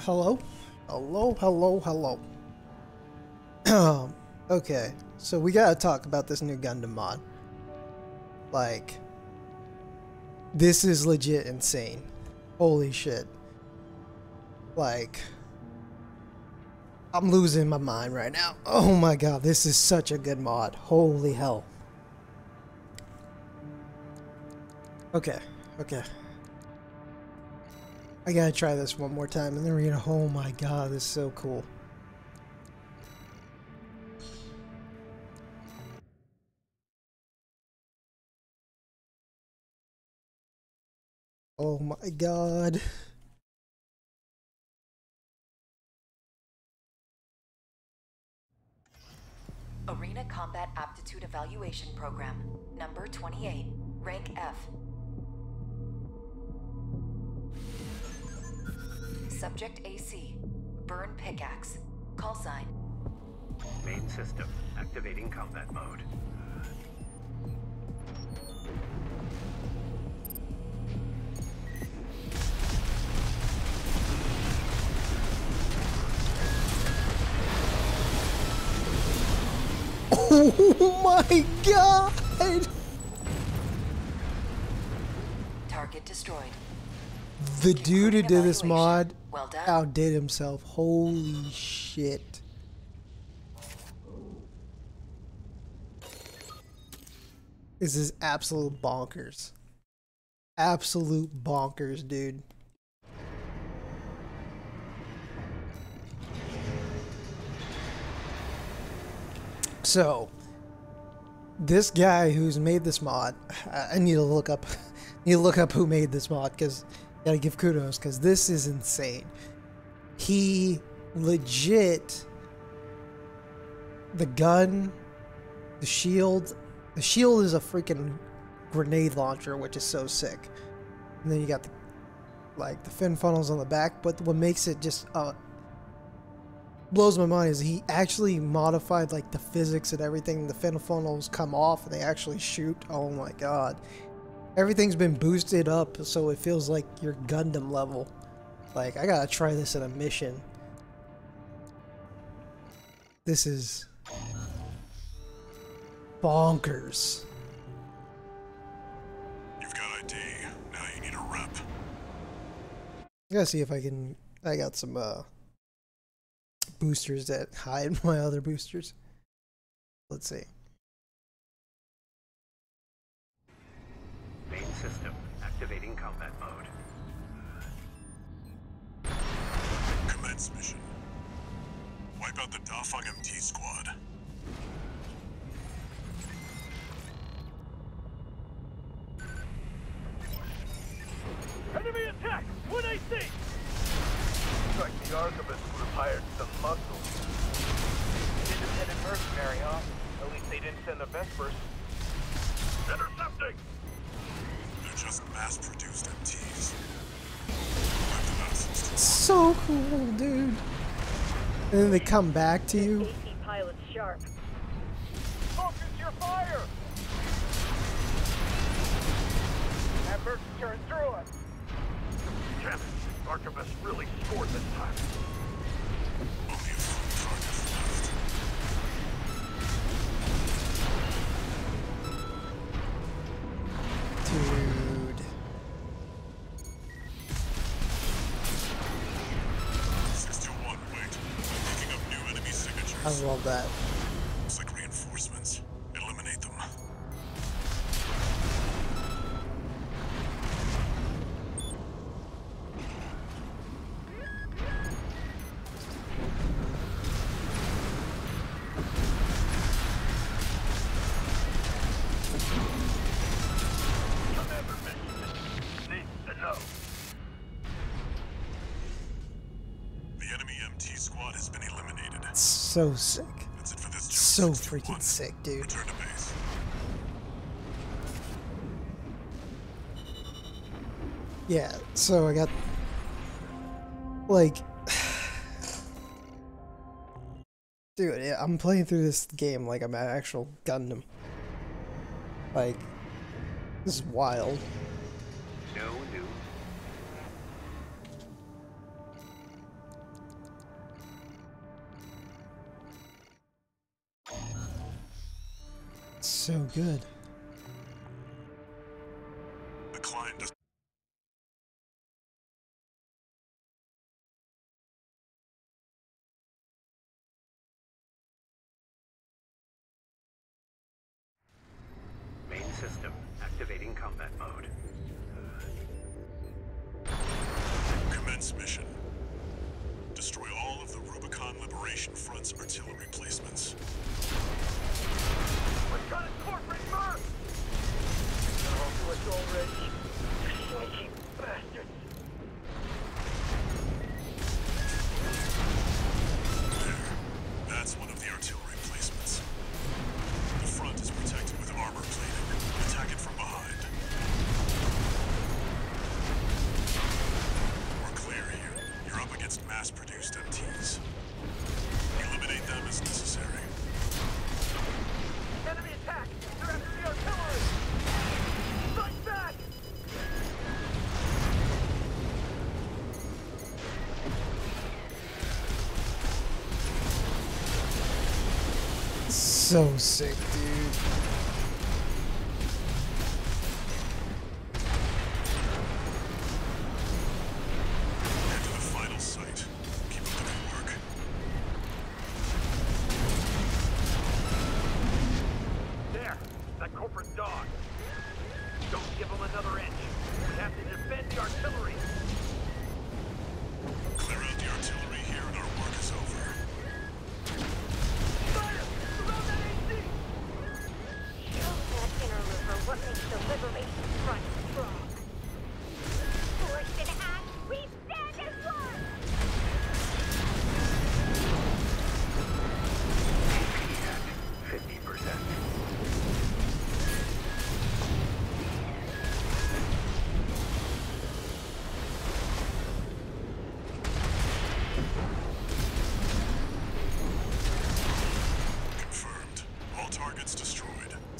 Hello? Hello, hello, hello. Okay, so we gotta talk about this new Gundam mod. Like, this is legit insane. Holy shit. Like, I'm losing my mind right now. Oh my god, this is such a good mod. Holy hell. Okay, okay. I gotta try this one more time and then we're gonna, oh my god, this is so cool. Oh my god. Arena Combat Aptitude Evaluation Program, number 28, rank F. Subject AC, burn pickaxe, call sign. Main system, activating combat mode. Oh my god! Target destroyed. The dude who did this mod outdid himself. Holy shit. This is absolute bonkers. Absolute bonkers, dude. So, this guy who's made this mod, I need to look up who made this mod, because gotta give kudos, because this is insane. He legit, the gun, the shield is a freaking grenade launcher, which is so sick. And then you got the, like, the fin funnels on the back, but what makes it just blows my mind is he actually modified, like, the physics and everything. The fin funnels come off and they actually shoot. Oh my god. Everything's been boosted up, so it feels like your Gundam level. Like, I gotta try this in a mission. This is bonkers. You've got ID. Now you need a rep. I gotta see if I can. I got some boosters that hide my other boosters. Let's see. Main system, activating combat mode. Commence mission. Wipe out the Dafang MT squad. Enemy attack! 1AC! Looks like the Archivist group hired some muscle. Independent mercenary, huh? At least they didn't send the Vespers. Intercepting! Just mass-produced MTs. So cool, dude. And then they come back to you. AT pilot sharp. Focus your fire. That burst turned through us. Damn it, Archivist really scored this time. Only a few targets left. I love that. Looks like reinforcements. Eliminate them. Commander Mission needs to know. The enemy MT squad has been eliminated. So sick. That's it for this. So freaking sick, dude. Return to base. Yeah, so I got, like, dude, yeah, I'm playing through this game like I'm an actual Gundam. Like, this is wild. No new It's so good. System activating combat mode. Commence mission. Destroy all of the Rubicon Liberation Front's artillery placements. We've got a corporate murder! They're all to us already. Swanky bastards! There. That's one of the artillery placements. The front is protected with armor plating. Attack it from behind. We're clear here. You're up against mass-produced MTs. Eliminate them as necessary. Enemy attack! They're after the artillery! Fight back! So sick, dude.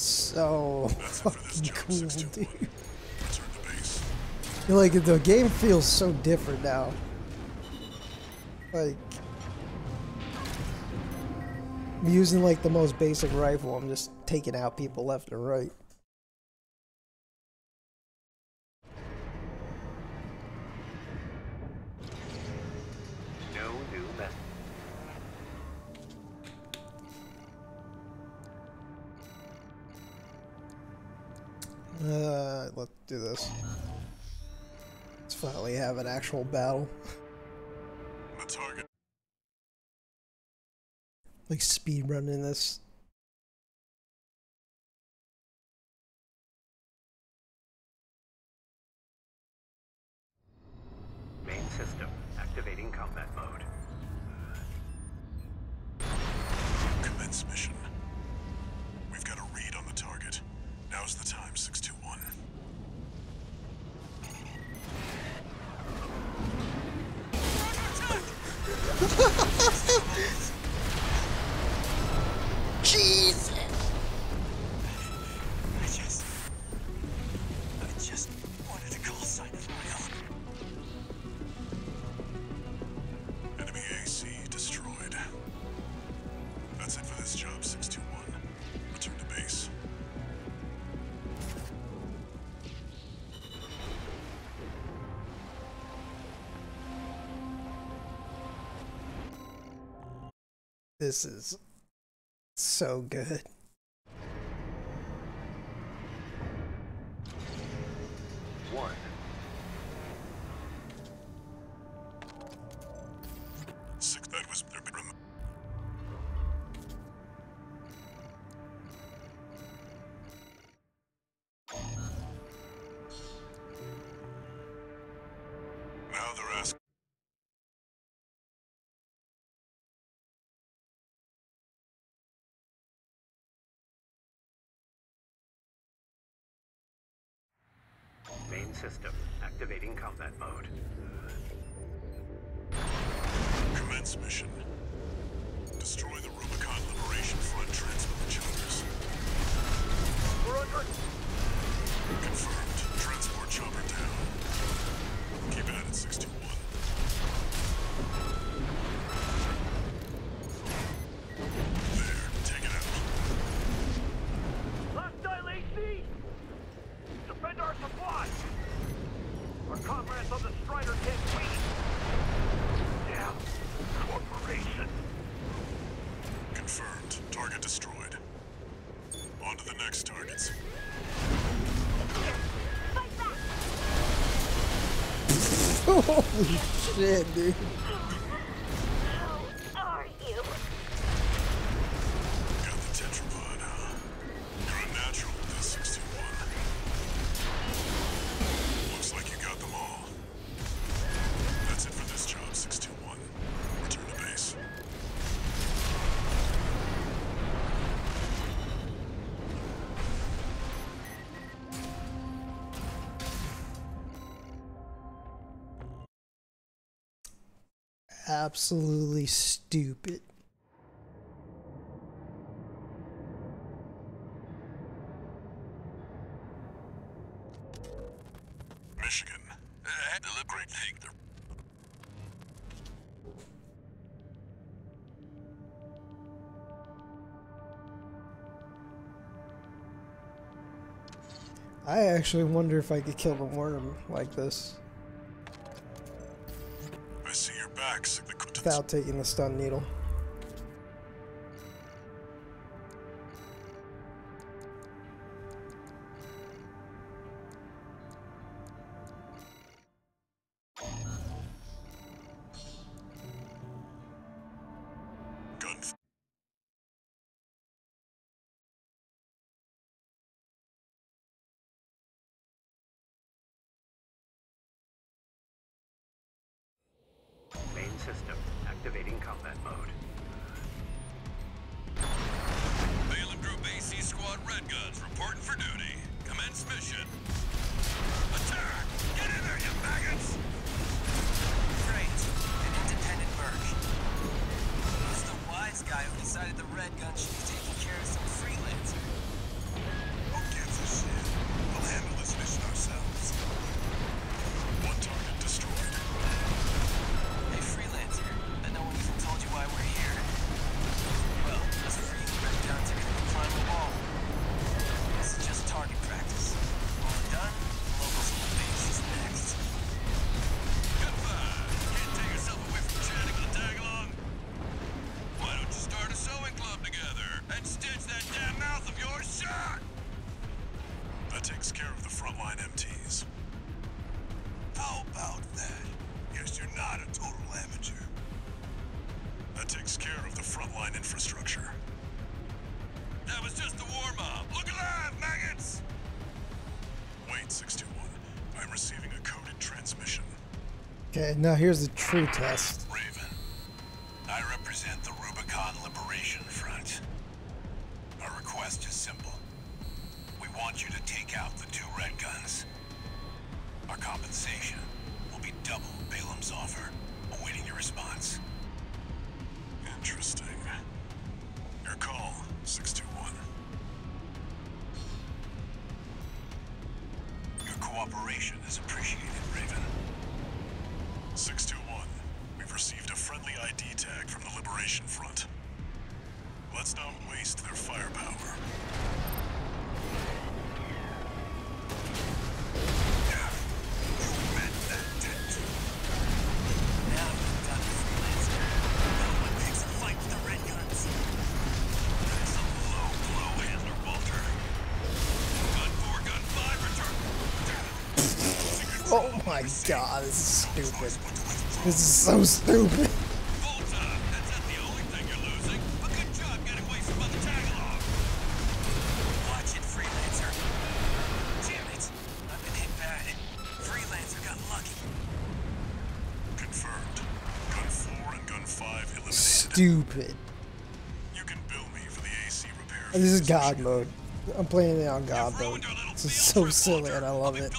So fucking cool, dude. Like, the game feels so different now. Like, I'm using like the most basic rifle, I'm just taking out people left and right. Let's do this. Let's finally have an actual battle. The target. Like speedrunning this. Main system activating combat mode. Commence mission. We've got a read on the target. Now's the time, 621. Jesus! I just wanted a call sign of my own. Enemy AC destroyed. That's it for this job, 621. Return to base. This is so good. One. Six, that was their bedroom. Now they're asking. Main system activating combat mode. Commence mission. Destroy the Rubicon Liberation Front transmitter choppers. We're under. Confirmed. Transport chopper down. Keep it at 621. There. Take it out. Holy shit, dude. How are you? Got the tetrapod, huh? You're a natural with this 621. Looks like you got them all. That's it for this job, 621. Return to base. Absolutely stupid. Michigan. Had to look great thing. I actually wonder if I could kill the worm like this. I see your back, without taking the stun needle. System activating combat mode. Balaam Group AC Squad Red Guns reporting for duty. Commence mission. Attack! Get in there, you maggots! Great. An independent merc. He's the wise guy who decided the Red Gun should be taking care of some freelancer. Who gives a shit? We'll handle this mission ourselves. One target destroyed. Why we're here. Well, us free Red Guns are gonna climb the wall. This is just target practice. When we're done, local school base is next. Goodbye! Can't take yourself away from chatting with a tag-along? Why don't you start a sewing club together and stitch that damn mouth of yours shut? That takes care of the frontline MTs. How about that? Guess you're not a total amateur. That takes care of the frontline infrastructure. That was just the warm-up. Look alive, maggots! Wait, 621. I'm receiving a coded transmission. Okay, now here's the true test. Raven, I represent the Rubicon Liberation Front. Our request is simple. We want you to take out the 2 Red Guns. Our compensation will be double Balaam's offer. Awaiting your response. Interesting. Your call, 621. Your cooperation is appreciated, Raven. 621, we've received a friendly ID tag from the Liberation Front. Let's not waste their firepower. Oh my god, this is stupid. This is so stupid. Full time, that's not the only thing you're losing. But good job getting away from other tag-along. Watch it, Freelancer. Damn it. I've been hit bad. Freelancer got lucky. Confirmed. Gun 4 and gun 5 eliminated. Stupid. You can bill me for the AC repair. This is God mode. I'm playing it on God mode. This is so silly and I love it.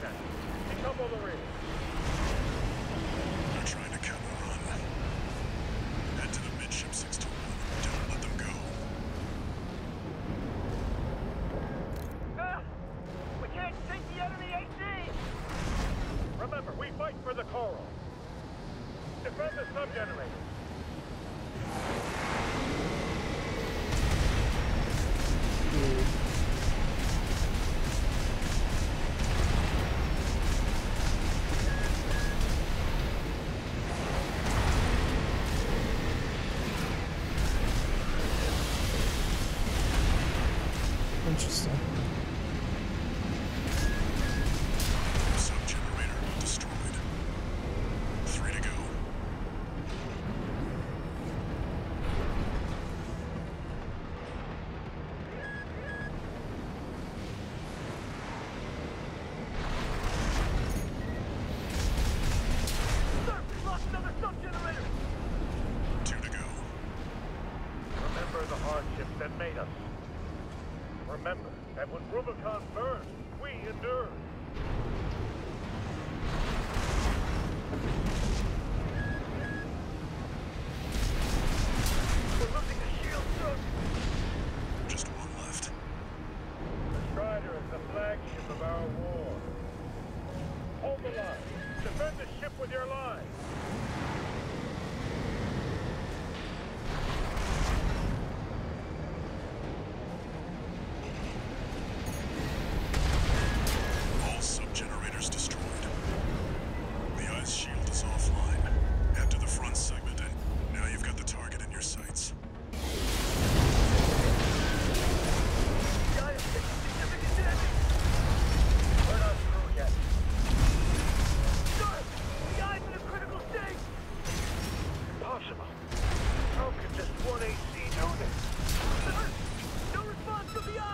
contact. Decouple the ring. They're trying to cover on. Head to the midship 621. Don't let them go. Ah! We can't sink the enemy HE! Remember, we fight for the Coral. Defend the sub-generator.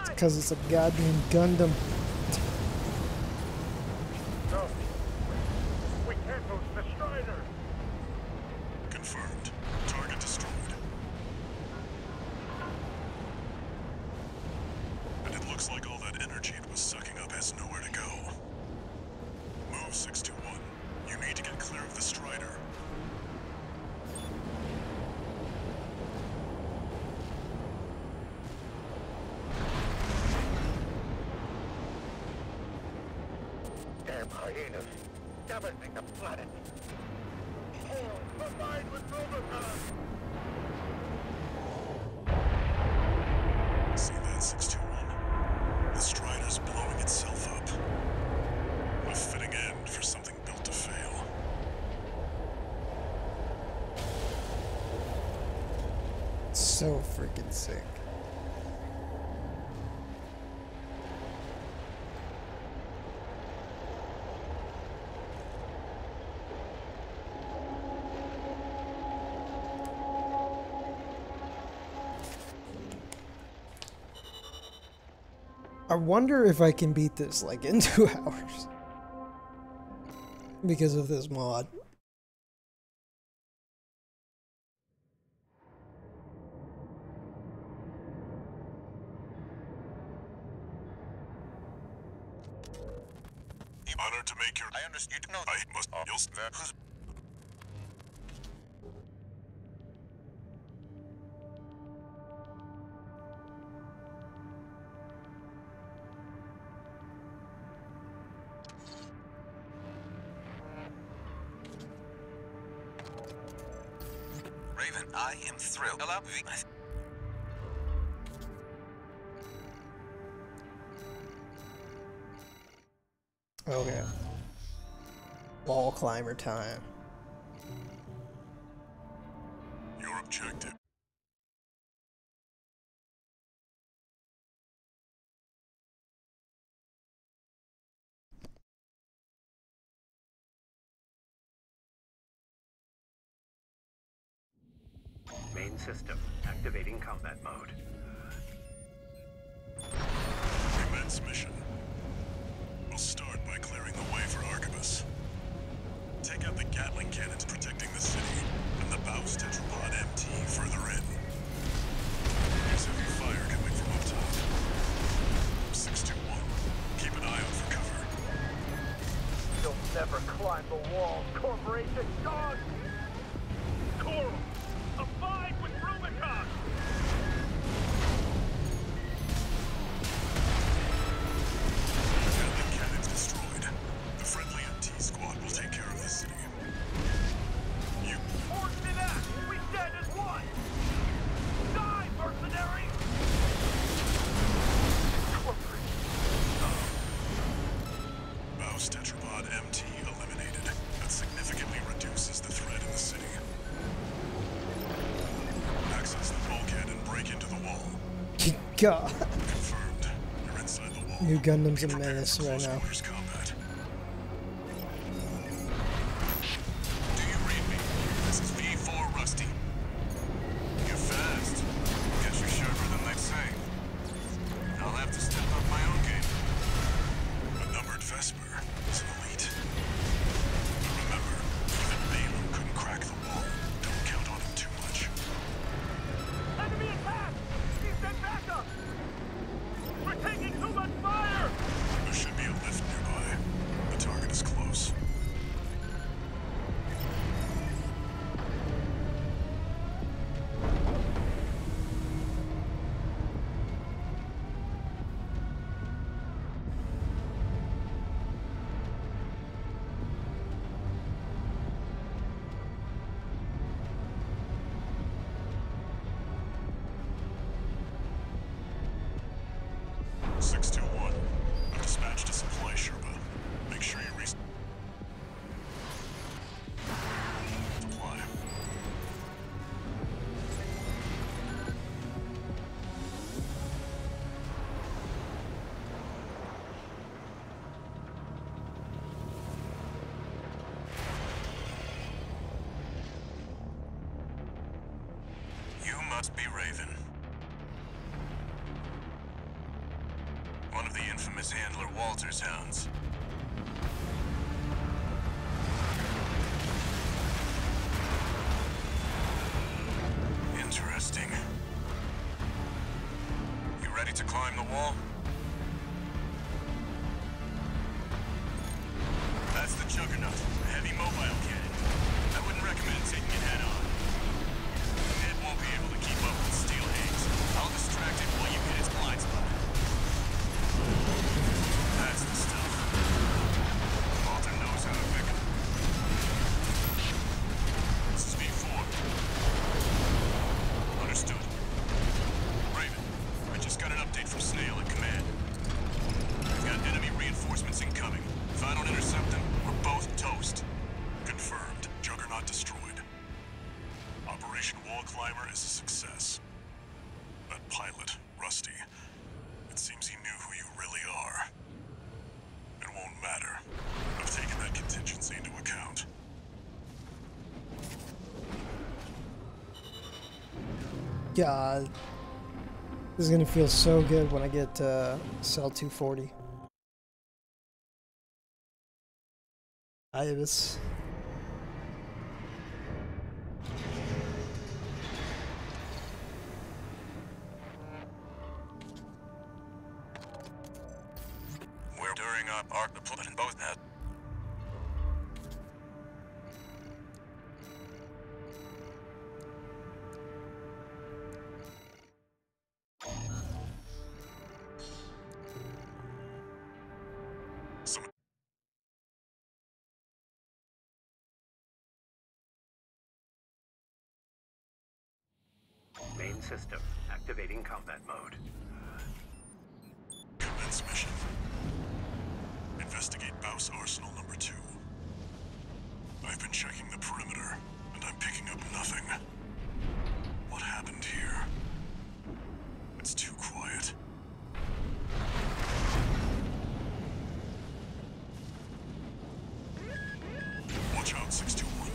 Because it's a goddamn Gundam. No. We can't lose the Strider. Confirmed. Target destroyed. And it looks like all that energy it was sucking up has nowhere to go. Move 621. You need to get clear of the Strider. Hyenas, damaging the planet. Hail, provide with Novitas! See that, 621? The Strider's blowing itself up. A fitting end for something built to fail. So freaking sick. I wonder if I can beat this, like, in 2 hours. Because of this mod. Honored to make your... I understand. You know, I must... You'll... I am thrilled. Allow me. Okay. Wall climber time. Your objective. Main system activating combat mode. Commence mission. We'll start by clearing the way for Archibus. Take out the Gatling cannons protecting the city, and the Baus Tetrapod MT further in. There's heavy fire coming from up top. 621, keep an eye out for cover. never climb the walls, corporation dogs! Coral, abide with Rubicon! Friendly cannons destroyed. The friendly MT squad will take care of the city. You force it out! We stand as one! Die, mercenaries! Mouse Tetrapod MT eliminated. That significantly reduces the threat in the city. Access the bulkhead and break into the wall. God. Confirmed. You're inside the wall. New Gundam's a menace right now. Combat. Do you read me? This is V4 Rusty. You're fast. Guess you're sharper than they say. I'll have to step up my own game. Vesper is an elite. But remember, even Baylor couldn't crack the wall. Don't count on him too much. Enemy attack! He's sent backup! We're taking too much fire! There should be a lift nearby. The target is close. Must be Raven. One of the infamous handler Walter's hounds. Interesting. You ready to climb the wall? That's the Juggernaut, a heavy mobile cannon. I wouldn't recommend taking it head on. Won't be able to keep up with steel hands. I'll distract it while you hit its blind spot. That's the stuff. Walter knows how to pick him. This is V4. Understood. Raven, I just got an update from Snail at command. We've got enemy reinforcements incoming. If I don't intercept them, we're both toast. Confirmed. Juggernaut destroyed. Operation Wall Climber is a success. That pilot, Rusty, it seems he knew who you really are. It won't matter. I've taken that contingency into account. God. This is gonna feel so good when I get cell 240. Ibis. Are the plot in both that. Main system activating combat mode. Commence mission. Investigate Baus Arsenal number 2. I've been checking the perimeter, and I'm picking up nothing. What happened here? It's too quiet. Watch out, 621.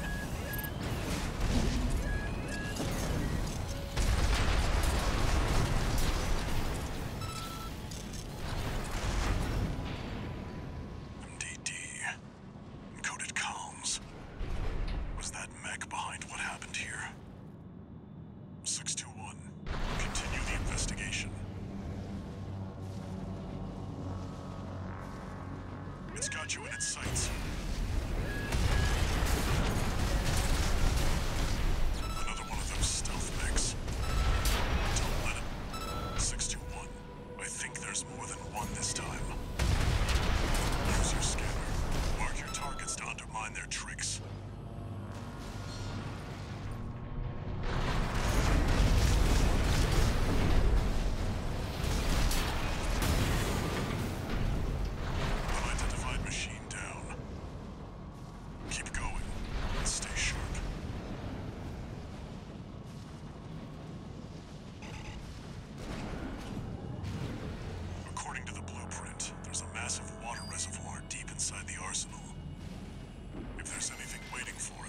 It's got you in its sights.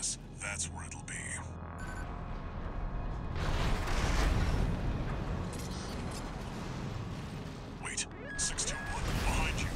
Mars. That's where it'll be. Wait, 621, behind you.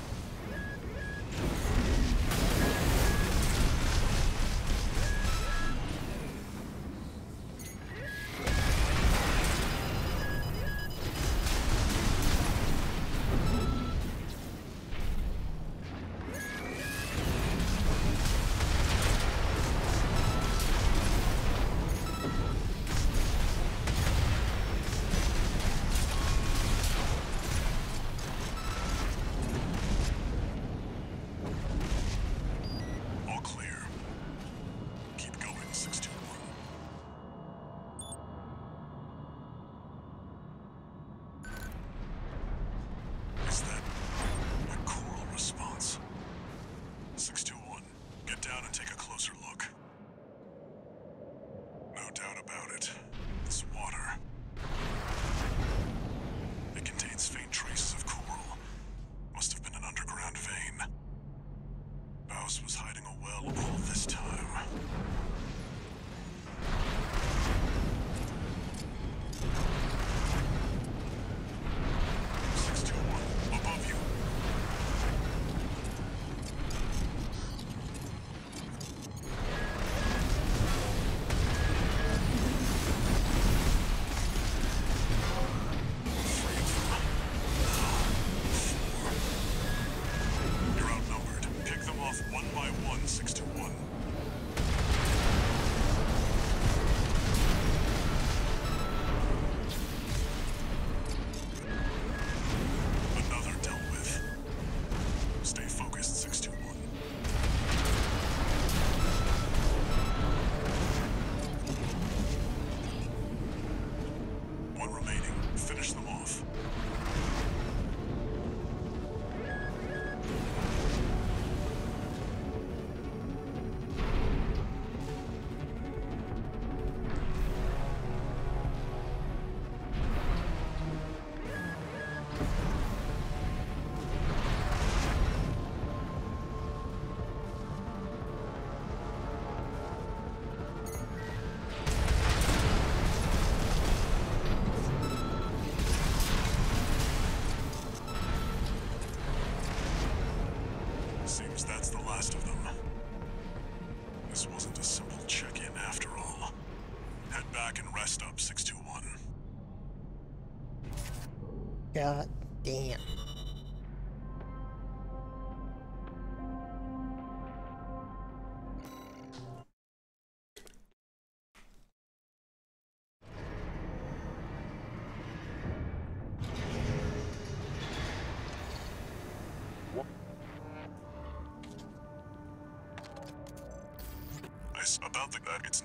God damn. It's about the guy. It's.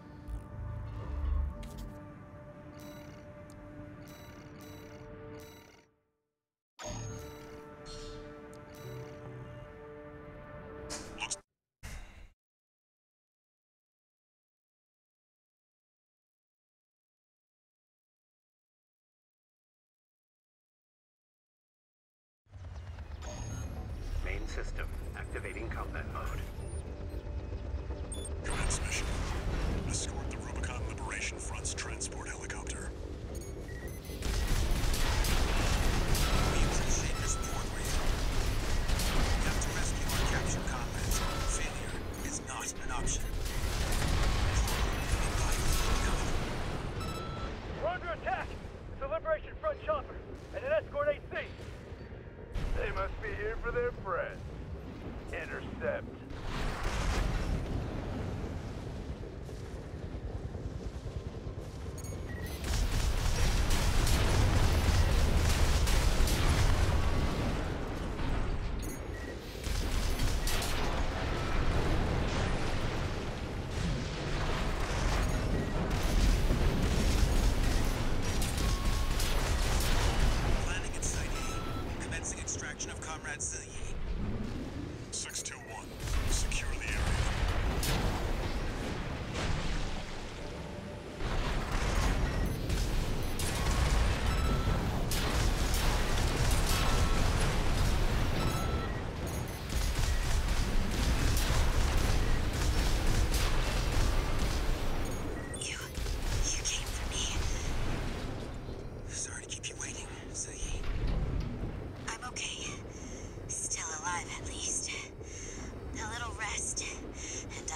System activating combat mode. Commence mission. Escort the Rubicon Liberation Front's transport helicopter. We appreciate your support, we have to rescue our captured comrades. Failure is not an option. We're under attack! It's a Liberation Front chopper and an escort AC. They must be here for their friends. Intercept.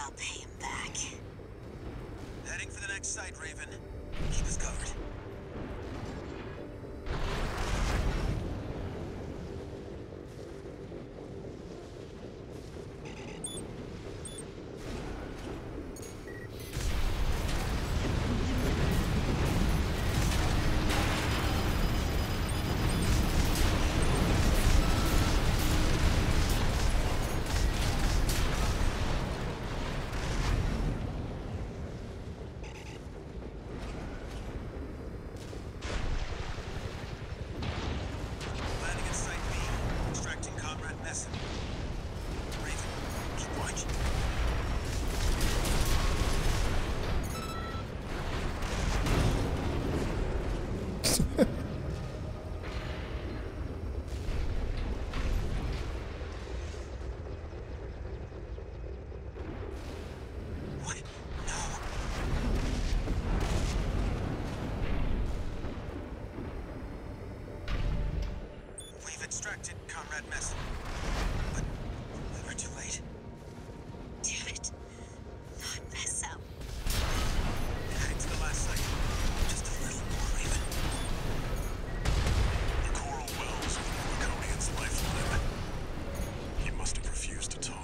I'll pay him back. Heading for the next site, Raven. Keep us covered. Extracted Comrade Messer, but we were too late. Damn it. Not mess up. Heading to the last site. Just a little more, Raven. The coral wells of the Draconian's lifeline. He must have refused to talk.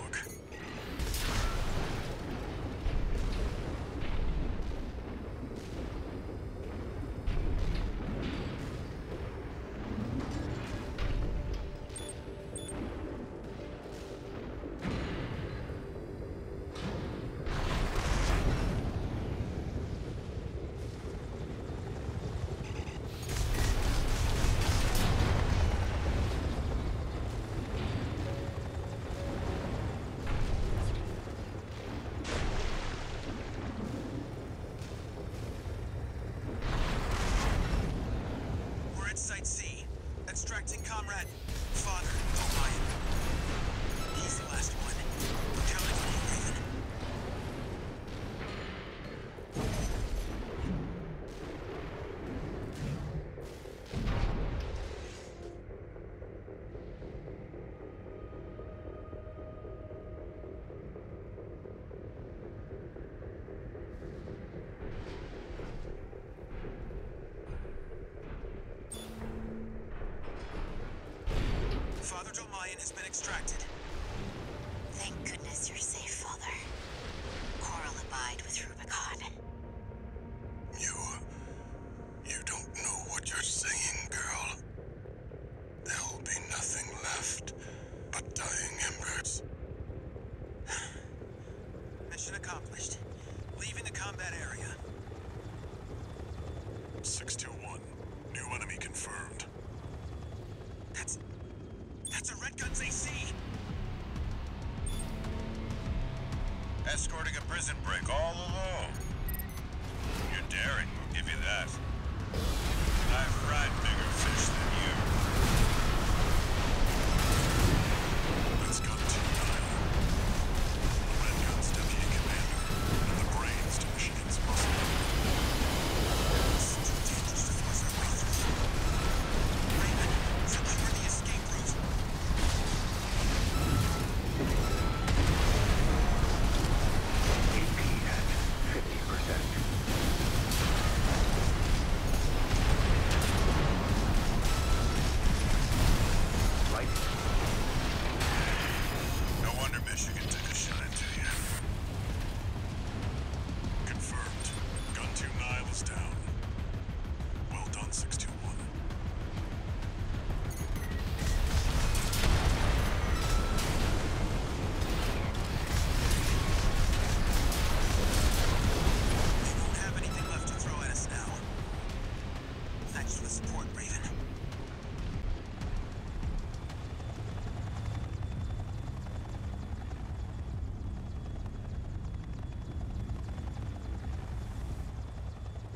Site C. Extracting Comrade Father O'Brien. He's the last one. We're counting on you, Raven. Father O'Brien has been extracted. Thank goodness you're safe, Father. Coral abide with Rubicon. You don't know what you're saying, girl. There'll be nothing left but dying embers. Mission accomplished. Leaving the combat area. 621. New enemy confirmed. That's a Red Guns AC! Escorting a prison break all alone. You're daring, we'll give you that. I've fried bigger fish than you. Let's go to the Red Guns Deputy Commander and the brains to Michigan's muscle.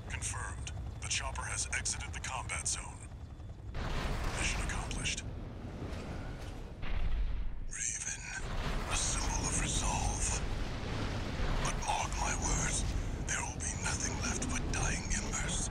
Confirmed. The chopper has exited the combat zone. Mission accomplished. Raven, a symbol of resolve. But mark my words, there will be nothing left but dying embers.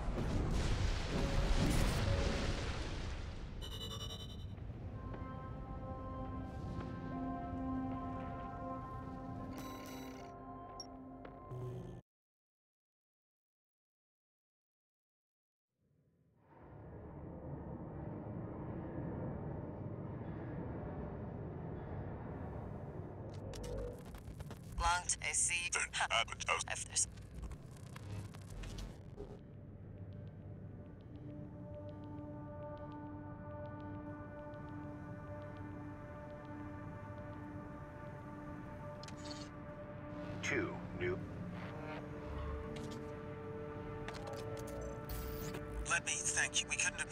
Blunt, I see. Two new. Let me thank you. We couldn't have.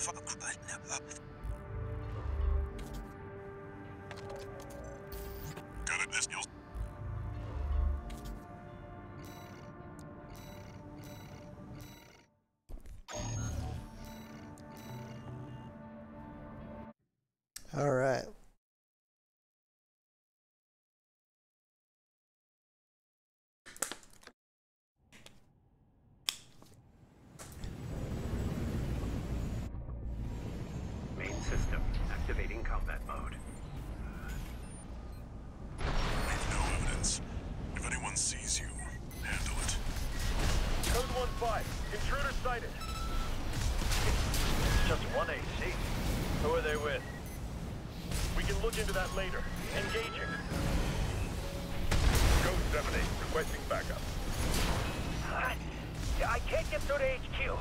All right. Main system activating combat mode. Leave no evidence. If anyone sees you, handle it. Code 1-5. Intruder sighted. Just one AC. Who are they with? We can look into that later. Engaging. Code 78, requesting backup. I can't get through to HQ.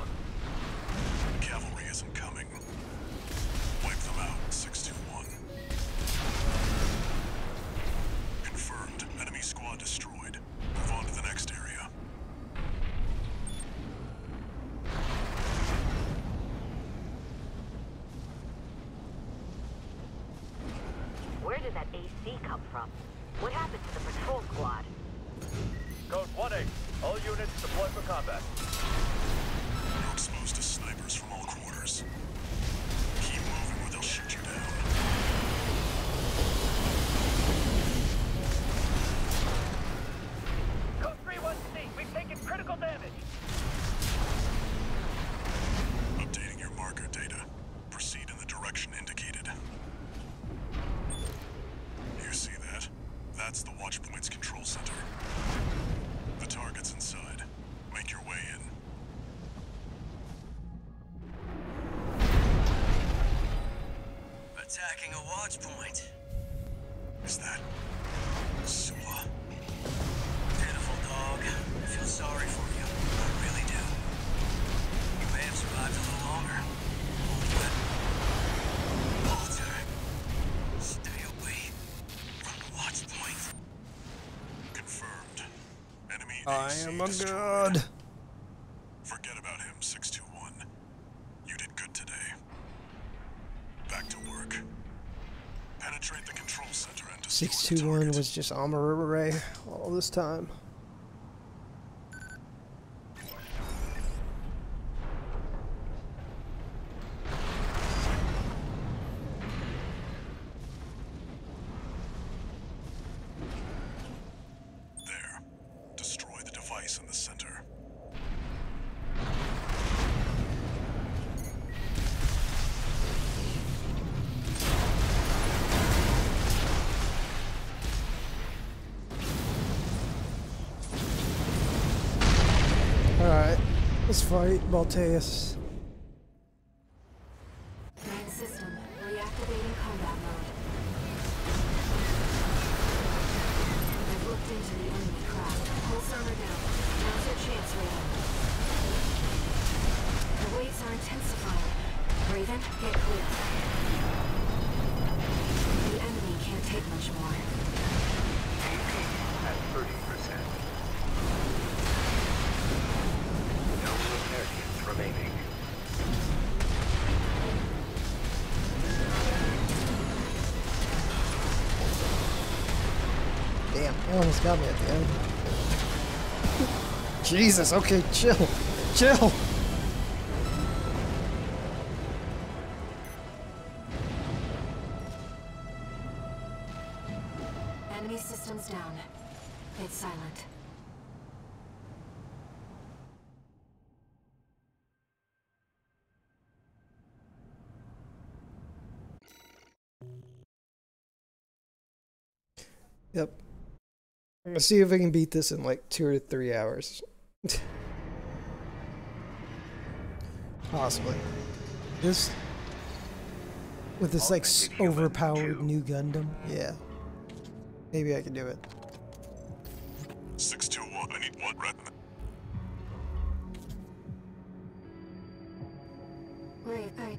Cavalry isn't coming. Wipe them out, 621. Confirmed. Enemy squad destroyed. Move on to the next area. Where did that AC come from? What happened to the patrol squad? Code 1-8. All units deployed for combat. You're exposed to snipers from all quarters. Keep moving or they'll shoot you down. Code 3-1-C. We've taken critical damage. Updating your marker data. Proceed in the direction indicated. You see that? That's the Watchpoint's control center. The target's inside. Make your way in. Attacking a Watchpoint. Is that... Sula? Pitiful dog. I feel sorry for you. I really do. You may have survived a little longer. I am a god. Forget about him, 621. You did good today. Back to work. Penetrate the control center and destroy the target. 621 was just Amarure all this time. Let's fight Baltaeus. Main system reactivating combat mode. I've looked into the enemy craft. Whole server down. Now's your chance, Raven. The waves are intensifying. Raven, get clear. The enemy can't take much more. AP at 30%. Remaining. Damn, he almost got me at the end. Jesus, okay, chill. Chill. Enemy systems down. It's silent. Yep. I'm gonna see if I can beat this in like 2 or 3 hours. Possibly. This with this like overpowered new Gundam. Yeah. Maybe I can do it. 621, I need one right now. Wait, I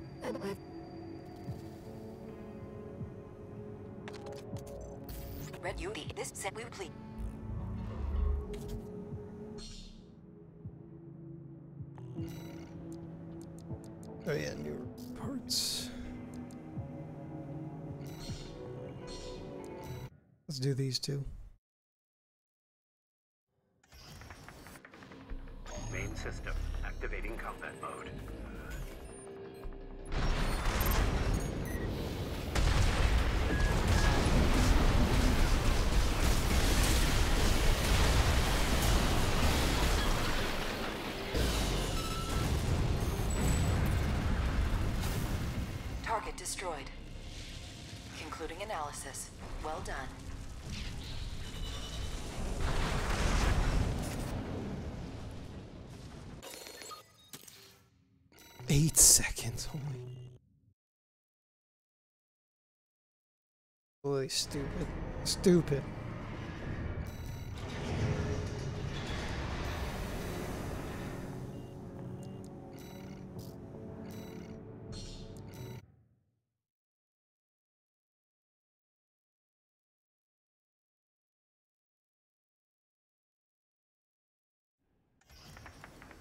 Red UD, this set will please. Oh yeah, newer parts. Let's do these two. Main system activating combat mode. Target destroyed. Concluding analysis. Well done. Eight seconds, holy. Holy stupid. Stupid.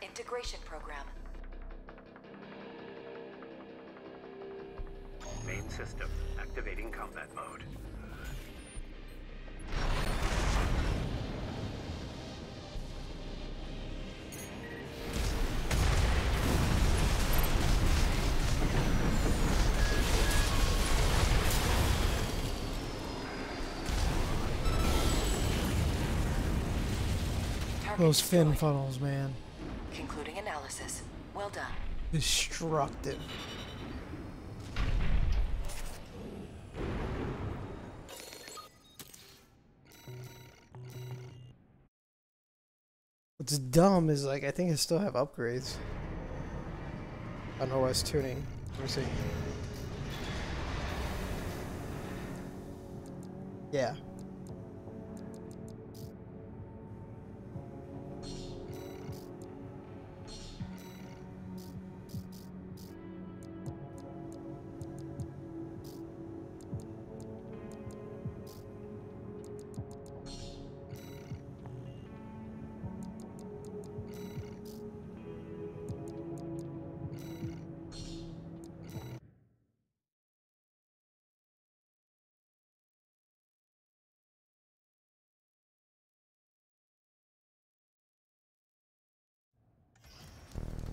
Integration program. Main system activating combat mode. Those fin funnels, man. Concluding analysis. Well done. Destructive. What's dumb is, like, I think I still have upgrades on OS tuning. Let me see. Yeah.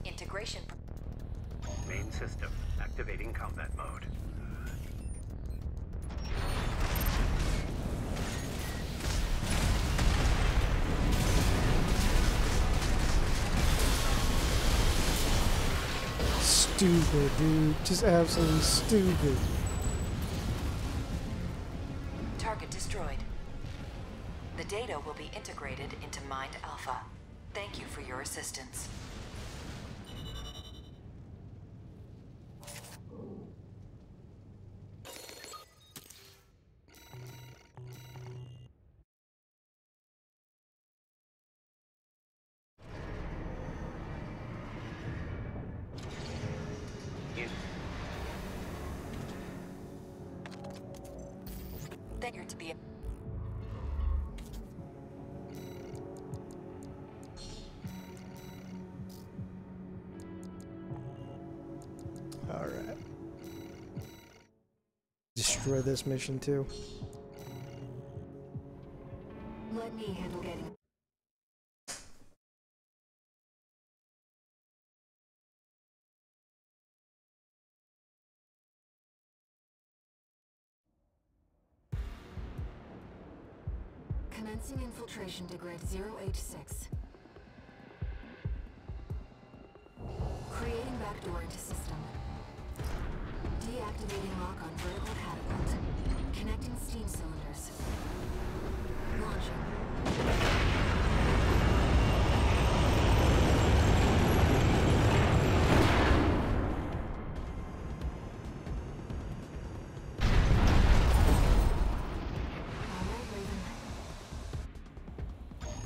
Integration. Main system activating combat mode. Stupid, dude. Just absolutely stupid. Target destroyed. The data will be integrated into Mind Alpha. Thank you for your assistance. To be all right. Destroy this mission too. Let me handle getting. Commencing infiltration to grade 086. Creating backdoor into system. Deactivating lock on vertical catapult. Connecting steam cylinders.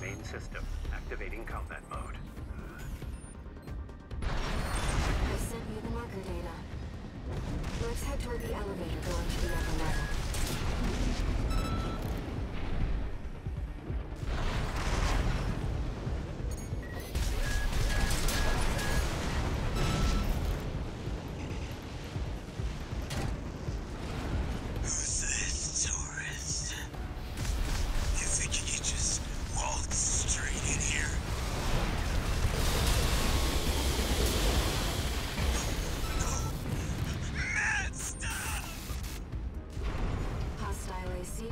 Main system. Activating combat mode. I sent you the marker data. Let's head toward the elevator going to the upper level.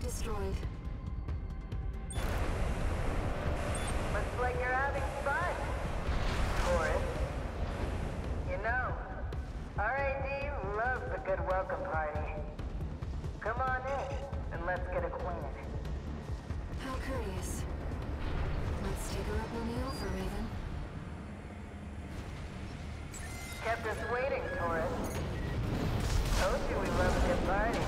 Destroyed. Looks like you're having fun, Taurus. You know, R.A.D. loves a good welcome party. Come on in, and let's get acquainted. How curious. Let's take her up on the offer, Raven. Kept us waiting, Taurus. Told you we love a good party.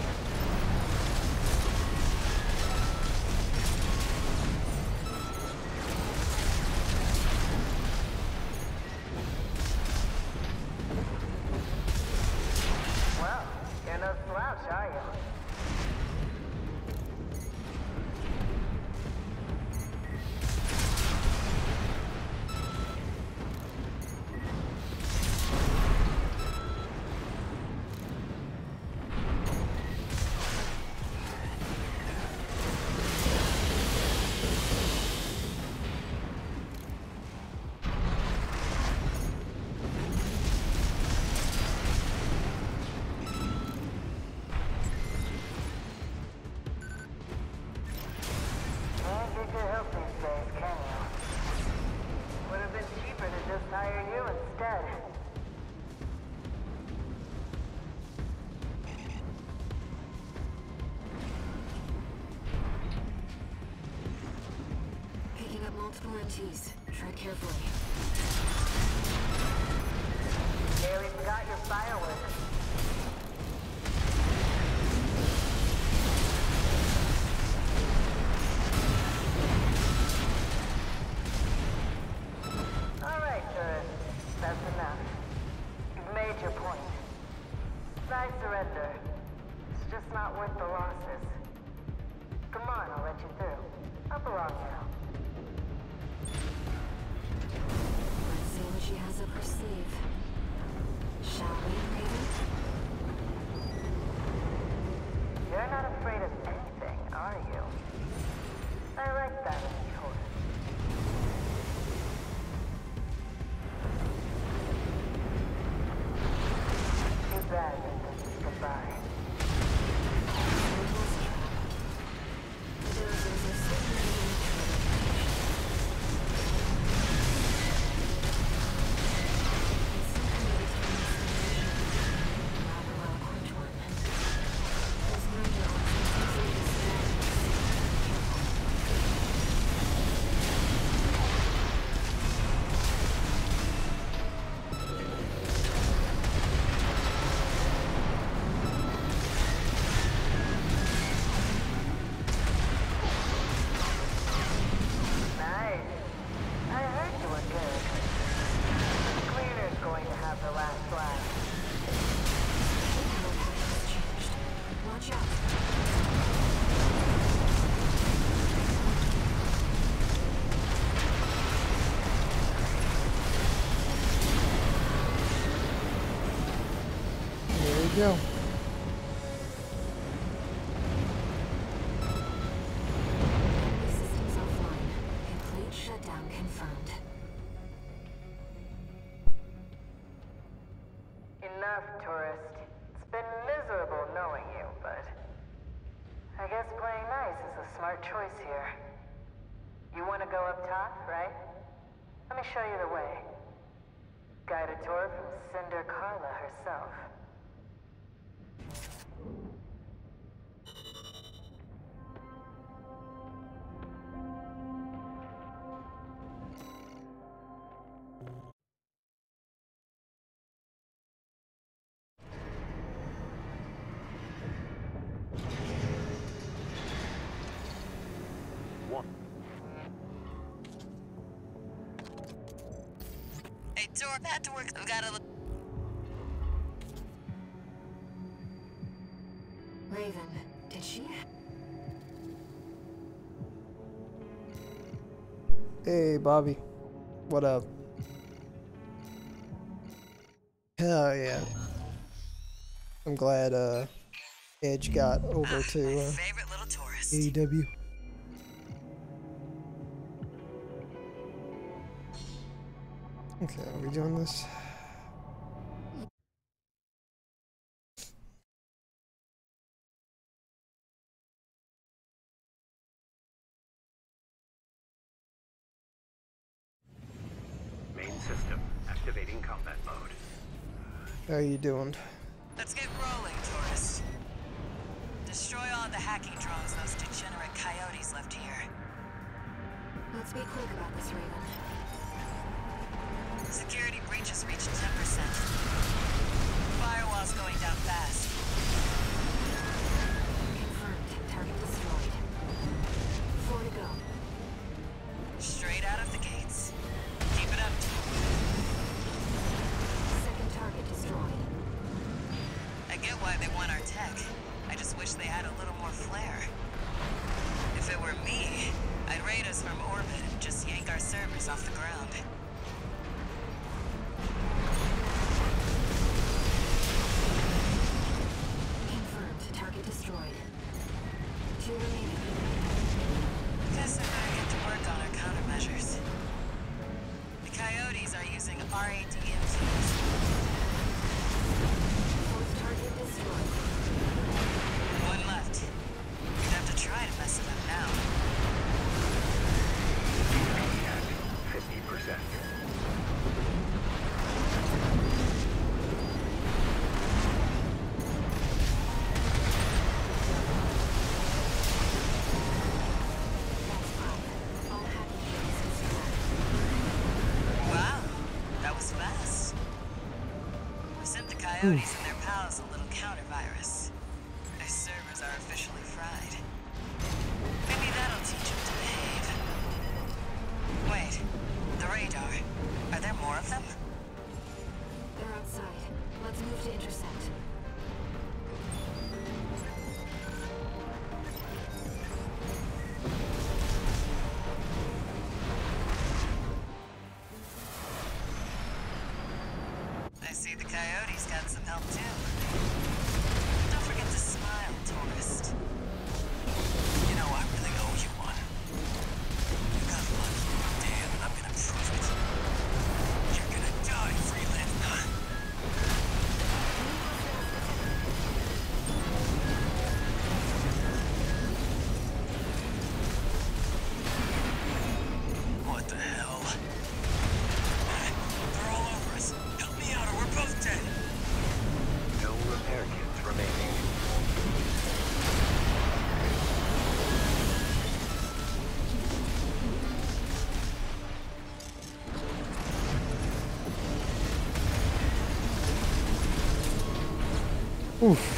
Multiple MTs. Tread carefully. Barely forgot your fireworks. Alright, Taurus. That's enough. You've made your point. I surrender. It's just not worth the losses. Come on, I'll let you through. Up along now. She has up her sleeve. Shall we, Raven? You're not afraid of anything, are you? I like that, Taurus. Too bad that this is goodbye. Go. Systems offline. Complete shutdown confirmed. Enough, tourist. It's been miserable knowing you, but I guess playing nice is a smart choice here. You want to go up top, right? Let me show you the way. Guide a tour from Cinder Carla herself. Hey, door had to work. I've got to look. Raven, did she? Hey, Bobby. What up? Hell yeah. I'm glad Edge got over to AEW. Okay, are we doing this? Main system activating combat mode. How are you doing? Let's get rolling, tourists. Destroy all the hacking drones those degenerate coyotes left here. Let's be quick about this, Raven. Security breaches reached 10%. Firewall's going down fast. Confirmed. Target destroyed. 4 to go. Straight out of the gates. Keep it up. Second target destroyed. I get why they want our tech. I just wish they had a little more flair. If it were me, I'd raid us from orbit and just yank our servers off the ground. Coyotes and their pals a little counter-virus. Their servers are officially fried. Maybe that'll teach them to behave. Wait, the radar. Are there more of them? They're outside. Let's move to intercept. Oof.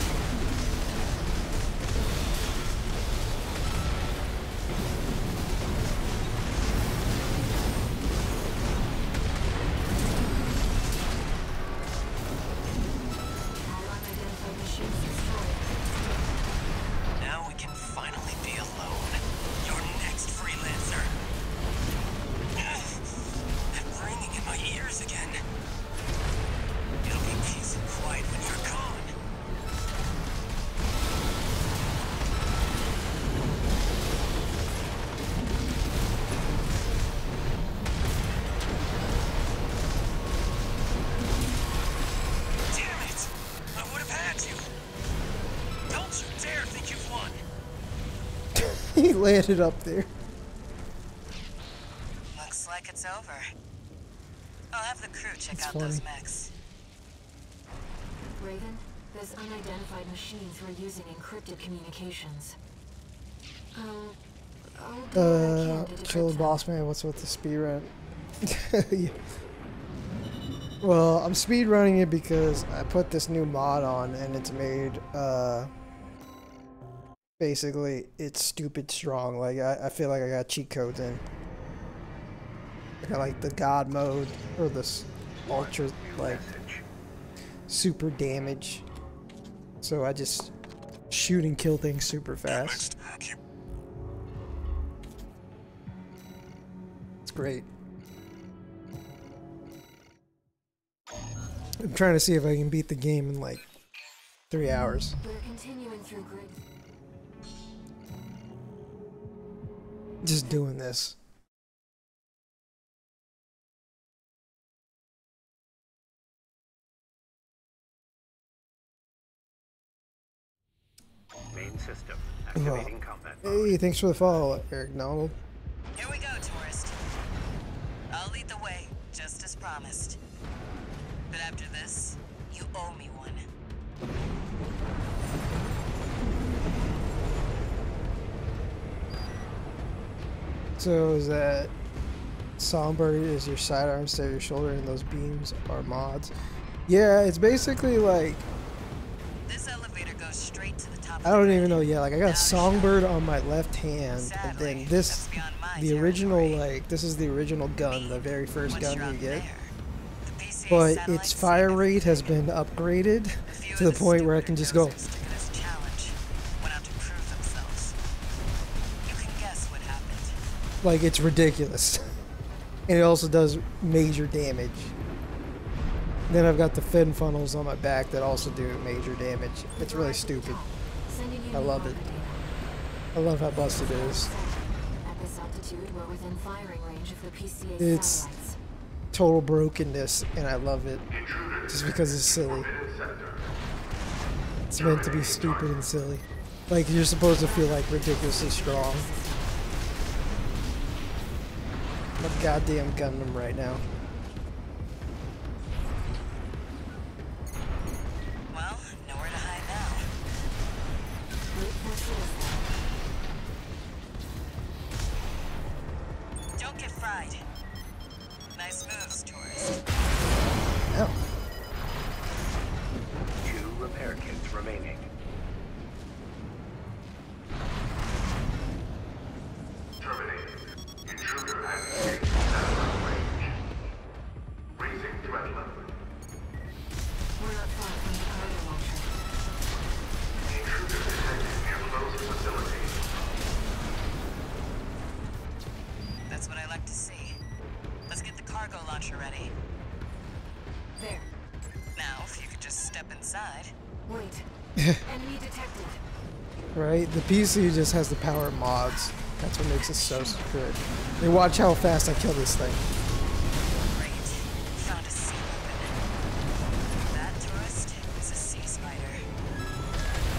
Landed up there. Looks like it's over. I'll have the crew check out those mechs. Raven, those unidentified machines were using encrypted communications. Kill the boss man. What's with the speed run? Yeah. Well, I'm speedrunning it because I put this new mod on and it's made basically, it's stupid strong. Like, I feel like I got cheat codes in. I got, like, the god mode, or this ultra, like, super damage. So I just shoot and kill things super fast. It's great. I'm trying to see if I can beat the game in like 3 hours. We're continuing through grid. Just doing this. Main system activating combat. Hey, thanks for the follow, Eric Donald. Here we go, tourist. I'll lead the way, just as promised. But after this, you owe me one. So is that Songbird is your sidearm instead of your shoulder, and those beams are mods? Yeah, it's basically like this elevator goes straight to the top. I don't even know. Yeah, like I got a Songbird on my left hand, and then this, the original, like this is the original gun, the very first gun you get. But its fire rate has been upgraded to the point where I can just go. Like, it's ridiculous. And it also does major damage. Then I've got the fin funnels on my back that also do major damage. It's really stupid. I love it. I love how busted it is. It's total brokenness, and I love it just because it's silly. It's meant to be stupid and silly. Like, you're supposed to feel like ridiculously strong. I'm goddamn Gundam right now. Well, nowhere to hide now. Don't get fried. Nice moves, tourist. Oh. 2 repair kits remaining. Terminated. Intruder has escaped satellite range. Raising threat level. We're not far from the cargo launcher. The intruder detected near closed facility. That's what I like to see. Let's get the cargo launcher ready. There. Now, if you could just step inside. Wait. Enemy detected. Right? The PC just has the power of mods. That's what makes it so good. And watch how fast I kill this thing. Great. Found a sea weapon. That, tourist, is a sea spider.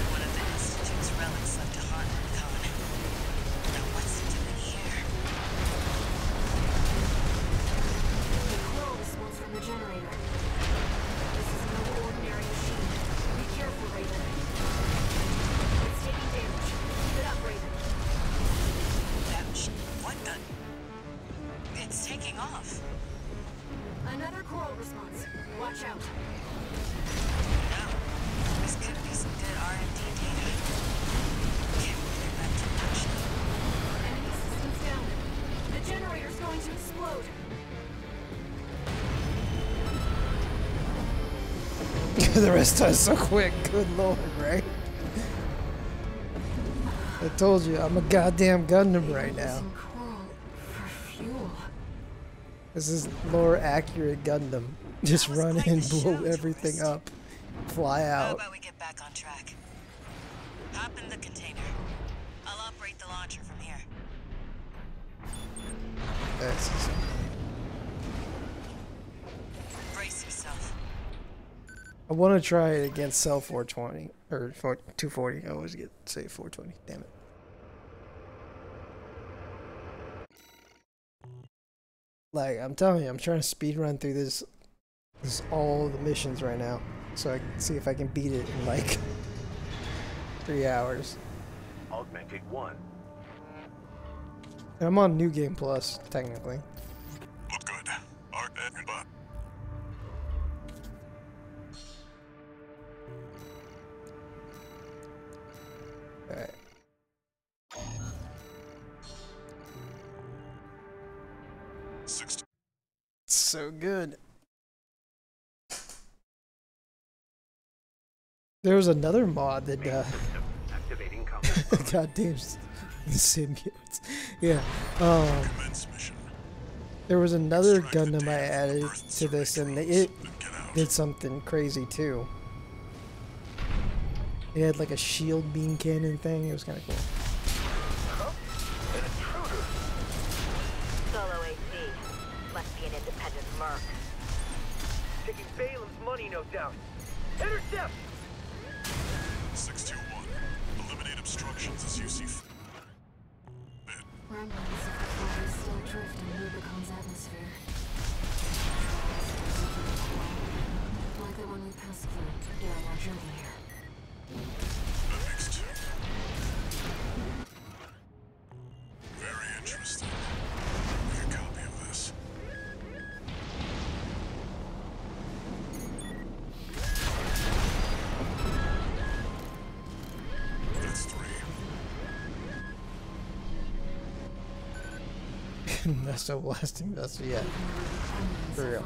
One of the Institute's relics left to haunt the Covenant. Now what's it doing here? The generator. This is no ordinary machine. Be careful, Raven. It's taking damage. Keep it up, Raven. Ouch. What the? It's taking off. Another coral response. Watch out. No. This could be some good R&D data. Can't move it back to action. Enemy systems down. The generator's going to explode. The rest of us so quick, good lord, right? I told you, I'm a goddamn Gundam right now. This is lore accurate Gundam. Just run and blow everything up. Fly out. How about we get back on track? Hop in the container. I'll operate the launcher from here. Brace yourself. I want to try it against cell 420 or 240. I always get say 420. Damn it. Like I'm telling you, I'm trying to speed run through this all the missions right now, so I can see if I can beat it in like 3 hours. Augmented 1. And I'm on New Game Plus technically. Not good. Alright. So good. There was another mod that goddamn symbiotes. Yeah. There was another Gundam I added to this, and it did something crazy too. It had like a shield beam cannon thing. It was kind of cool. Solo AC must be an independent merc. Taking Balaam's money, no doubt. Intercept. 621. Eliminate obstructions as you see fit. Remnants of the fire still drift in Rubicon's atmosphere. Like the one we passed through during our journey here. Next. Very interesting. Make a copy of this. Missile blasting vessel, yeah. For real.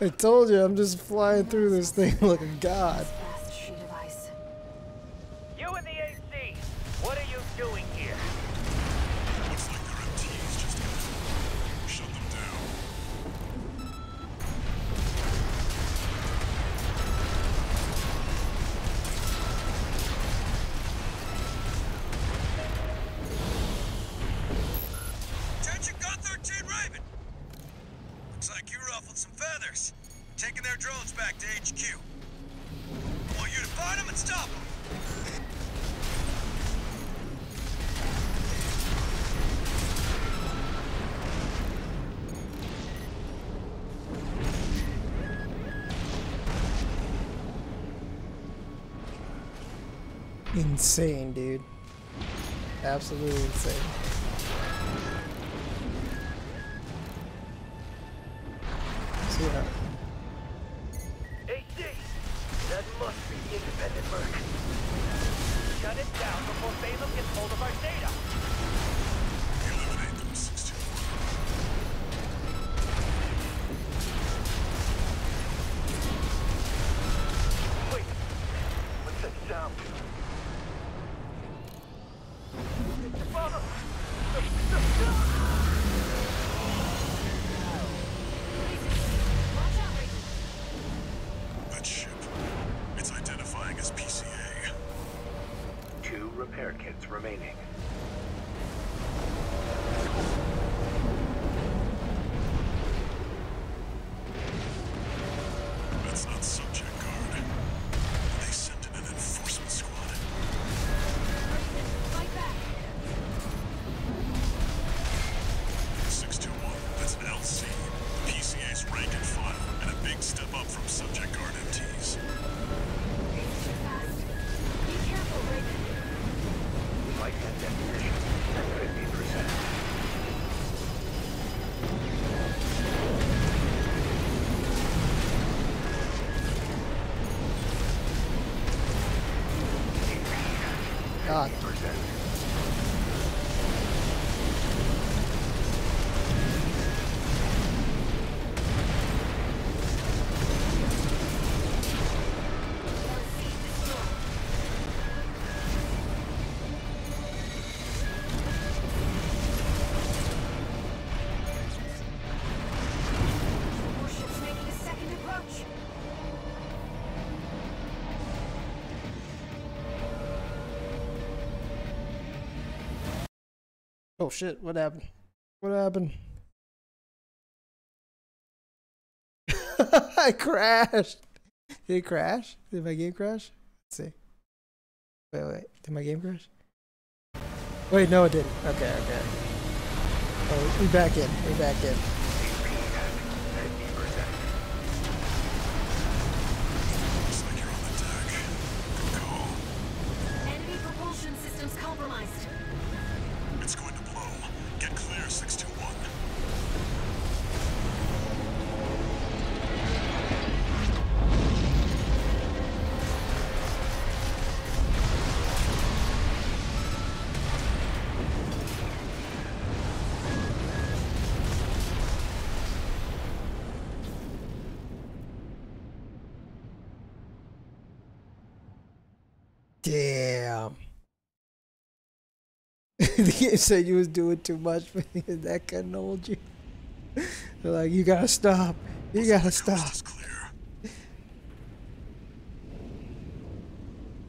I told you, I'm just flying through this thing like a god. You and the AC, what are you doing here? Looks like their MT's just got shut them down. Attention, Gun 13 Raven. Looks like you ruffled some feathers. Taking their drones back to HQ. I want you to find them and stop them. Insane, dude. Absolutely insane. Yeah. AC, that must be the independent merc. Shut it down before Balaam gets hold of our data. Eliminate them, 61. Wait, what's that sound? Repair kits remaining. That's not subject guard. They sent in an enforcement squad. Fight back. 621. That's an LC. The PCA's rank and file, and a big step up from subject guard MTs. That definition at 50%. God. 50%. Oh shit, what happened? What happened? I crashed! Did it crash? Did my game crash? Let's see. Wait, wait, did my game crash? Wait, no it didn't. Okay, okay. Oh, we're back in, we're back in. You said you was doing too much for me and that couldn't hold you. They're like, you gotta stop. You gotta stop.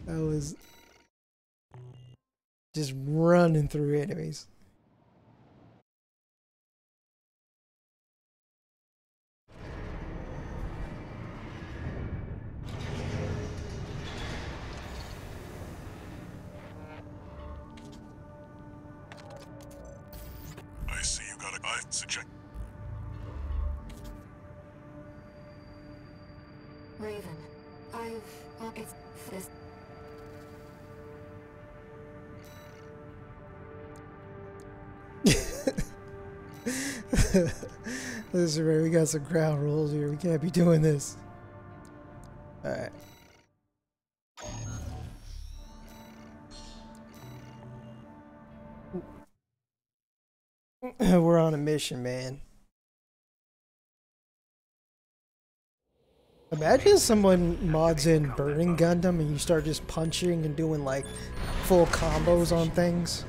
I was just running through enemies. I see you got a guy suggest. Raven, I've this. Listen, Ray, we got some ground rules here. We can't be doing this. Alright. We're on a mission, man. Imagine someone mods in Burning Gundam and you start just punching and doing like full combos on things.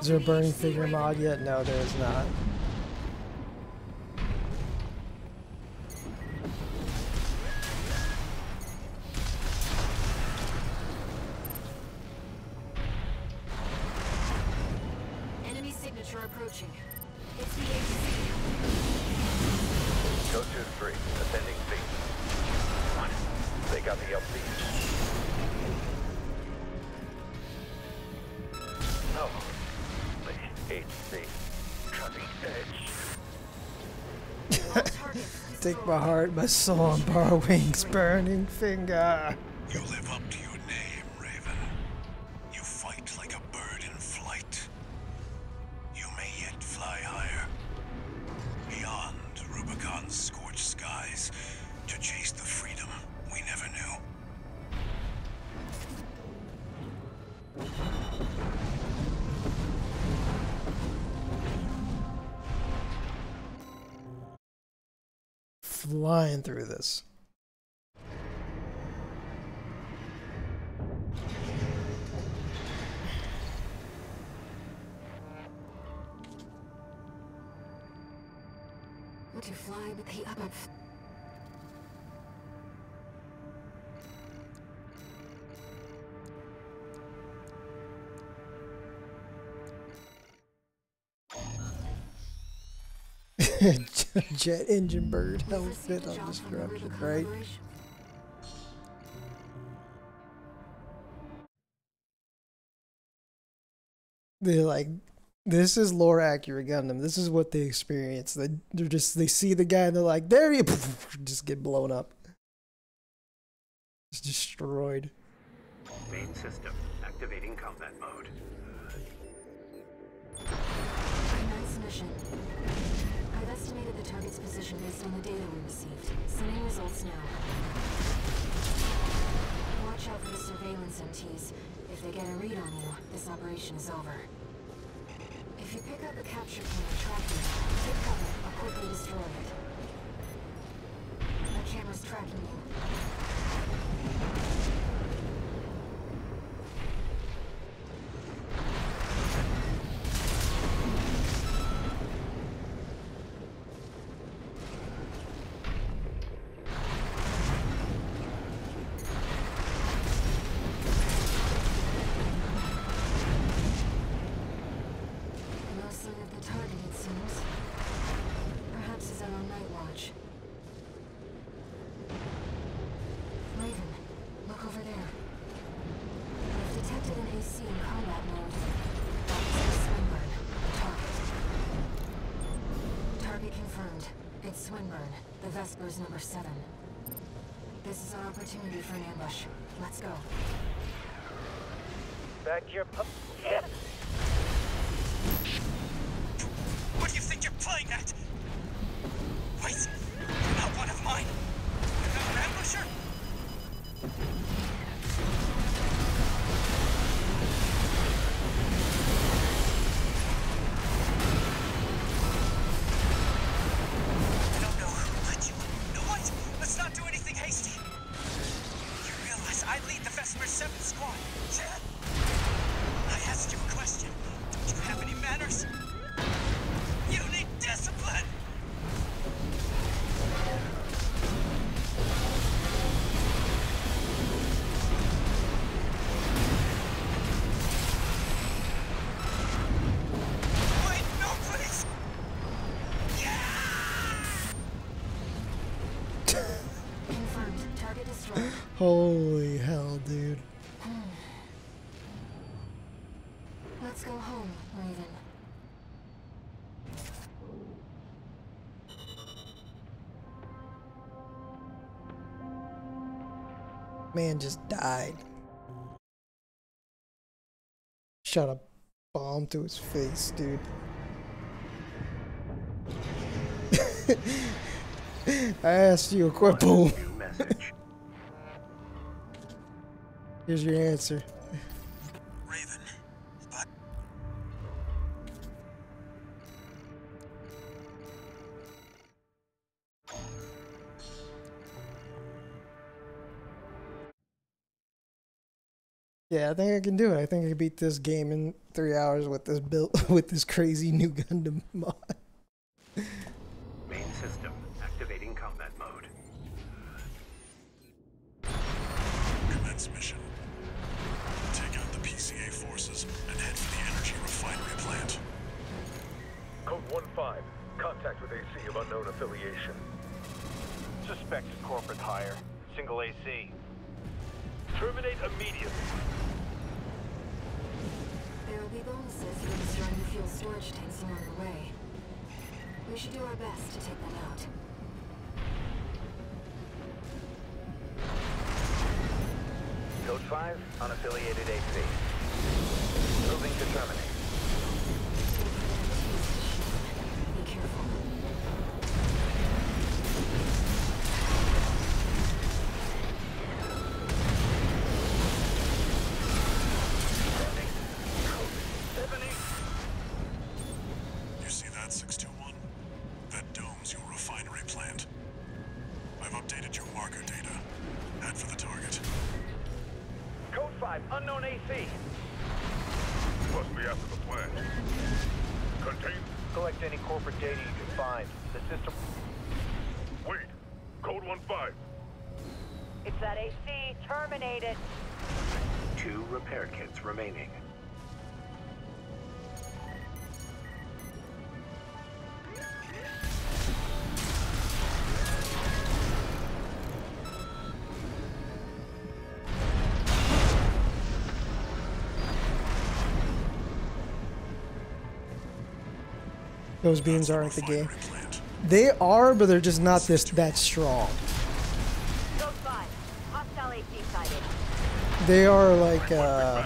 Is there a burning figure mod yet? No, there is not. Enemy signature approaching. It's the HC. Go to 3, ascending feet. They got the LC. No. HC, cutting edge. Take my heart, my soul, and bar wings, burning finger. You live up to your name, Raven. You fight like a bird in flight. You may yet fly higher, beyond Rubicon's scorched skies, to chase the freedom we never knew. Flying through this. Would you fly with the other? Jet engine bird outfit on destruction, right? They're like, this is lore accurate Gundam. This is what they experience. They see the guy and they're like, there you just get blown up. It's destroyed. Main system activating combat mode. Mission. I've estimated the target's position based on the data we received. Sending results now. Watch out for the surveillance MTs. If they get a read on you, this operation is over. If you pick up a capture camera tracking, take cover or quickly destroy it. The camera's tracking you. It's Swinburne, the Vespers #7. This is our opportunity for an ambush. Let's go. Back your pup. Yeah. What do you think you're playing at? Wait! You're not one of mine! Another ambusher? Holy hell, dude. Let's go home, Raven. Man just died. Shot a bomb through his face, dude. I asked you a question. Here's your answer. Raven, but yeah, I think I can do it. I think I can beat this game in 3 hours with this built with this crazy new Gundam mod. Main system activating combat mode. Commence mission. PCA forces and head for the energy refinery plant. Code 15. Contact with AC of unknown affiliation. Suspected corporate hire. Single AC. Terminate immediately. There will be bonuses for destroying the fuel storage tanks along the way. We should do our best to take them out. Code 5, unaffiliated AC. Moving to terminate. Be careful. Landing. Code 70. You see that, 621? That dome's your refinery plant. I've updated your marker data. Head for the target. Code 5, unknown AC. Must be after the plan. Contain. Collect any corporate data you can find. The system. Wait. Code 15. It's that AC. Terminate it. 2 repair kits remaining. Those beams aren't the game. They are, but they're just not that strong. They are like an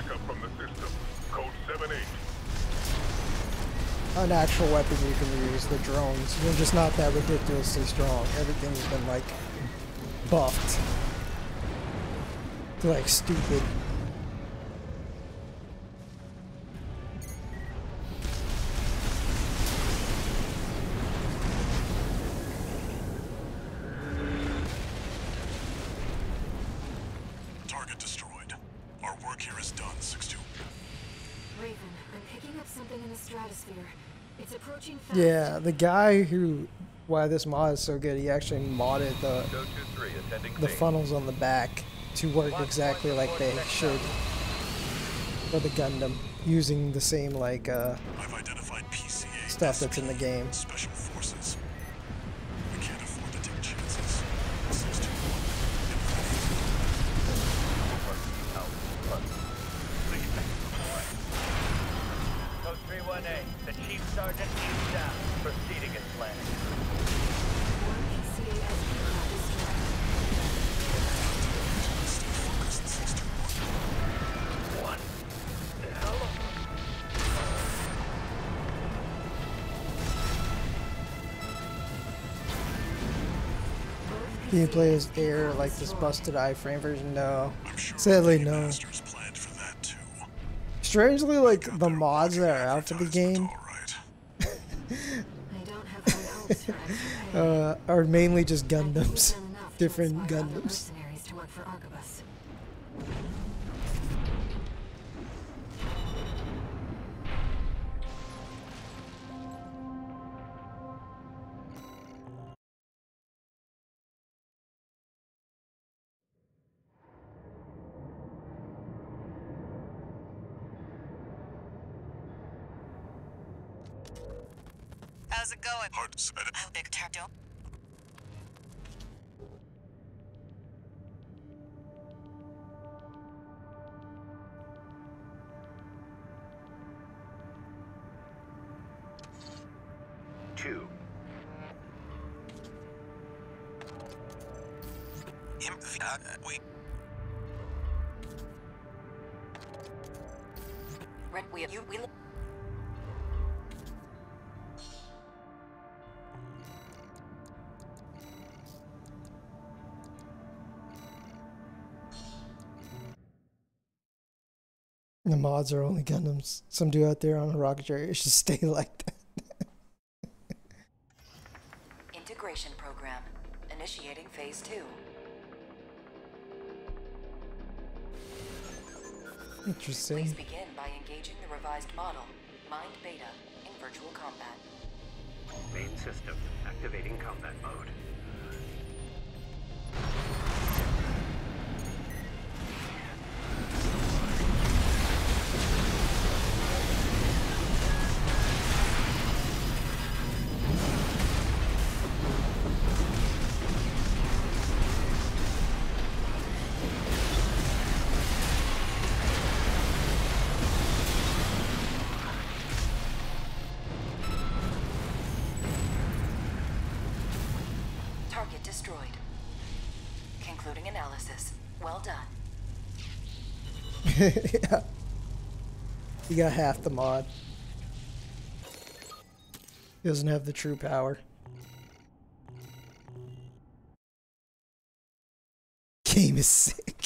actual weapon you can use. The drones, they're just not that ridiculously strong. Everything's been like buffed. They're like stupid. Yeah, the guy who, why this mod is so good, he actually modded the funnels on the back to work exactly like they should for the Gundam, using the same like I've identified PCA stuff that's in the game. Special forces. We can't afford to take chances. Code 318, the Chief Sergeant is down, proceeding as planned. Do you play as Air like this busted iframe version? No. Sadly, no. Strangely, like, the mods that are out for the game are mainly just Gundams. Different Gundams. How's it going? Hard to submit it. Oh, big turtle. Two. The mods are only Gundams. Some dude out there on a rocketry, it should stay like that. Integration program. Initiating phase 2. Interesting. Please begin by engaging the revised model, Mind Beta, in virtual combat. Main system activating combat mode. Target destroyed. Concluding analysis. Well done. Yeah. You got half the mod. He doesn't have the true power. Game is sick.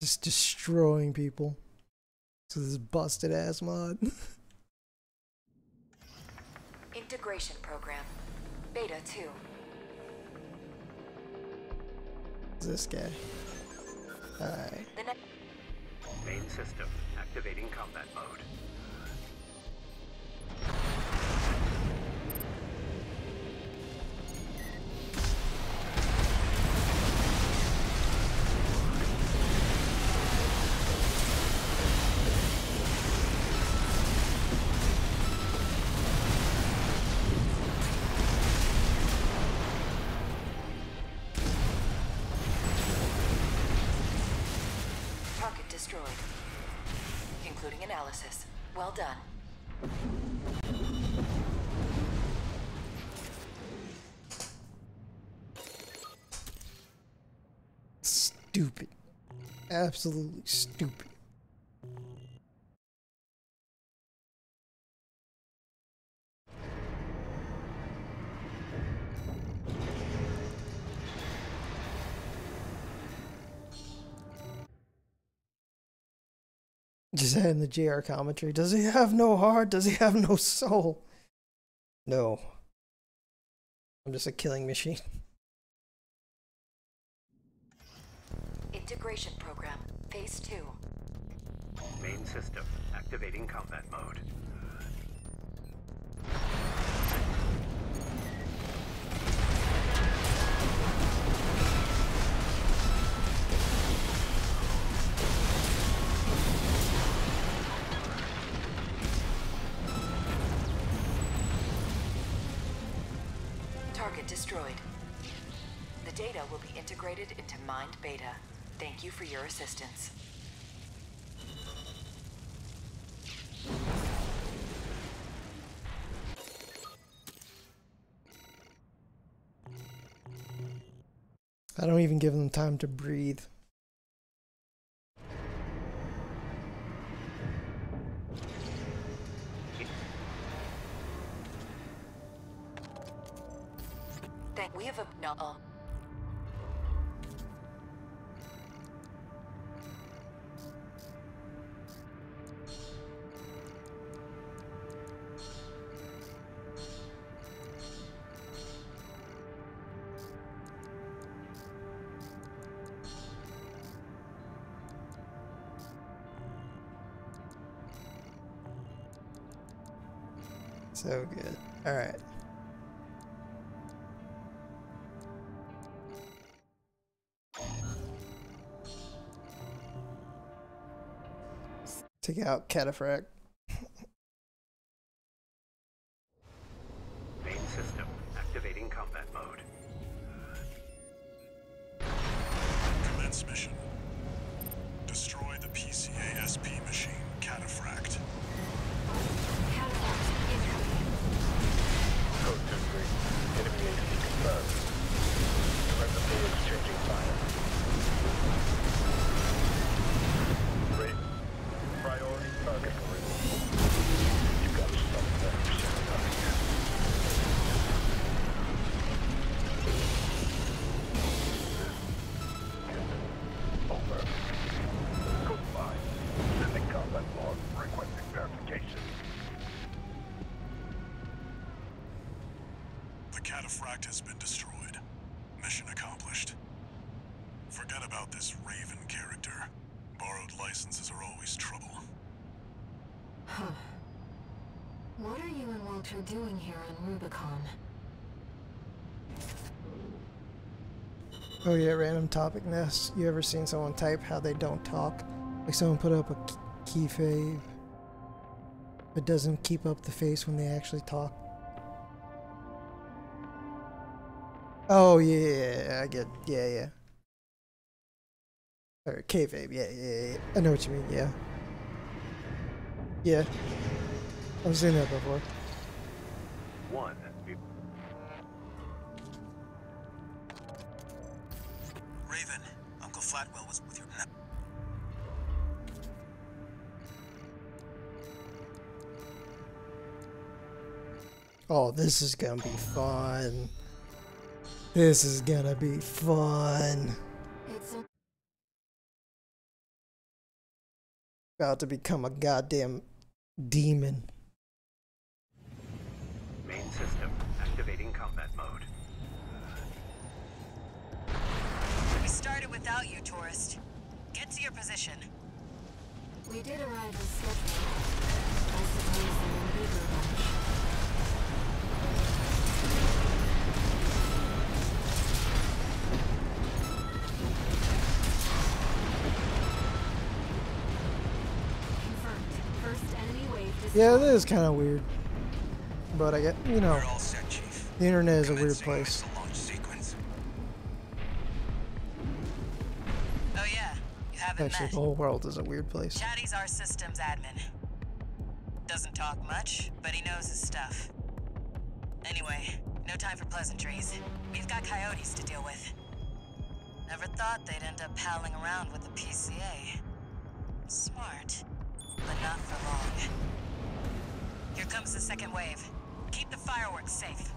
Just destroying people. So this busted ass mod. Integration program. Beta 2. This guy. Alright. Main system activating combat mode. Destroyed. Concluding analysis. Well done. Stupid. Absolutely stupid. Just had in the JR commentary. Does he have no heart? Does he have no soul? No. I'm just a killing machine. Integration program, phase 2. Main system activating combat mode. Target destroyed. The data will be integrated into Mind Beta. Thank you for your assistance. I don't even give them time to breathe. We have a no. So good. All right. Take out Cataphract. Main system activating combat mode. Commence mission. Destroy the PCASP machine, Cataphract. Code 2-3. Enemy agency confirmed. Replicate exchanging fire. Great. Priority target for removal. You've got something better for sending out here. Over. Goodbye. Sending combat log. Requesting verification. Cataphract has been destroyed. Mission accomplished. Forget about this Raven character. Borrowed licenses are always trouble. Huh. What are you and Walter doing here on Rubicon? Oh yeah, random topic nest. You ever seen someone type how they don't talk? Like someone put up a key fave, but doesn't keep up the face when they actually talk. Oh yeah, I get yeah. Or kayfabe, yeah. I know what you mean, yeah. Yeah. I was in that before. One. Raven, Uncle Flatwell was with your nap. Oh, this is gonna be fun. This is gonna be fun. About to become a goddamn demon. Main system activating combat mode. We started without you, tourist. Get to your position. We did arrive in Switzerland. I suppose they're in Hebrew. Yeah, that is kind of weird, but I get, you know, the internet is a weird place. Oh yeah, you haven't actually met. The whole world is a weird place. Chatty's our systems admin. Doesn't talk much, but he knows his stuff. Anyway, no time for pleasantries. We've got coyotes to deal with. Never thought they'd end up palling around with the PCA. Smart, but not for long. Here comes the second wave. Keep the fireworks safe.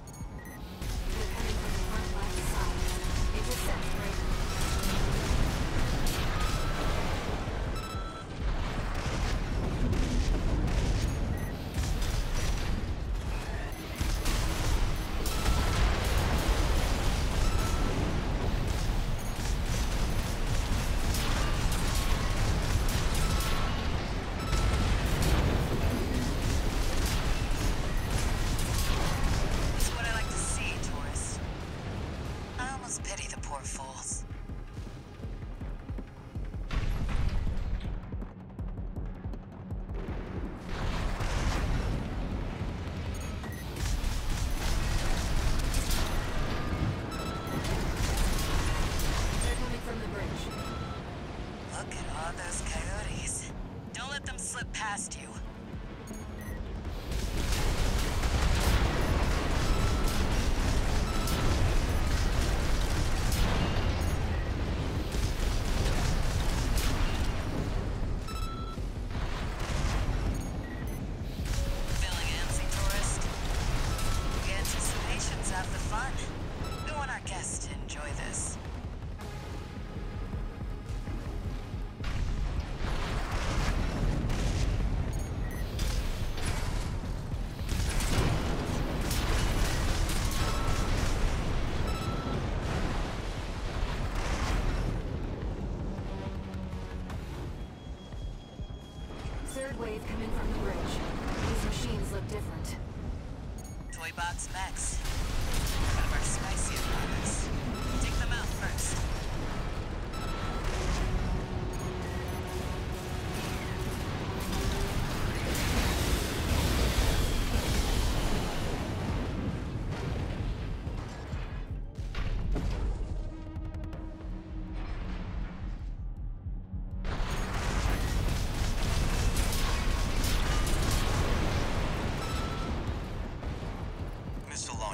third wave coming from the bridge. These machines look different. Toy Box Max. One of our spicier products. Take them out first.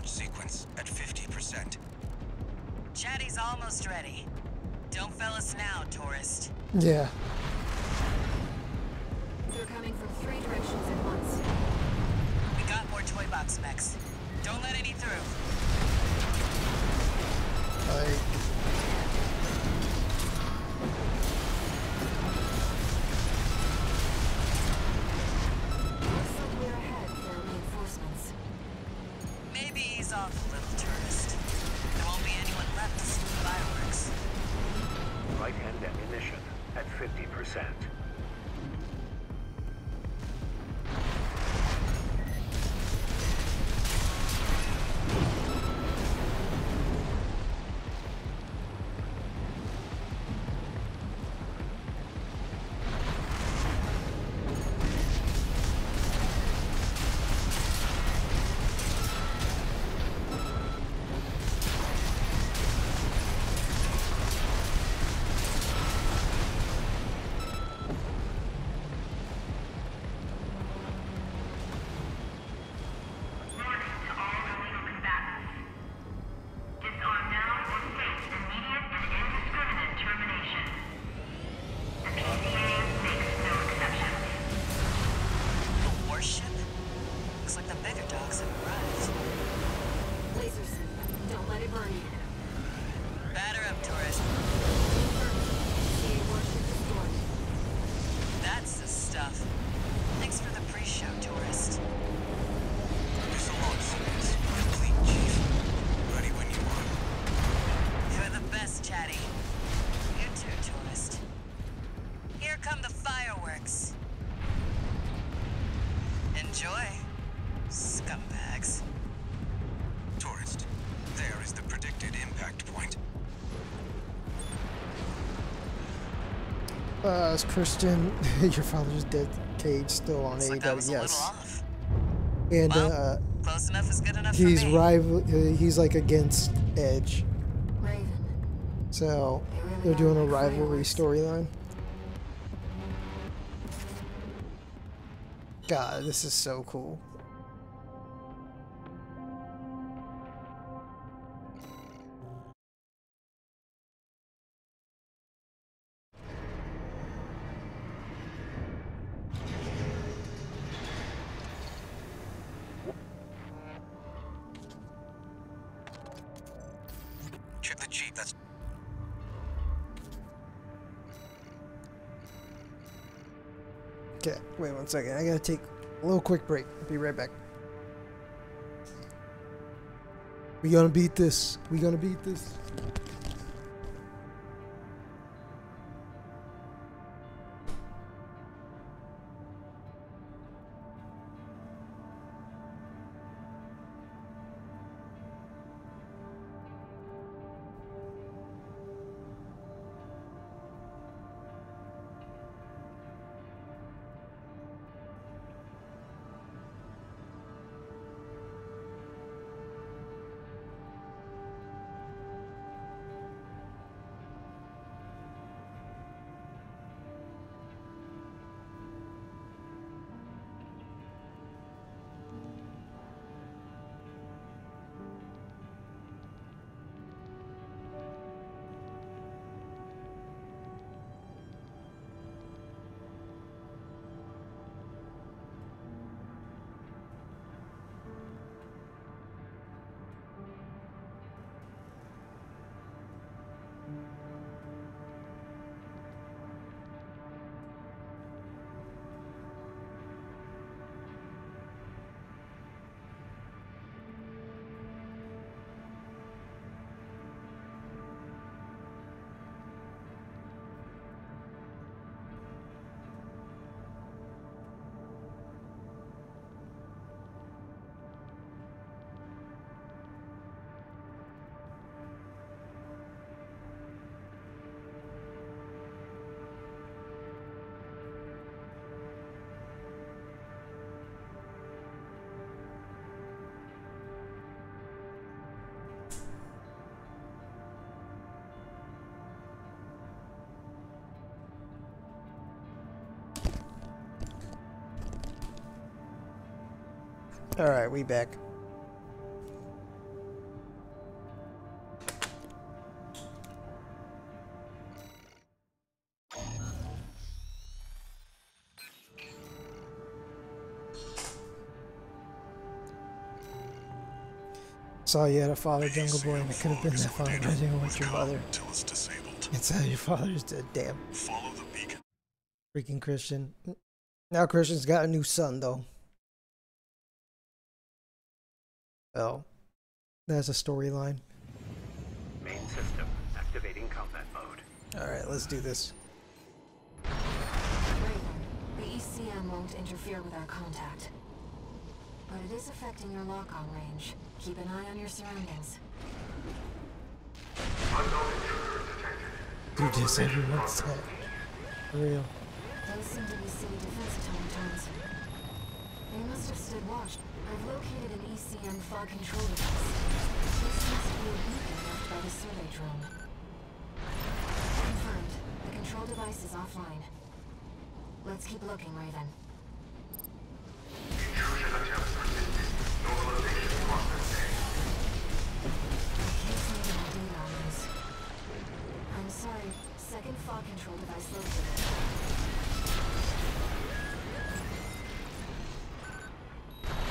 Sequence at 50%. Chatty's almost ready. Don't fail us now, tourist. Yeah. They're coming from three directions at once. We got more toy box mechs. Don't let any through. Christian, your father's dead cage still on AEW. Yes, and well, close enough is good enough. He's rival. He's like against Edge, Raven. So they're doing a rivalry storyline. God, this is so cool. Okay, wait one second. I gotta take a little quick break. I'll be right back. We're gonna beat this. We're gonna beat this. Alright, we back. Saw you had a father, Jungle Boy, and it could have been that father, but I didn't want your mother. It's how your father's dead, damn. Follow the beacon. Freaking Christian. Now Christian's got a new son, though. Well, that's a storyline. Main system activating combat mode. Alright, let's do this. Great. The ECM won't interfere with our contact. But it is affecting your lock-on range. Keep an eye on your surroundings. Do this every once in a while. For real. Those seem to be city defense automatons. They must have stood watch. I've located an ECM fog control device. This seems to be a beacon left by the survey drone. Confirmed. The control device is offline. Let's keep looking, Raven. I'm sorry, second fog control device located.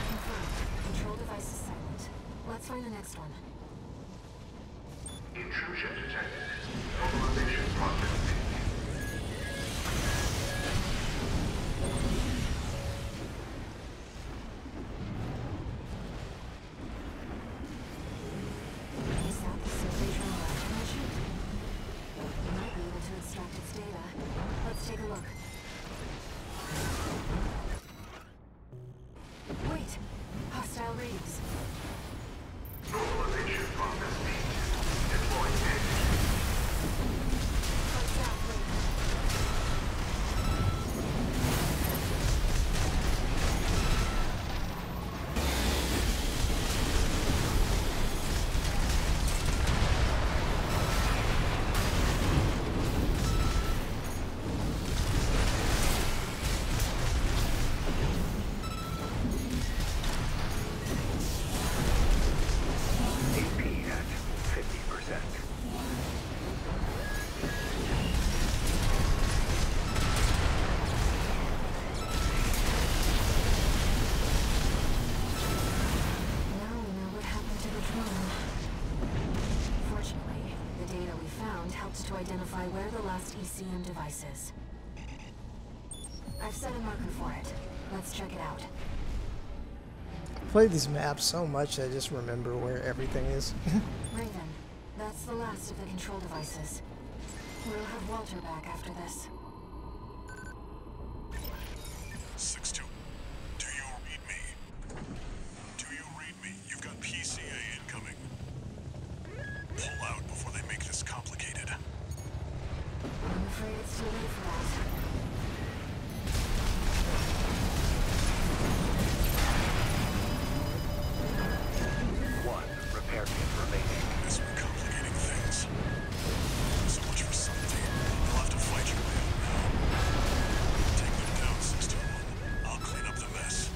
Confirmed. Control device is silent. Let's find the next one. Intrusion detected. Normalization process. Identify where the last ECM device is. I've set a marker for it. Let's check it out. I played these maps so much I just remember where everything is. Raven, that's the last of the control devices. We'll have Walter back after this. 6-2. Do you read me? Do you read me? You've got PCA incoming. Pull out before they make this complicated. I'm afraid it's too late for that. One repair kit remaining. This will be complicating things. So much for something. We'll have to fight your way out now. Take them down, 6-1. I'll clean up the mess.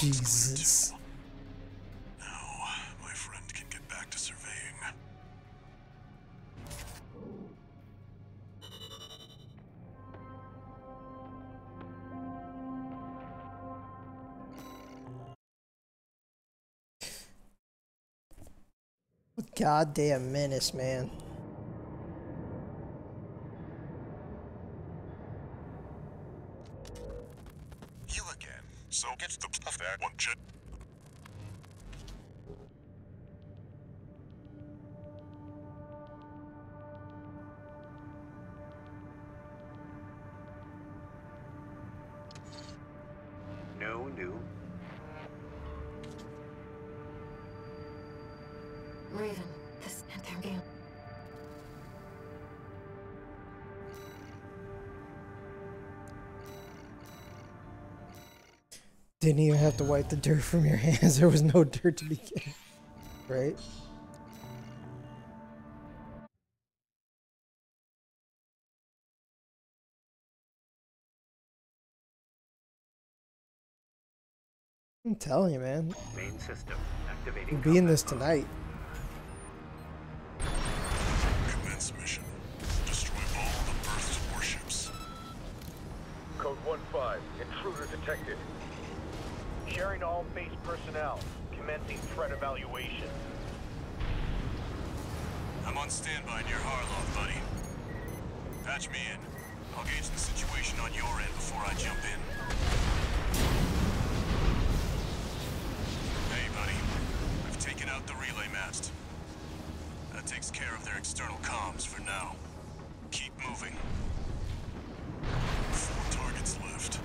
Jesus. Now, my friend can get back to surveying. Goddamn menace, man. do. Raven, this entire game. Didn't even have to wipe the dirt from your hands. There was no dirt to begin. Right? I'm telling you, man. Main system activating. We'll be in this tonight. Commence mission. Destroy all the Earth's warships. Code 1-5. Intruder detected. Sharing all base personnel. Commencing threat evaluation. I'm on standby near Harlow, buddy. Patch me in. I'll gauge the situation on your end before I jump in. Hey, buddy. I've taken out the relay mast. That takes care of their external comms for now. Keep moving. 4 targets left.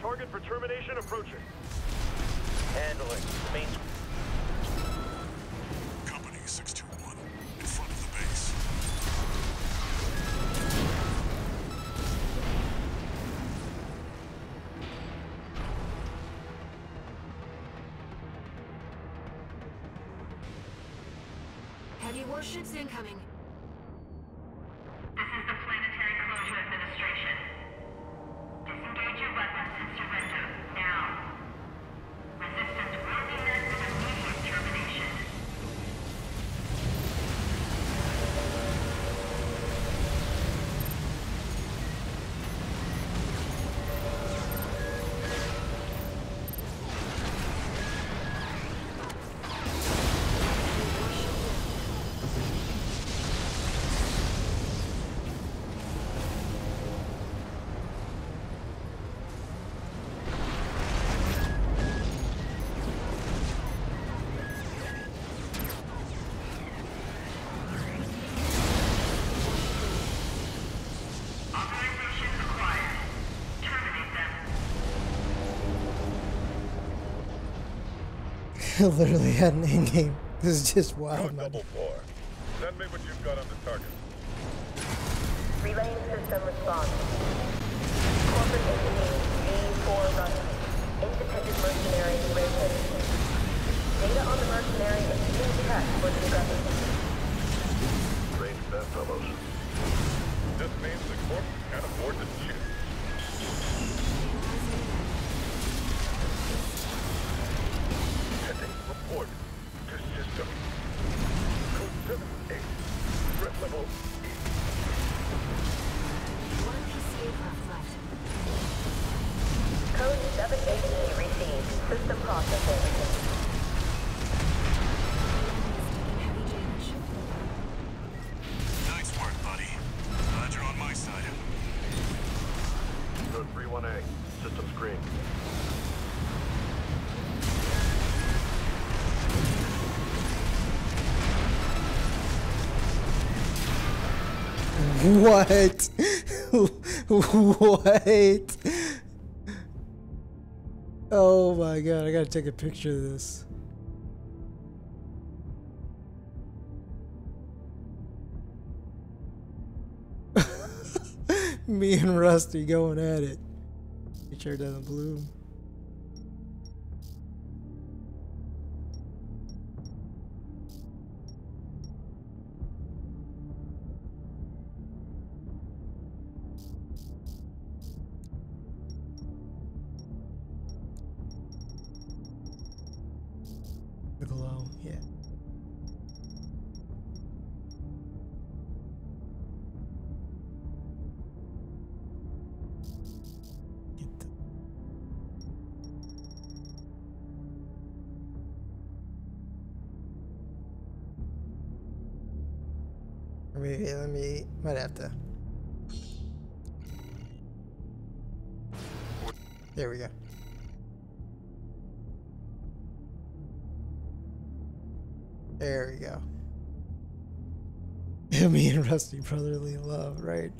Target for termination approaching. Handling. Main. Company 621 in front of the base. Heavy warships incoming. I literally had an end game. This is just wild. Double 4. Send me what you've got on the target. Relaying system response. Corporate entity V4 Russian. Independent mercenary Raven. Data on the mercenary is being checked for discrepancy. Range that, fellows. This means the corp can't afford to shoot. Report to system. Code 78. Threat level. One PCA left. Code 78 received. System processing. Heavy damage. Nice work, buddy. Glad you're on my side. What? What? Oh my god, I gotta take a picture of this. Me and Rusty going at it. Make sure it doesn't bloom. The glow, yeah. Maybe might have to. There we go. There we go. Yeah, me and Rusty, brotherly love, right?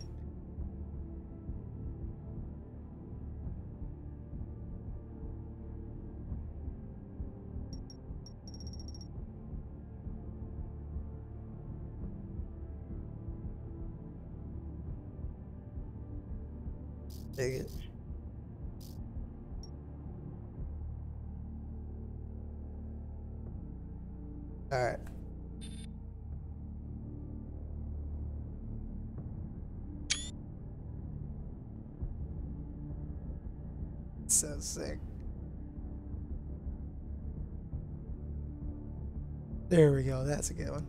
Dig it. All right. So sick. There we go. That's a good one.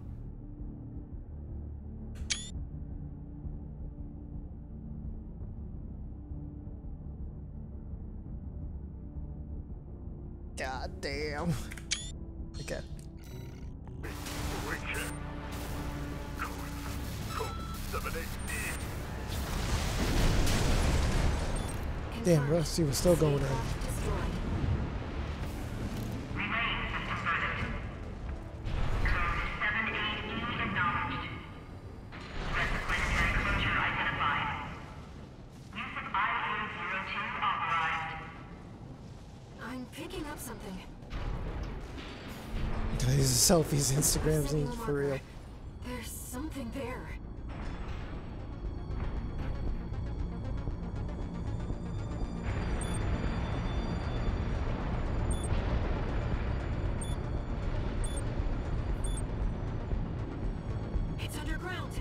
God damn. Okay. Damn, Rusty was still going in. These selfies, Instagrams, and for real. There's something there. It's underground.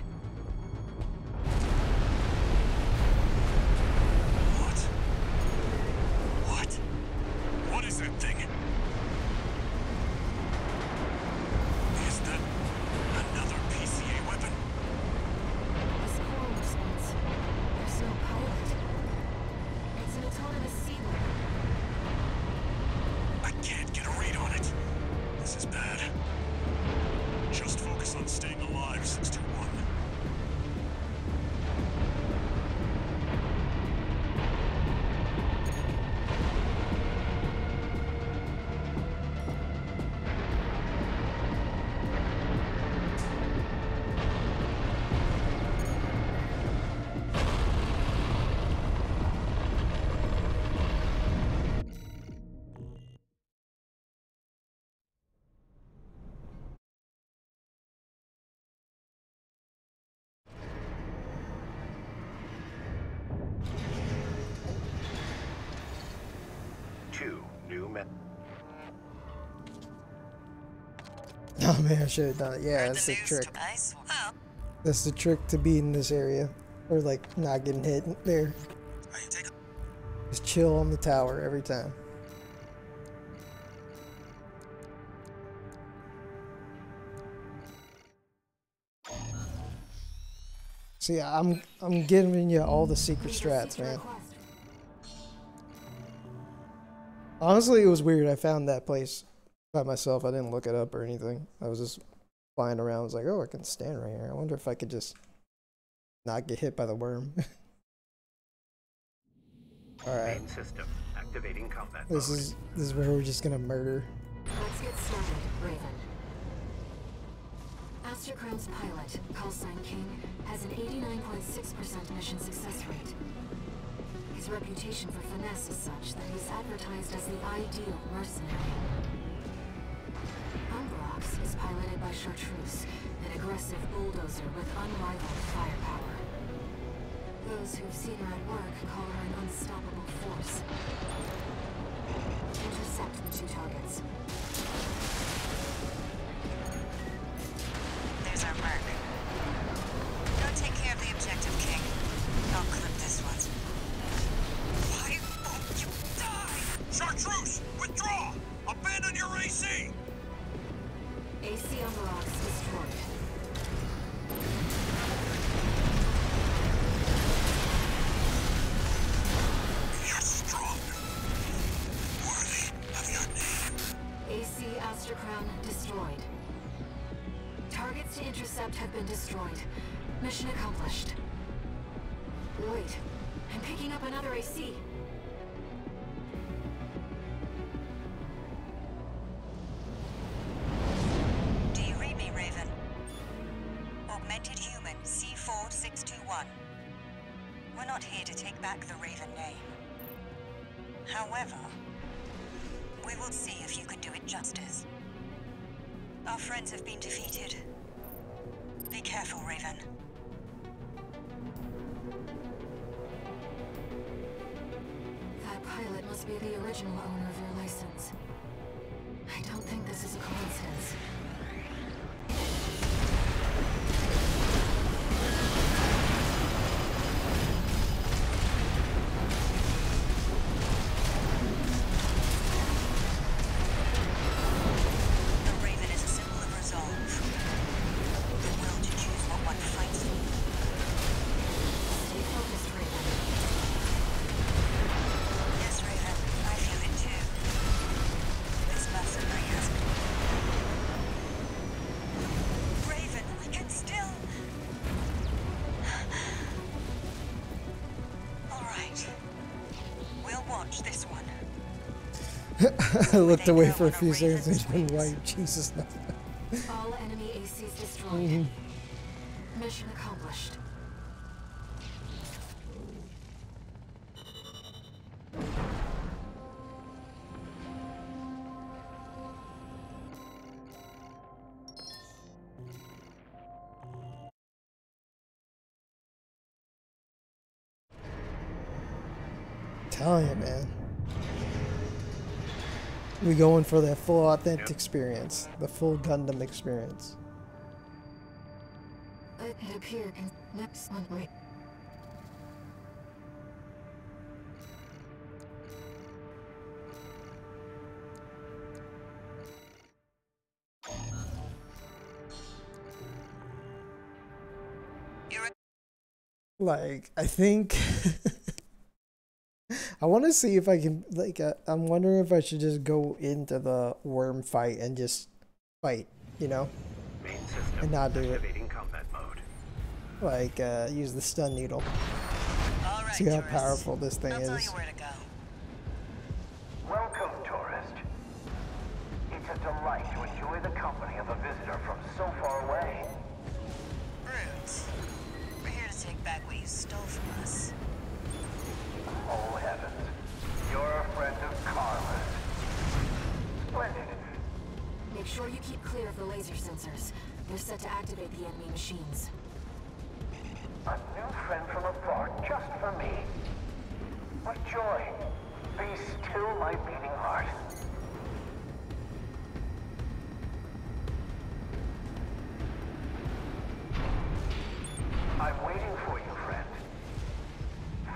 What is that thing? Oh man, I should have done it. Yeah, that's the trick. That's the trick to beating this area. Or like not getting hit there. Just chill on the tower every time. See, I'm giving you all the secret strats, man. Honestly, it was weird. I found that place by myself. I didn't look it up or anything. I was just flying around. I was like, oh, I can stand right here. I wonder if I could just not get hit by the worm. All right. System activating combat. This is where we're just gonna murder. Let's get started, Raven. As Nostracran's pilot, callsign King, has an 89.6% mission success rate. His reputation for finesse is such that he's advertised as the ideal mercenary. Umbrox is piloted by Chartreuse, an aggressive bulldozer with unrivaled firepower. Those who've seen her at work call her an unstoppable force. Intercept the two targets. There's our mark. Go take care of the objective, King. I'll clip this one. Why won't you die? Chartreuse, withdraw! Abandon your AC! AC on the rocks destroyed. Destroyed. Targets to intercept have been destroyed. Mission accomplished. Wait, I'm picking up another AC. Do you read me, Raven? Augmented human C4621. We're not here to take back the Raven name. However, we will see if you can do it justice. Our friends have been defeated. Be careful, Raven. That pilot must be the original owner of your license. I don't think this is a coincidence. I looked away for a few seconds and went white. Jesus, nothing. All enemy ACs destroyed. Mission accomplished. Telling you, man. We're going for that full authentic experience, the full Gundam experience. It appeared in next one way. Like, I think. I want to see if I can, like, I'm wondering if I should just go into the worm fight and just fight, you know, and not do it. Like, use the stun needle. All right, see how tourist. Powerful this thing I'll is. Tell you where to go. Welcome, tourist. It's a delight to enjoy the company of a visitor from so far away. Brutes. We're here to take back what you stole from us. Oh heavens, you're a friend of Carla's. Splendid. Make sure you keep clear of the laser sensors. They're set to activate the enemy machines. A new friend from afar, just for me. What joy. Be still my beating heart. I'm waiting for you, friend.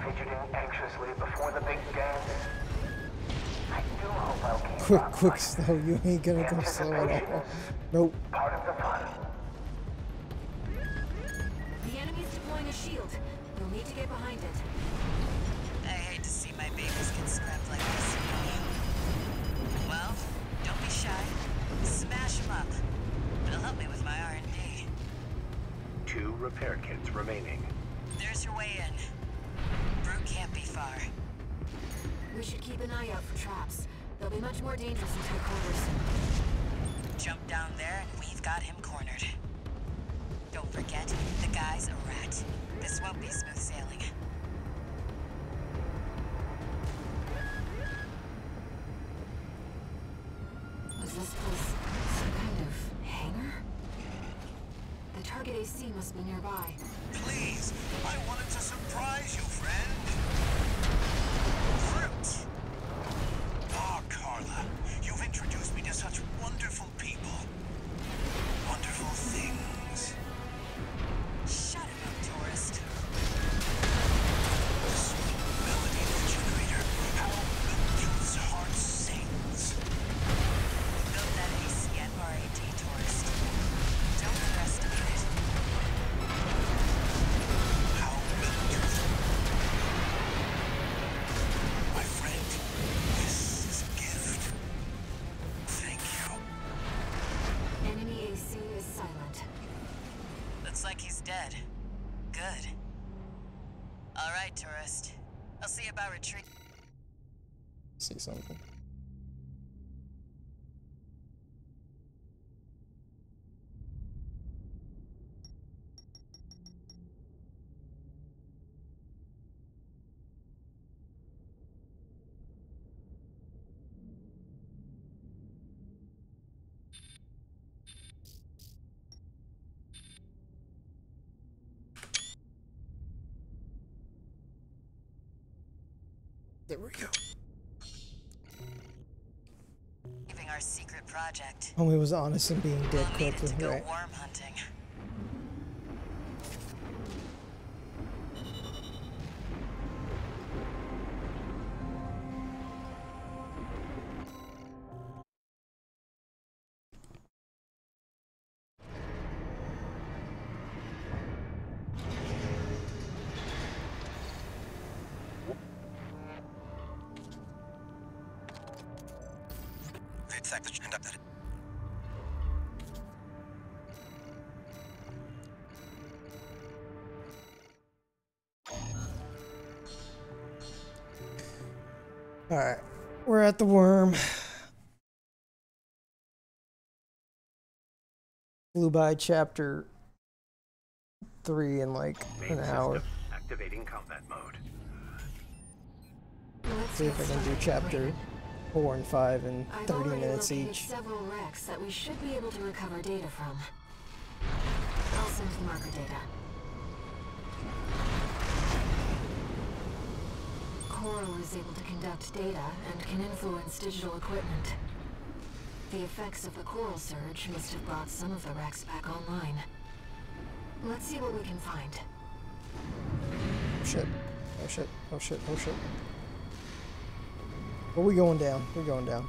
Fidgeting anxiously before the big dance. I do hope I'll keep quick, slow. You ain't gonna go slow at all. Nope. Part of the fun. The enemy's deploying a shield. You'll need to get behind it. I hate to see my babies get scrapped like this. Well, don't be shy. Smash them up. It'll help me with my R&D. 2 repair kits remaining. There's your way in. Brute can't be far. We should keep an eye out for traps. They'll be much more dangerous in tight quarters. Jump down there and we've got him cornered. forget, the guy's a rat. This won't be smooth sailing. Was this place some kind of hangar? The target AC must be nearby. Please! I wanted to surprise you, friend! Fruit! Ah, oh, Carla, you've introduced me to such wonderful people. Wonderful things. Shut up, tourist. The sweet melody of the generator, how the youth's heart sings. We built that AC at RAD, tourist. Don't underestimate it. How beautiful. My friend, this is a gift. Thank you. Enemy AC is silent. Looks like he's dead. Good. All right, tourist. I'll see about retreat. See something. There we go. Giving our secret project. Homie was honest and being dead quickly. To go right. Worm hunting. Alright, we're at the worm. Flew by chapter 3 in like an hour. Activating combat mode. See if I can do chapter 4 and 5 in 30 minutes each. Several wrecks that we should be able to recover data from. I'll send marker data. Coral is able to conduct data and can influence digital equipment. The effects of the coral surge must have brought some of the wrecks back online. Let's see what we can find. Shit. Oh shit. Oh shit. Oh shit. Oh, we going down. We're going down.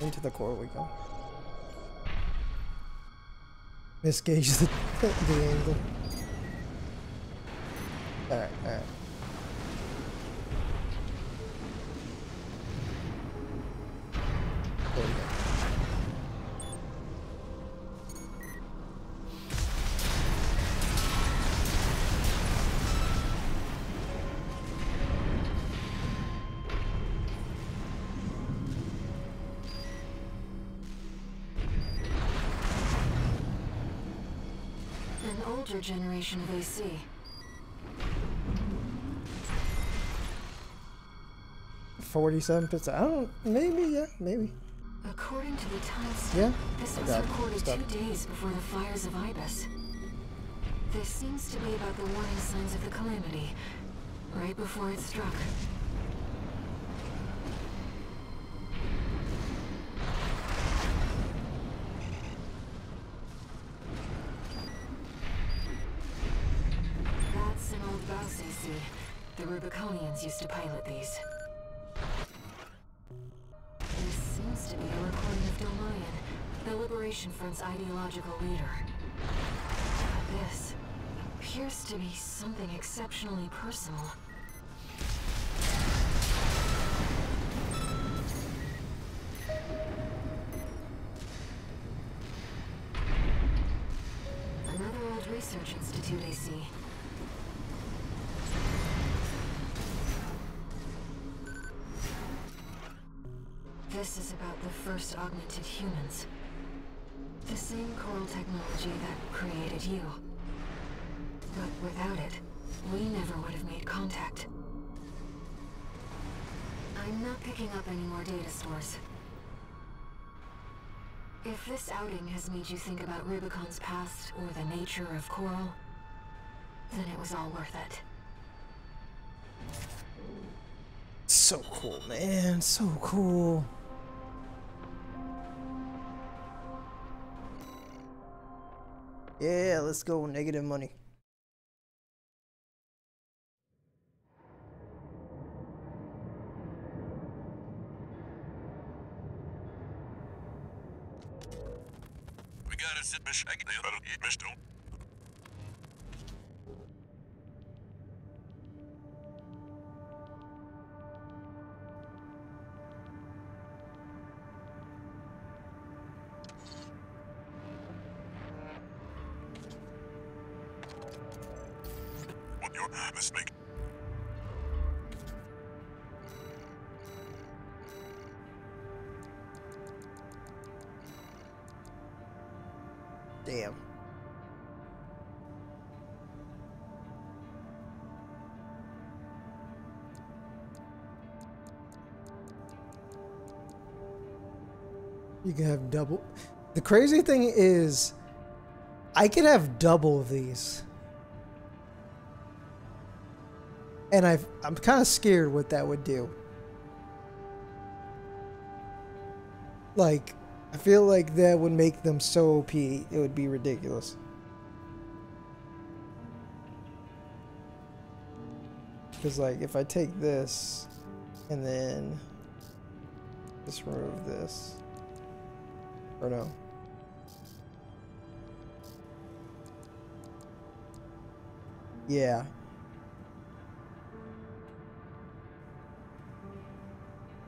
Into the coral we go. Misgauge the angle. Alright, alright. There we go. An older generation of AC. $47. I don't. Maybe. Yeah. Maybe. According to the time step, this was recorded 2 days before the fires of Ibis. This seems to be about the warning signs of the calamity, right before it struck. That's an old Baus AC. The Rubiconians used to pilot these. To be a recording of Dolion, the Liberation Front's ideological leader. This appears to be something exceptionally personal. Another old research institute, I see. This is about the first augmented humans. This same coral technology that created you. But without it, we never would have made contact. I'm not picking up any more data stores. If this outing has made you think about Rubicon's past or the nature of coral, then it was all worth it. So cool, man. So cool. Yeah, let's go negative money. Damn. You can have double. The crazy thing is, I could have double of these. And I'm kind of scared what that would do. Like, I feel like that would make them so OP, it would be ridiculous. Because, like, if I take this and then just remove this, or no. Yeah.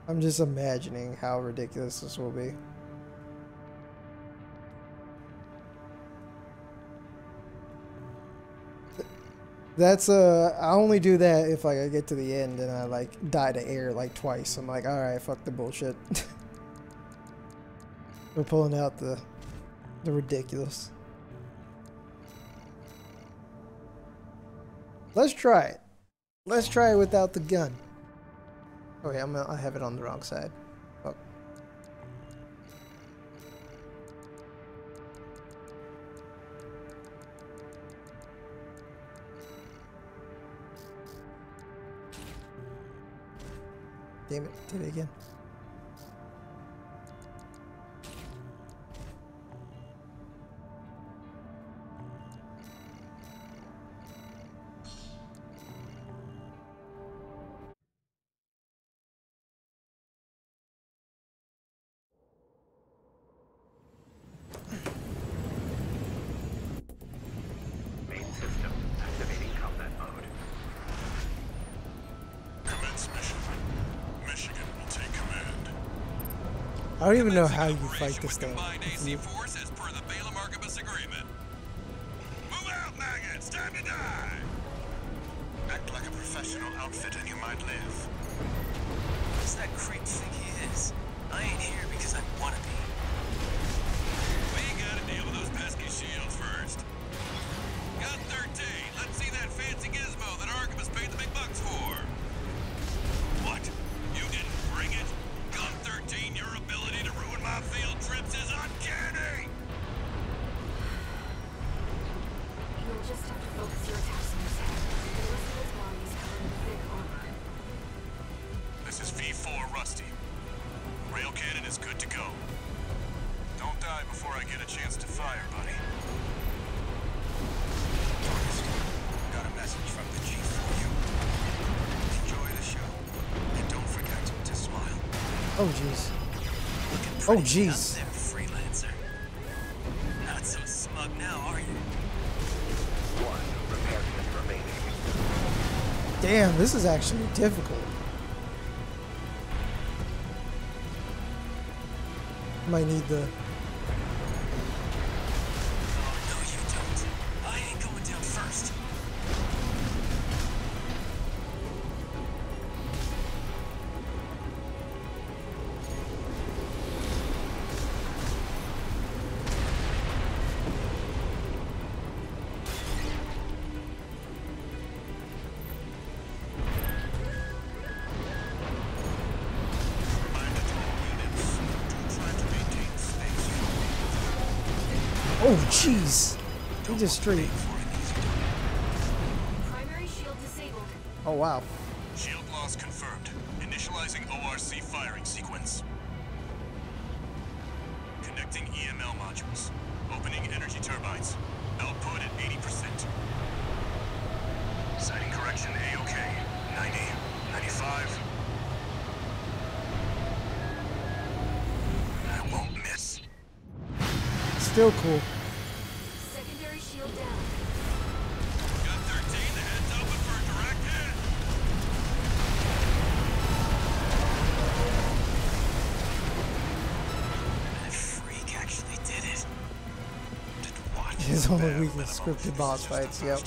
I'm just imagining how ridiculous this will be. That's I only do that if like I get to the end and I like die to air like twice. I'm like, all right, fuck the bullshit. We're pulling out the ridiculous. Let's try it. Let's try it without the gun. Oh yeah, I have it on the wrong side. Fuck. Damn it, did it again. I don't even know how you fight this thing. AC force as per the Bala Markibus agreement. Move out, maggots! Time to die! Act like a professional outfit and you might live. Who's that creep think he is? I ain't here because I wanna be. We gotta deal with those pesky shields first. Got 13. Let's see that fancy gizmo that Archibus paid the big bucks for. What? You didn't bring it? Gun 13, your ability to ruin my field trips is uncanny! You'll just have to focus your attacks on his head. The rest of his body is covered in thick armor. This is V4 Rusty. Rail cannon is good to go. Don't die before I get a chance to fire, buddy. Tourist, got a message from the Chief for you. Enjoy the show, and don't forget to smile. Oh jeez. Oh jeez. Freelancer. Not so smug now, are you? One repairman remaining. Damn, this is actually difficult. Might need the. Oh no, you don't. I ain't going down first. Oh, jeez. He just straight. Primary shield disabled. Oh, wow. Shield loss confirmed. Initializing ORC firing sequence. Connecting EML modules. Opening energy turbines. Output at 80%. Sighting correction A-OK. 90, 95. I won't miss. Still cool. Secondary shield down. Got 13, the head's open for a direct hit. That freak actually did it. Did watch. His only weakness, scripted boss fights, yep.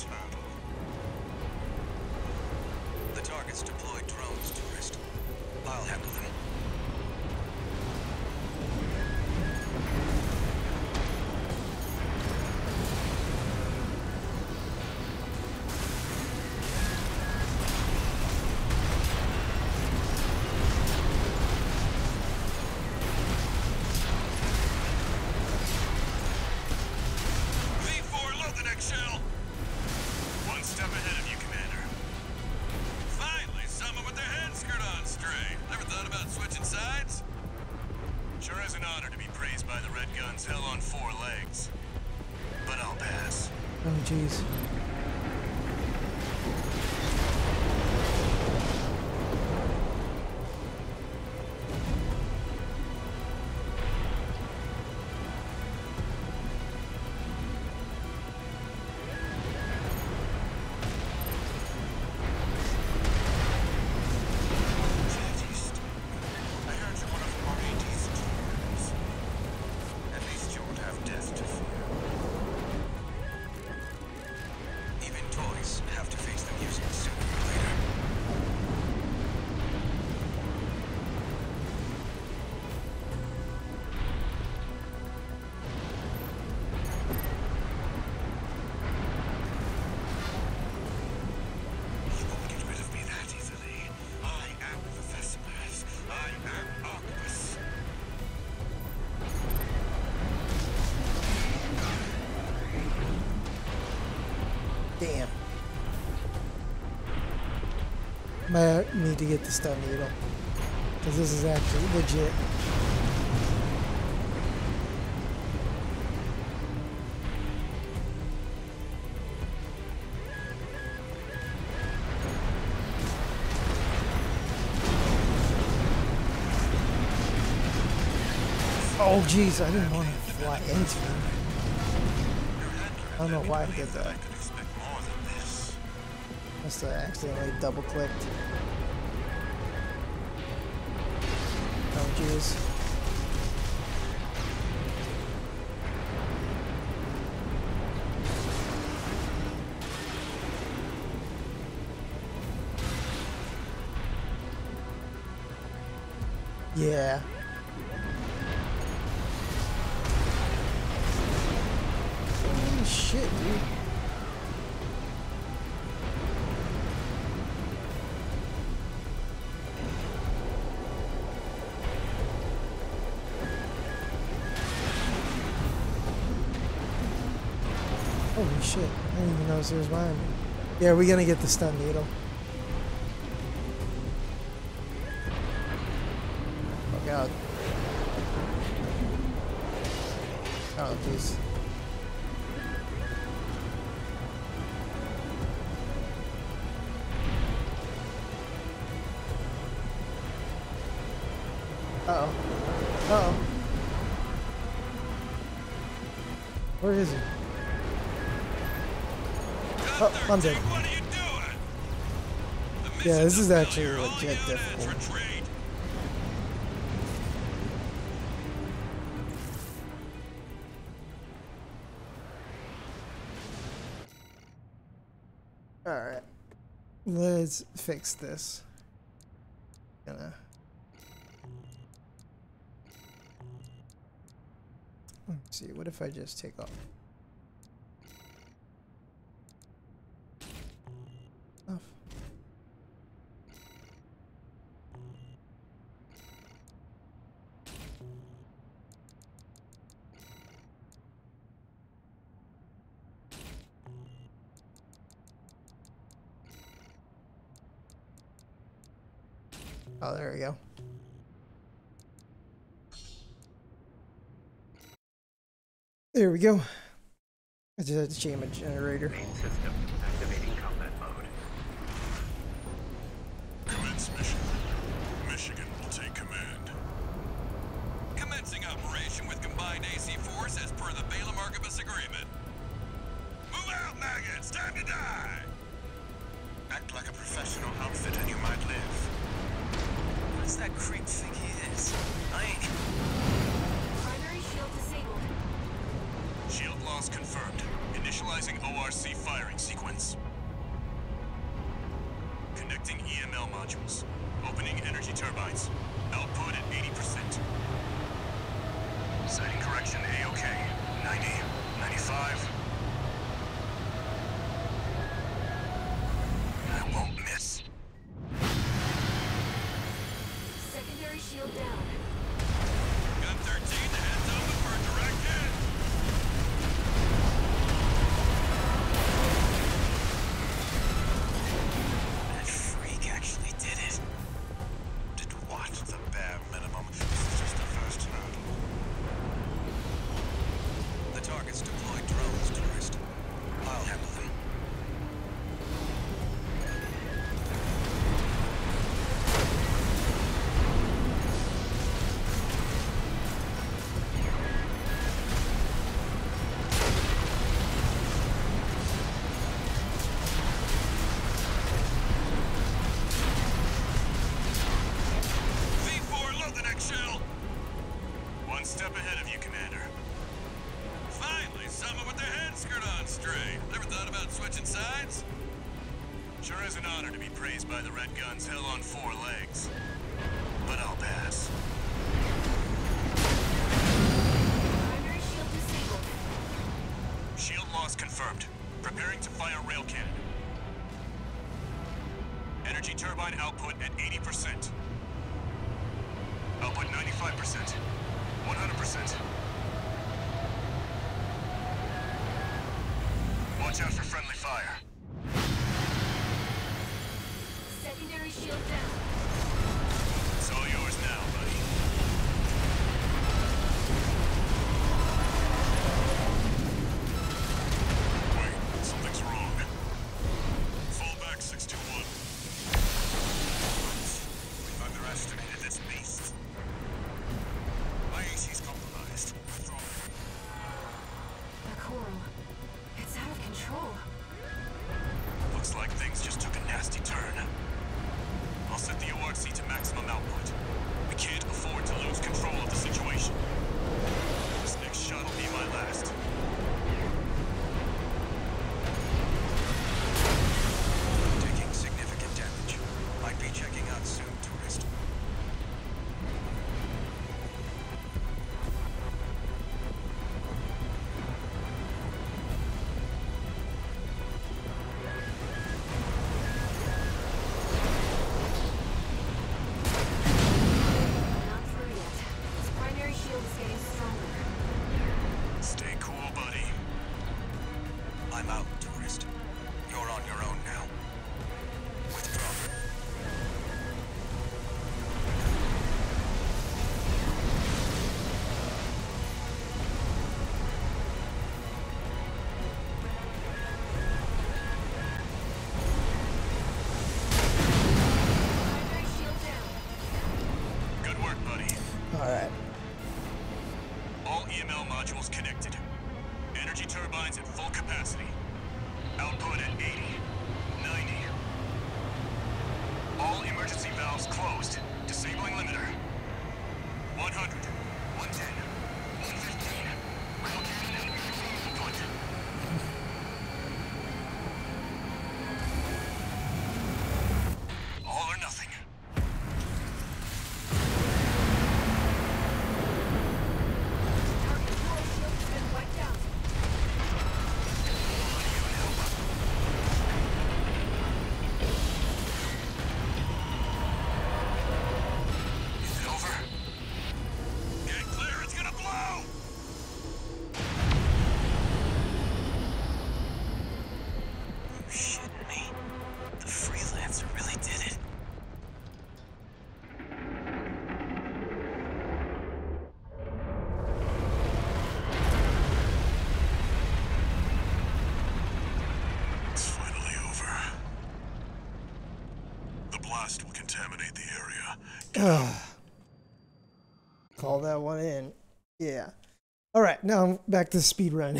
Damn. Might need to get the stun needle, because this is actually legit. Oh jeez, I didn't want to fly into him. I don't know why I did that. Must have accidentally double clicked. Oh jeez. Yeah. Holy shit, dude. Holy shit, I didn't even notice there was mine. Yeah, we're gonna get the stun needle. Oh god. Oh jeez. Uh oh. Uh oh. Where is he? Oh, I'm dead. Yeah, this is actually legit difficult. Alright. Let's fix this. Let's see, what if I just take off? Oh, there we go. There we go. I just had to change my generator. Main system activating combat mode. Commence mission. Michigan will take command. Commencing operation with combined AC force as per the Baila-Markibus agreement. Move out, maggots! Time to die! Act like a professional outfit and you might live. What's that creep think he is? I ain't... Primary shield disabled. Shield loss confirmed. Initializing ORC firing sequence. Connecting EML modules. Opening energy turbines. Output at 80%. Sighting correction A-OK. 90, 95. I won't miss. Secondary shield down. Gun 13, the head's open for a direct hit. That freak actually did it. Did what? The bare minimum. This is just the first round. The target's deployed drones to rest. I'll handle them. Confirmed. Preparing to fire rail cannon. Energy turbine output at 80%. Output 95%. 100%. Watch out for friendly fire. Secondary shield down. It's all yours now, buddy. Looks like things just took a nasty turn. I'll set the dust will contaminate the area. Call that one in. Yeah. All right, now I'm back to speed run.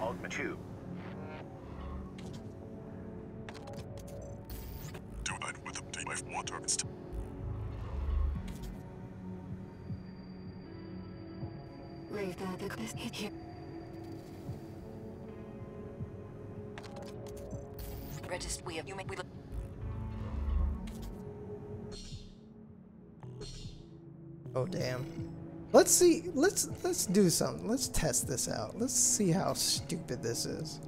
Alt Machu. Do it with the day of water. Register. We look. Oh damn! Let's see. Let's do something. Let's test this out. Let's see how stupid this is.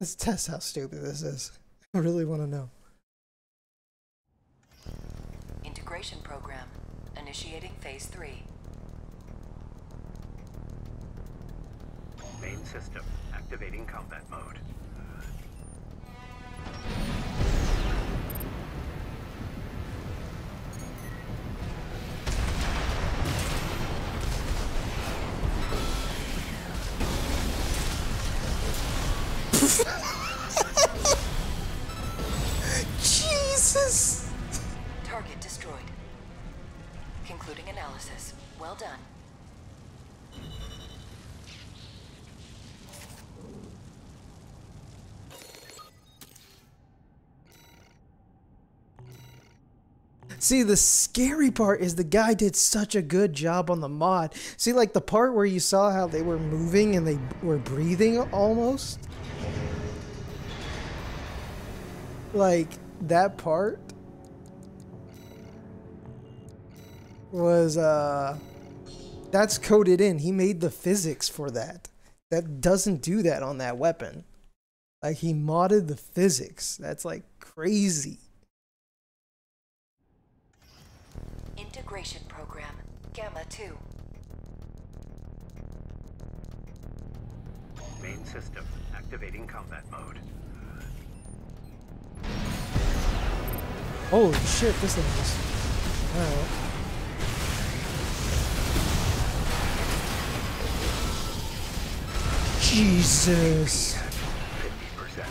Let's test how stupid this is. I really want to know. Integration program. Initiating phase 3. Main system. Activating combat mode. Jesus! Target destroyed. Concluding analysis. Well done. See, the scary part is the guy did such a good job on the mod. See, like the part where you saw how they were moving and they were breathing almost? Like, that part was, that's coded in. He made the physics for that. That doesn't do that on that weapon. Like, he modded the physics. That's, like, crazy. Integration program, Gamma 2. Main system, activating combat mode. Holy shit, this thing is... Alright. Jesus! 50%.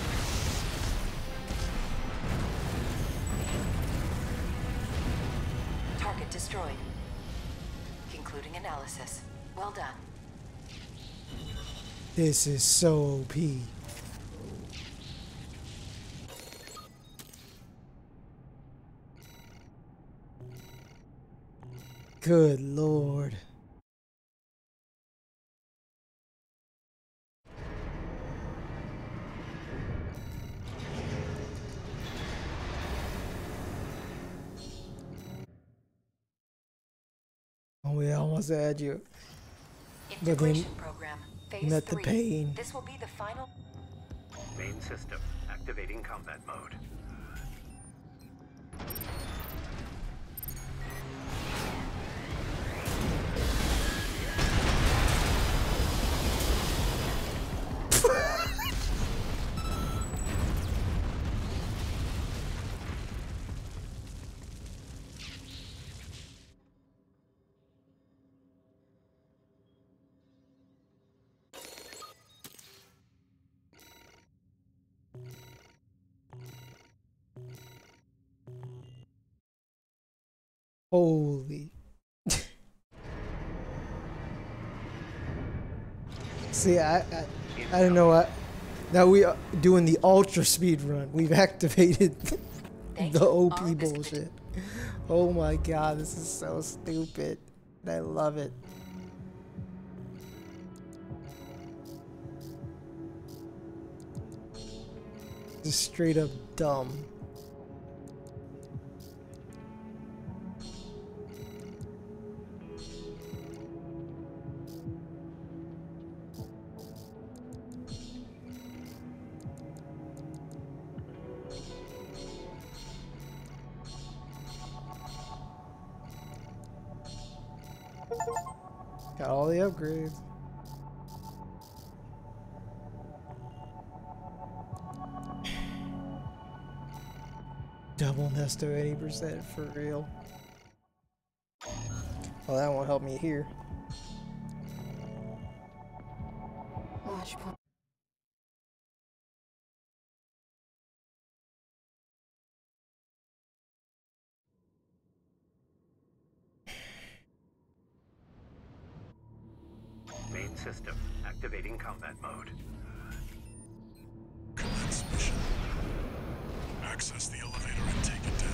Target destroyed. Concluding analysis. Well done. This is so OP. Good Lord. Oh, we almost had you. Integration program, phase 3. The pain. This will be the final. Main system, activating combat mode. Holy. See, I don't know what. Now we are doing the ultra speed run. We've activated the OP bullshit. Oh my god, this is so stupid. I love it. Just straight up dumb. Got all the upgrades. Double Nesto 80% for real. Well, that won't help me here. Main system activating combat mode. Commence mission. Access the elevator and take it down.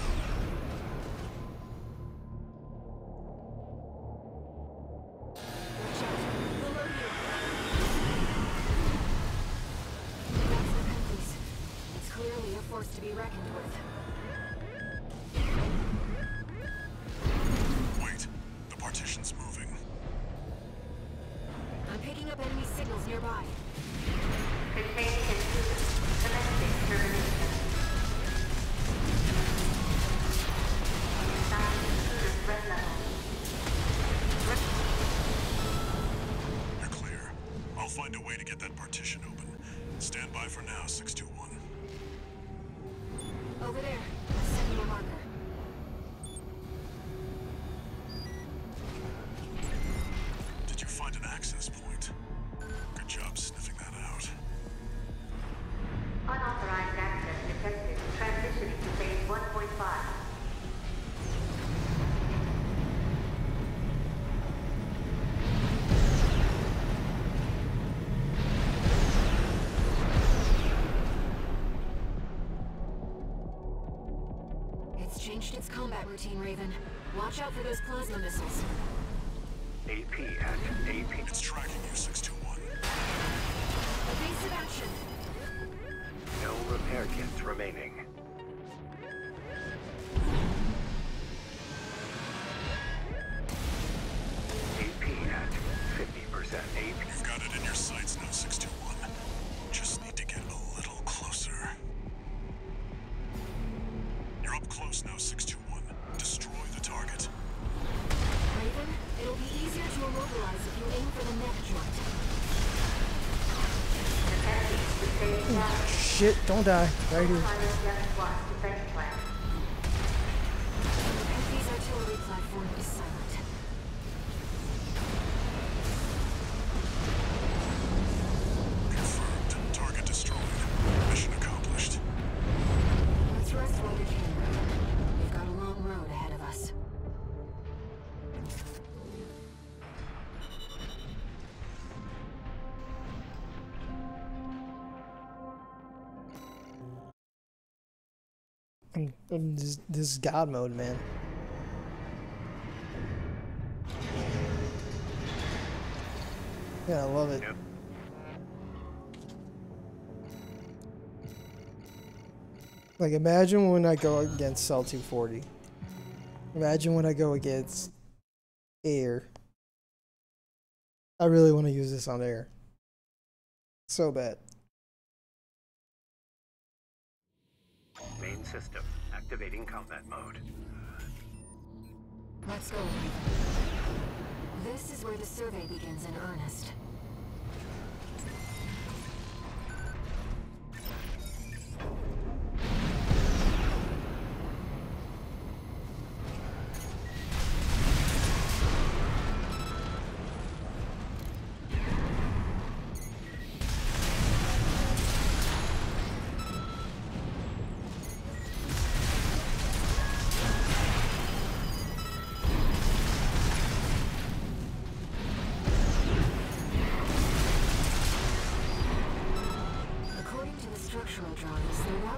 It's clearly a force to be reckoned with. Wait, the partition's moving. I'm picking up enemy signals nearby. You're clear. I'll find a way to get that partition open. Stand by for now, 621. Over there. Send me a marker. Did you find an access point? Good job sniffing that out. Unauthorized access detected. Transitioning to phase 1.5. Changed its combat routine, Raven. Watch out for those plasma missiles. AP active. AP. It's tracking you, 621. Evasive action. No repair kits remaining. AP active. 50% AP. You've got it in your sights now, 621. Just need to get a little closer. Up close now, 621. Destroy the target. Raven, it'll be easier to immobilize if you aim for the neck joint. Oh, shit, don't die. Right here. MP's artillery platform is silent. Confirmed. Target destroyed. Mission accomplished. Let's rest while we can. Road ahead of us. This is God mode, man. Yeah, I love it. Yep. Like, imagine when I go against Cell 240. Imagine when I go against air. I really want to use this on air. So bad. Main system activating combat mode. Let's go. This is where the survey begins in earnest.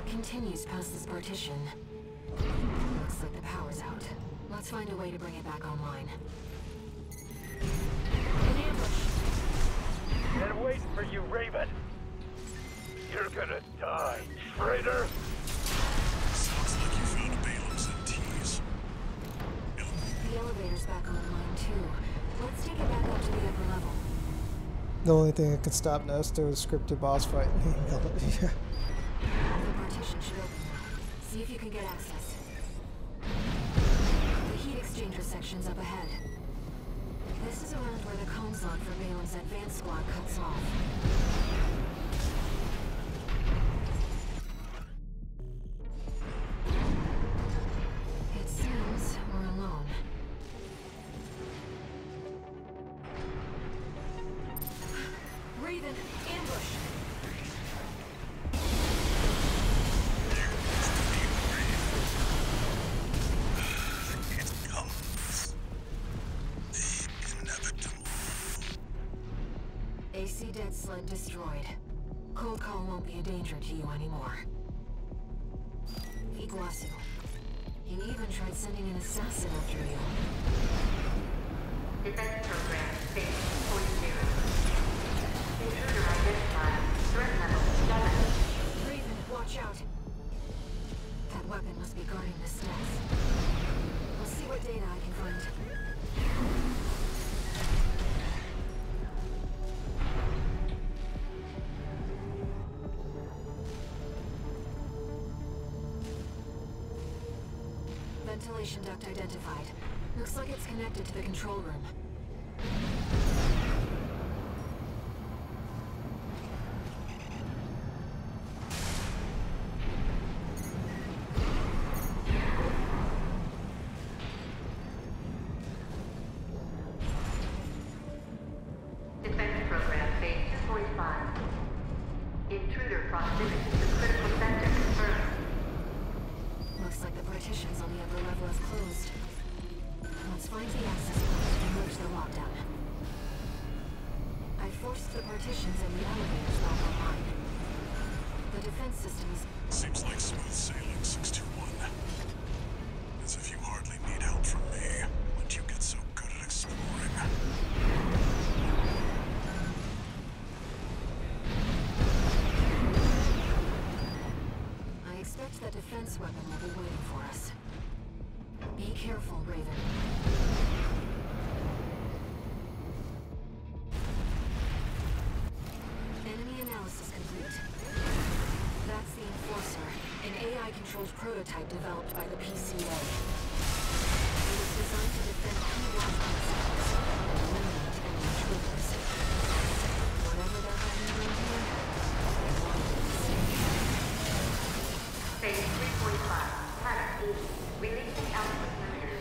Continues past this partition. Looks like the power's out. Let's find a way to bring it back online. An ambush! They're waiting for you, Raven! You're gonna die, traitor! Sounds like you found Balaam's and T's. The elevator's back online, too. Let's take it back up to the upper level. The only thing that could stop Nesto is scripted boss fight. Yeah. See if you can get access. The heat exchanger section's up ahead. This is around where the comms log for Bayon's advanced squad cuts off. Dead sled destroyed. Cold Call won't be a danger to you anymore. Iguazu. You even tried sending an assassin after you. Defense program, stage 0.0. Intruder identified. Threat level 7. Raven, watch out. That weapon must be guarding the steps. I'll see what data I can find. Ventilation duct identified. Looks like it's connected to the control room. Defense program phase 2.5. Intruder proximity to critical center confirmed. Looks like the partitions on the upper level have closed. Let's find the access point and merge the lockdown. I forced the partitions and the elevators back online. The defense systems... Seems like smooth sailing, 621. As if you hardly need help from me, but you get so good at exploring. That defense weapon will be waiting for us. Be careful, Raven. Enemy analysis complete. That's the Enforcer, an AI-controlled prototype developed by the PCA. It was designed to defend key launch concepts and eliminate enemy troopers. Whatever they're having to do here, they want to Phase 3.5, Panic 80, releasing output limiter.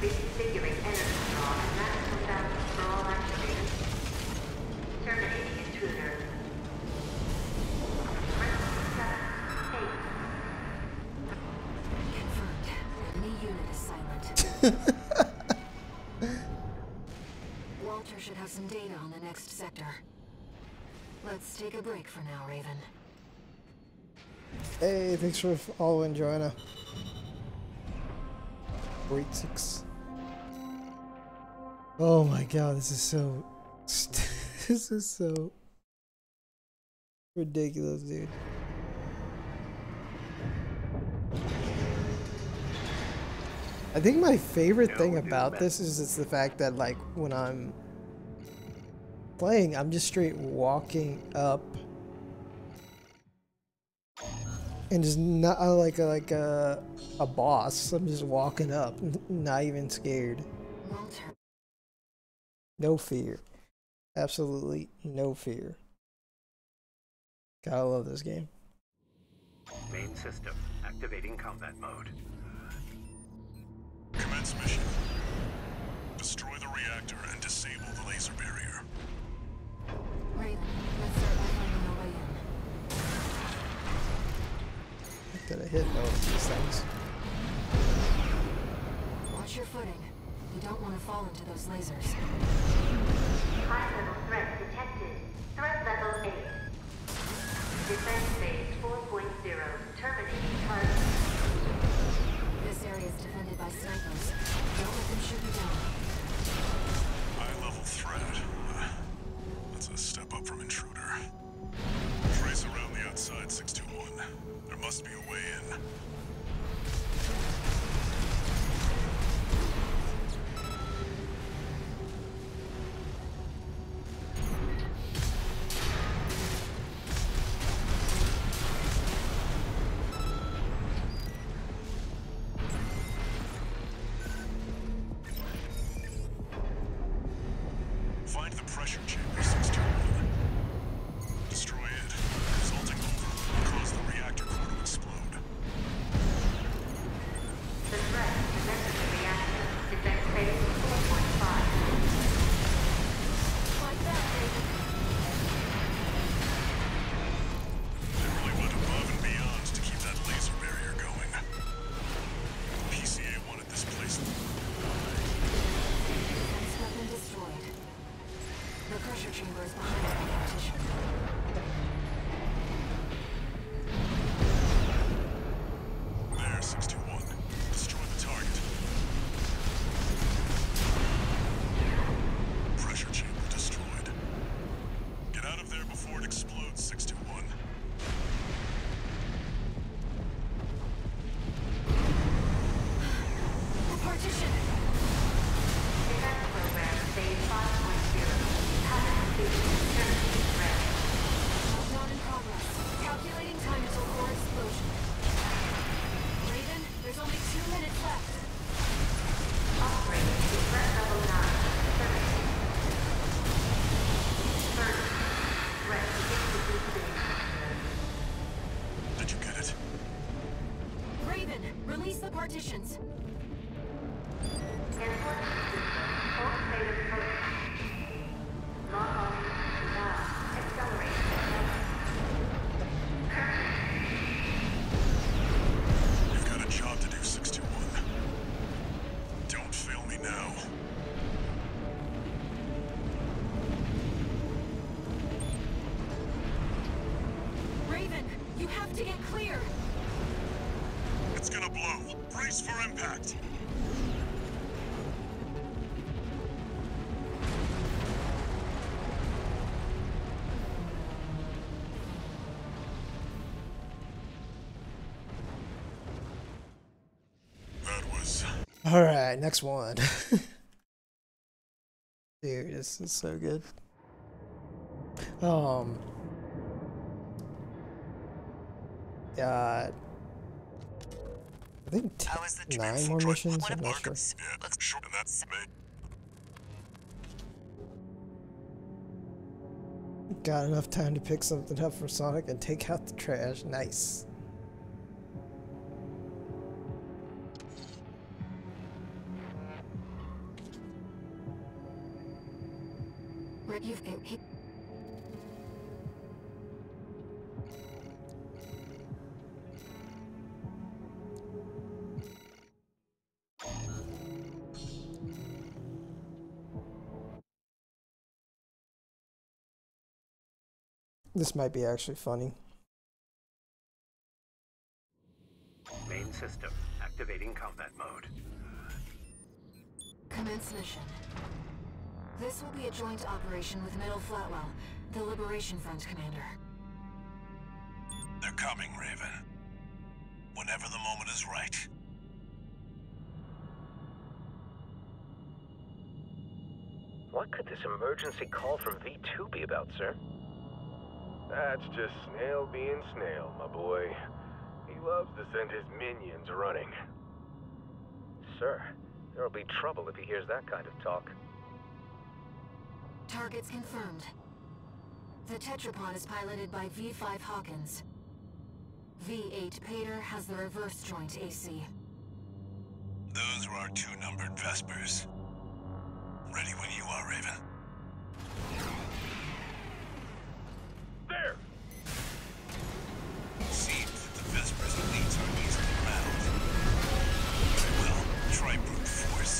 Reconfiguring energy draw and maximum balance for all activated. Terminating intruder. Confirmed. Enemy unit is silent. Walter should have some data on the next sector. Let's take a break for now, Raven. Hey, thanks for following, Joanna. 486. Oh my god, this is so... this is so... ridiculous, dude. I think my favorite thing about this is it's the fact that, like, when I'm playing, I'm just straight walking up and just not like a boss. I'm just walking up, not even scared. No fear. Absolutely no fear. Gotta love this game. Main system activating combat mode. Commence mission. Destroy the reactor and disable the laser barrier. Right. Let's start by finding our way in. Did I hit all of these things? Watch your footing. You don't want to fall into those lasers. High-level threat detected. Threat level 8. Defense phase 4.0. Terminating target. This area is defended by snipers. Don't let them shoot you down. High-level threat. That's a step up from intruder. Trace around the outside, 621. There must be a way in. chamber is behind the partition. There, 621. Destroy the target. Pressure chamber destroyed. Get out of there before it explodes, 621. The partition! Event program, stage 5.0. Pattern completion, guaranteed red. Meltdown in progress. Calculating time until core explosion. Raven, there's only 2 minutes left. Upgrade to threat level 9. 30. Threat begins to be. Did you get it? Raven, release the partitions. All right, next one. Dude, this is so good. I think 9 more missions. I'm not sure. Got enough time to pick something up for Sonic and take out the trash. Nice. You've been hit. This might be actually funny. Main system activating combat mode. Commence mission. This will be a joint operation with Middle Flatwell, the Liberation Front commander. They're coming, Raven. Whenever the moment is right. What could this emergency call from V2 be about, sir? That's just Snail being Snail, my boy. He loves to send his minions running. Sir, there'll be trouble if he hears that kind of talk. Targets confirmed. The Tetrapod is piloted by V5 Hawkins. V8 Pater has the reverse joint AC. Those were our 2-numbered Vespers. Ready when you are, Raven. There! Seems that the Vespers' elites are easily rattled. Very well, try brute force.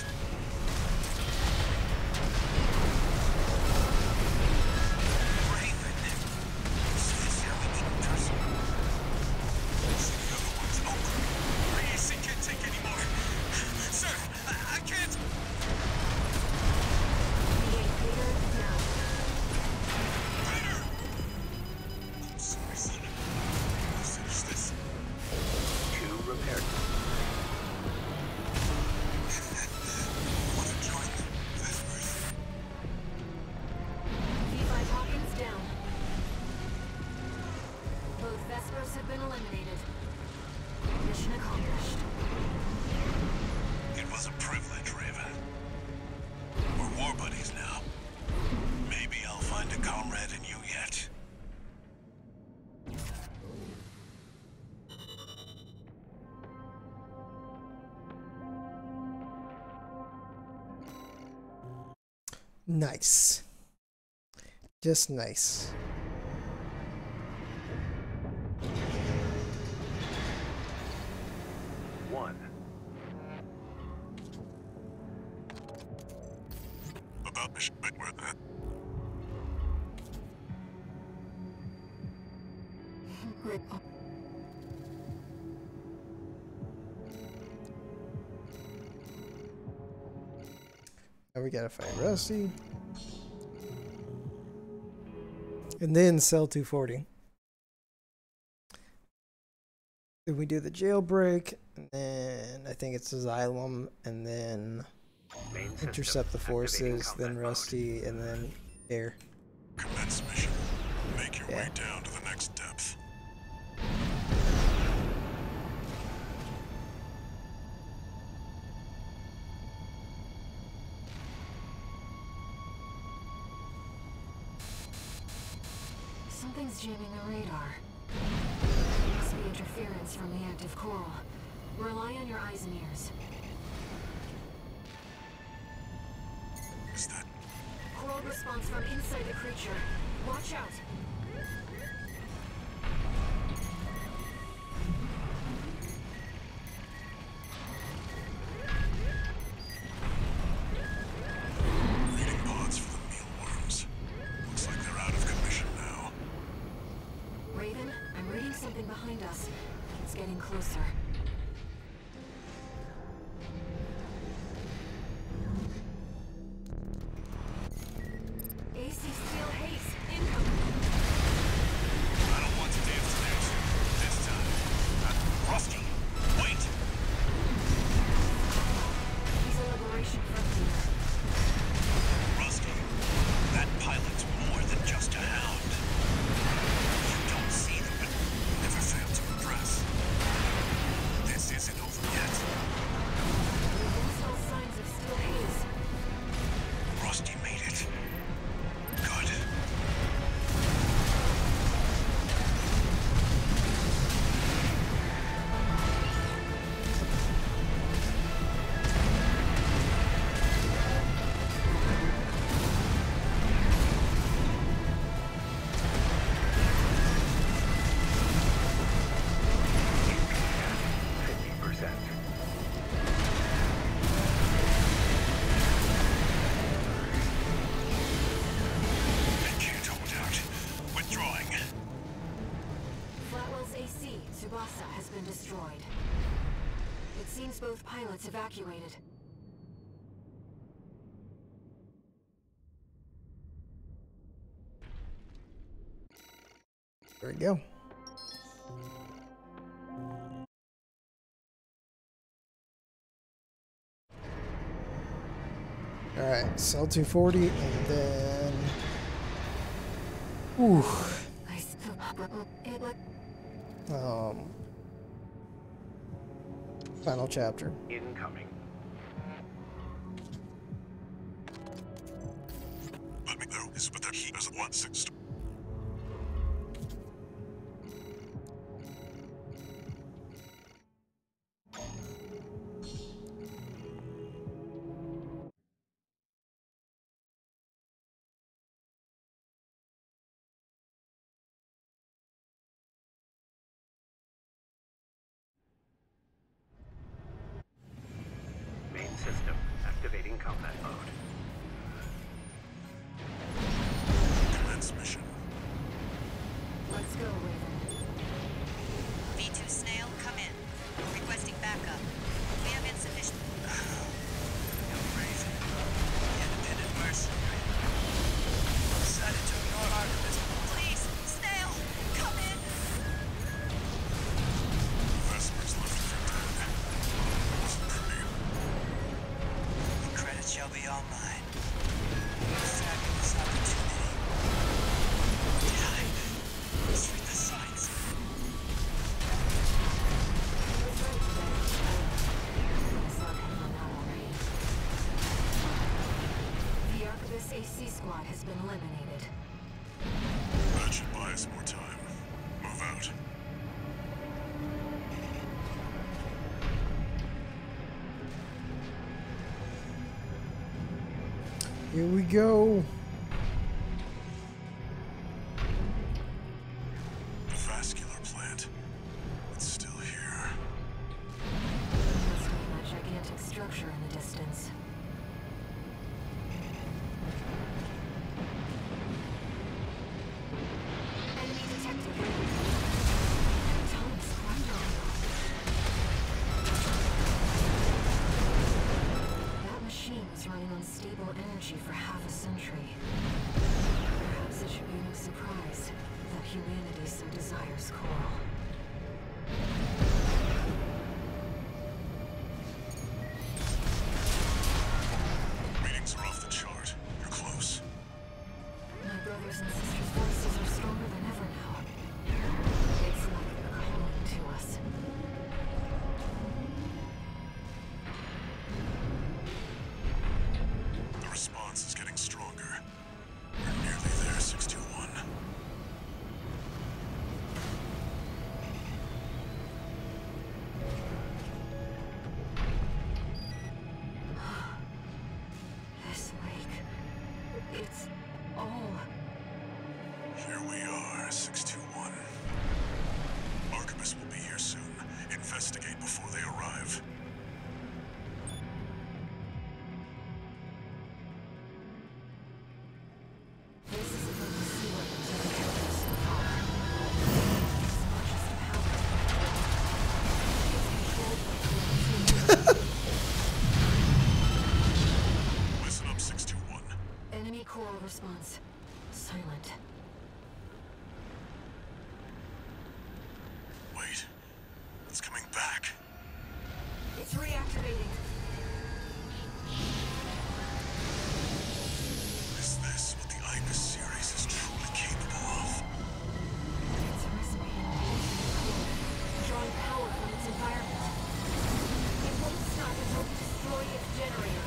Nice. Just nice. One. About the Now we gotta find Rusty. And then sell 240. Then we do the jailbreak, and then I think it's Asylum, and then intercept the forces, then Rusty, and then Air. Commence mission. Make your way down to the next depth. Something's jamming the radar. There must be interference from the active coral. Rely on your eyes and ears. Is that? Coral response from inside the creature. Watch out. Both pilots evacuated. There we go. All right, sell 240 and then. Ooh. Final chapter. Incoming. Let me know is whether he doesn't want 6. Here we go. The vascular plant. It's still here. Must be a gigantic structure in the distance. Enemy detected. stable energy for half a century. Perhaps it should be no surprise that humanity so desires coral. Response silent. Wait, it's coming back. It's reactivating. Is this what the Ibis series is truly capable of? It's a recipe drawing power from its environment. It won't stop until it destroys its generator.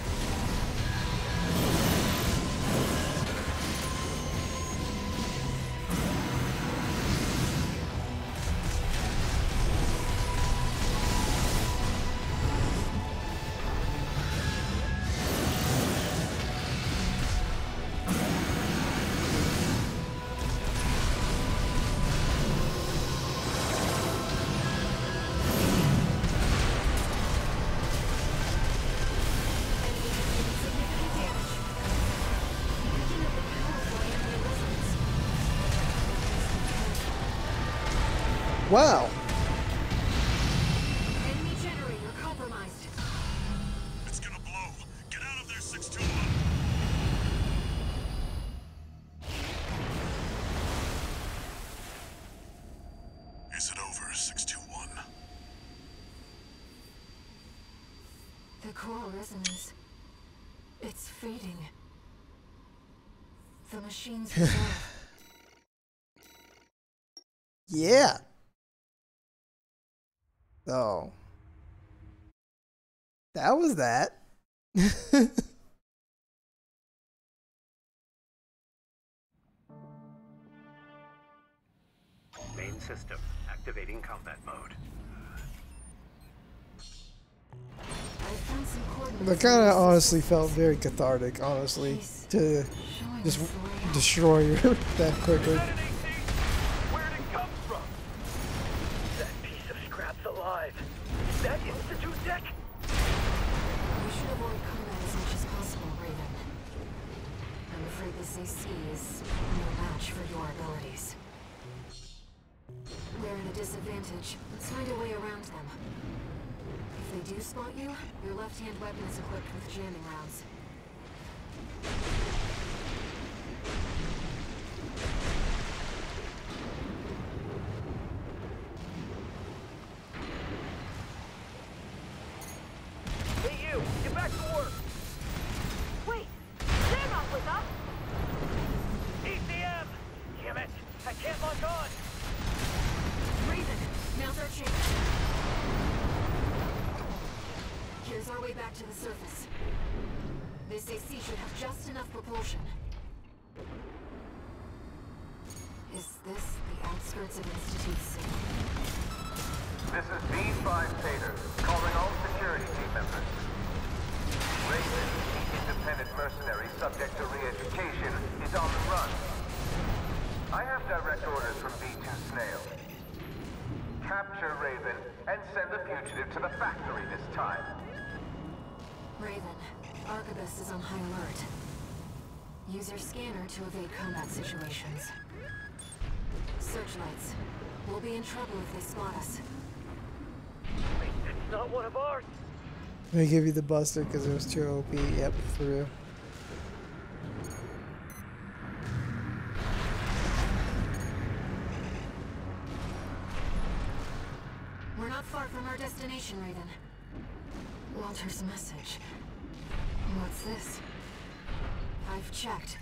Wow. Enemy generator compromised. It's gonna blow. Get out of there, 621. Is it over, 621? The coral resonance. It's fading. The machine's yeah. So, that was that. Main system activating combat mode. That kind of honestly felt very cathartic, honestly, to just destroy you that quickly. That Institute deck? We should avoid combat as much as possible, Raven. I'm afraid this AC is no match for your abilities. They're at a disadvantage. Let's find a way around them. If they do spot you, your left-hand weapon is equipped with jamming rounds. Use your scanner to evade combat situations. Searchlights. We'll be in trouble if they spot us. Wait, that's not one of ours. They give you the buster because it was too OP. Yep, for real. from our destination, Raiden. Walter's message. What's this? I've checked.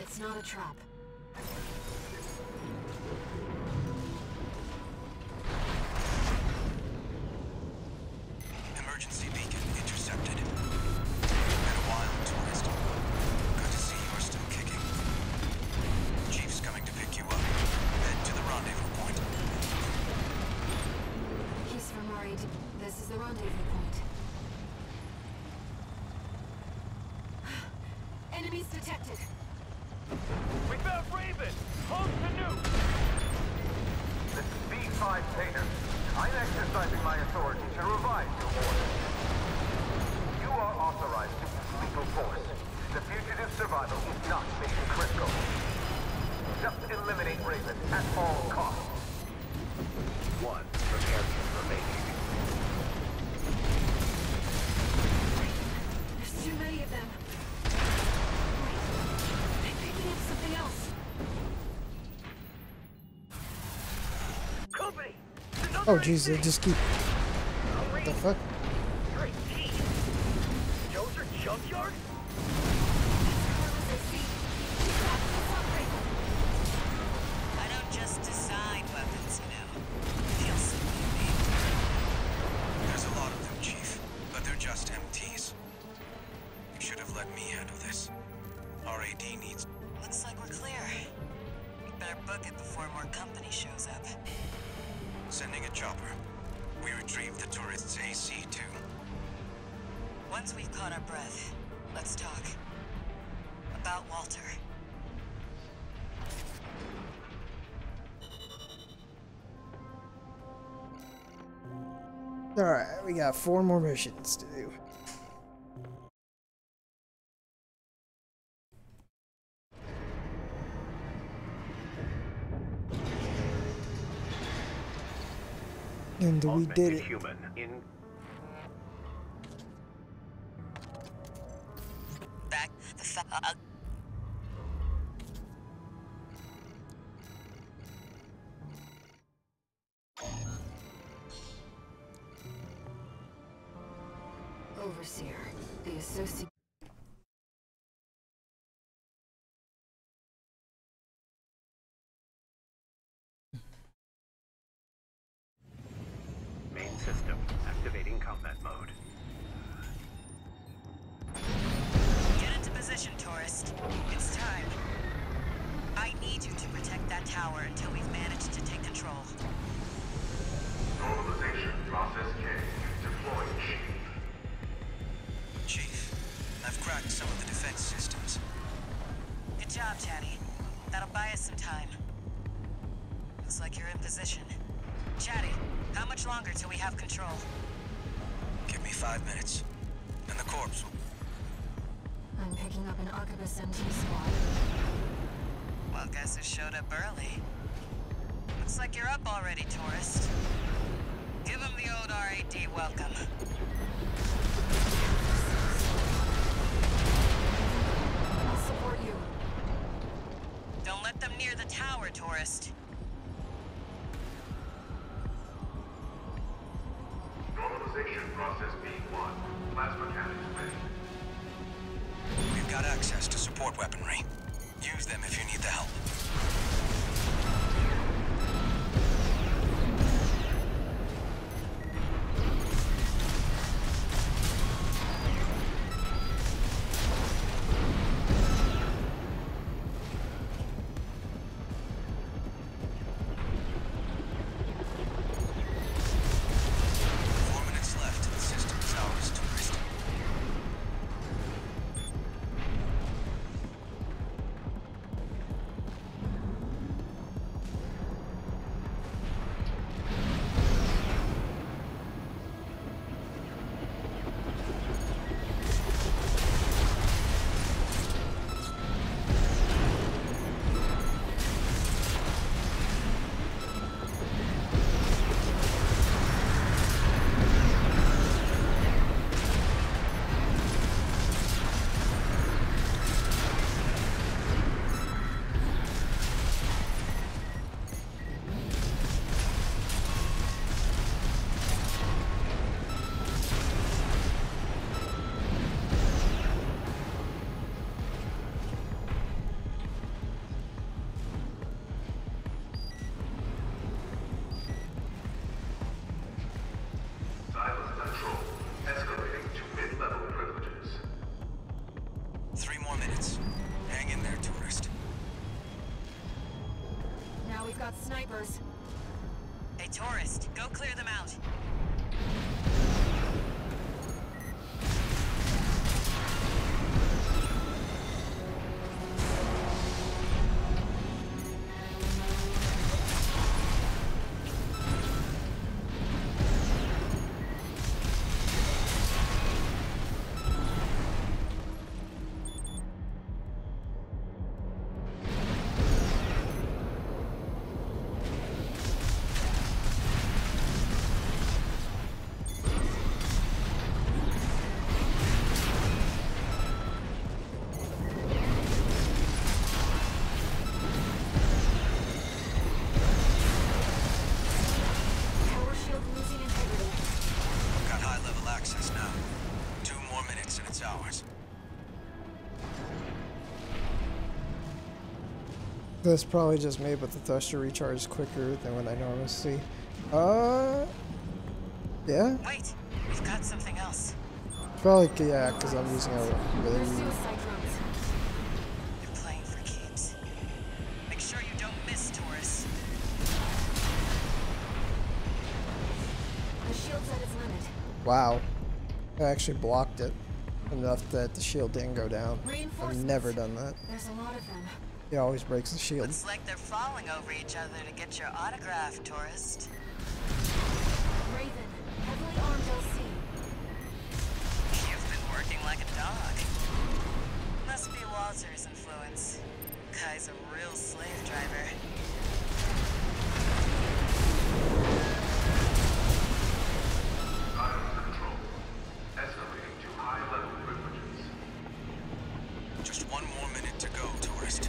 It's not a trap. Emergency beacon intercepted. Been a while, tourist. Good to see you are still kicking. Chief's coming to pick you up. Head to the rendezvous point. He's from Marid. This is the rendezvous point. Enemies detected. We found Raven! Hold the nuke! This is B-5 Painter. I'm exercising my authority to revise your order. You are authorized to use lethal force. The fugitive's survival is not mission critical. Just eliminate Raven at all costs. One protection remaining. There's too many of them. Something else. Oh jeez, they just keep. What the fuck? Those are junkyard? I don't just design weapons, you know. Feels like there's a lot of them, Chief, but they're just MTs. You should have let me handle this. Our AD needs. Looks like we're clear. We better book it before more company shows up. Sending a chopper. We retrieved the tourist's AC too. Once we've caught our breath, let's talk. About Walter. Alright, we got 4 more missions to do. And we did it. Back the fuck. Overseer, the associate. System activating combat mode. Get into position, tourist. It's time. I need you to protect that tower until we've managed to take control. Normalization process K. Deploying Chief. Chief, I've cracked some of the defense systems. Good job, Chatty. That'll buy us some time. Looks like you're in position. Chatty, how much longer till we have control? Give me 5 minutes, and the corpse will... I'm picking up an Archibus MT squad. Well, guess who showed up early? Looks like you're up already, tourist. Give him the old RAD welcome. I'll support you. Don't let them near the tower, tourist. Process B1. Plasma cannons ready. We've got access to support weaponry. Use them if you need the help. 3 more minutes. Hang in there, tourist. Now we've got snipers. Hey, tourist, go clear them out. That's probably just me, but the thruster recharges quicker than what I normally see. Yeah? Wait, we've got something else. Probably, yeah, because I'm using a really... They're playing for keeps. Make sure you don't miss, Taurus. The shield's at its limit. Wow. I actually blocked it enough that the shield didn't go down. I've never done that. There's a lot of them. He always breaks the shield. Looks like they're falling over each other to get your autograph, tourist. Raven, heavily armed LC. You've been working like a dog. Must be Walter's influence. Kai's a real slave driver. Out of control. Escalating to high-level privileges. Just 1 more minute to go, tourist.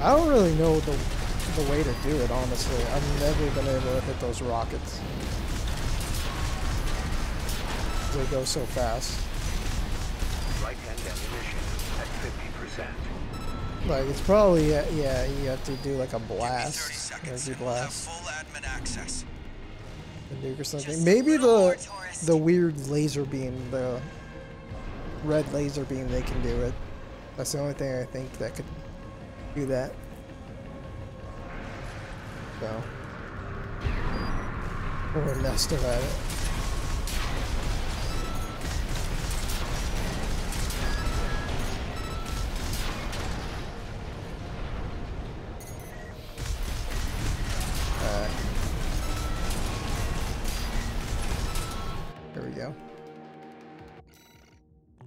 I don't really know the way to do it, honestly. I've never been able to hit those rockets. They go so fast. Right hand ammunition at 50%. Like, it's probably, yeah, you have to do like a blast. Energy blast. Full admin access. A nuke or something. Maybe the weird laser beam, the red laser beam, they can do it. That's the only thing I think that could do that. So we're messed about it.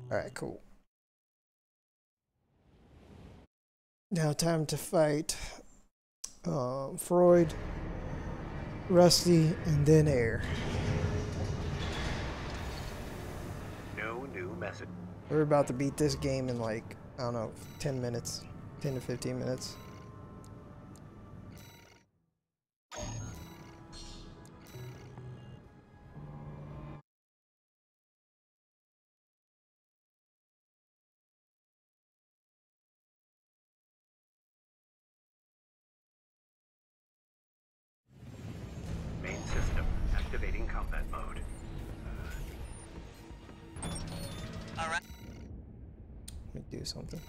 Alright, cool. Now time to fight Freud, Rusty, and then Air. No new message. We're about to beat this game in like, I don't know, 10 minutes. 10 to 15 minutes. Something.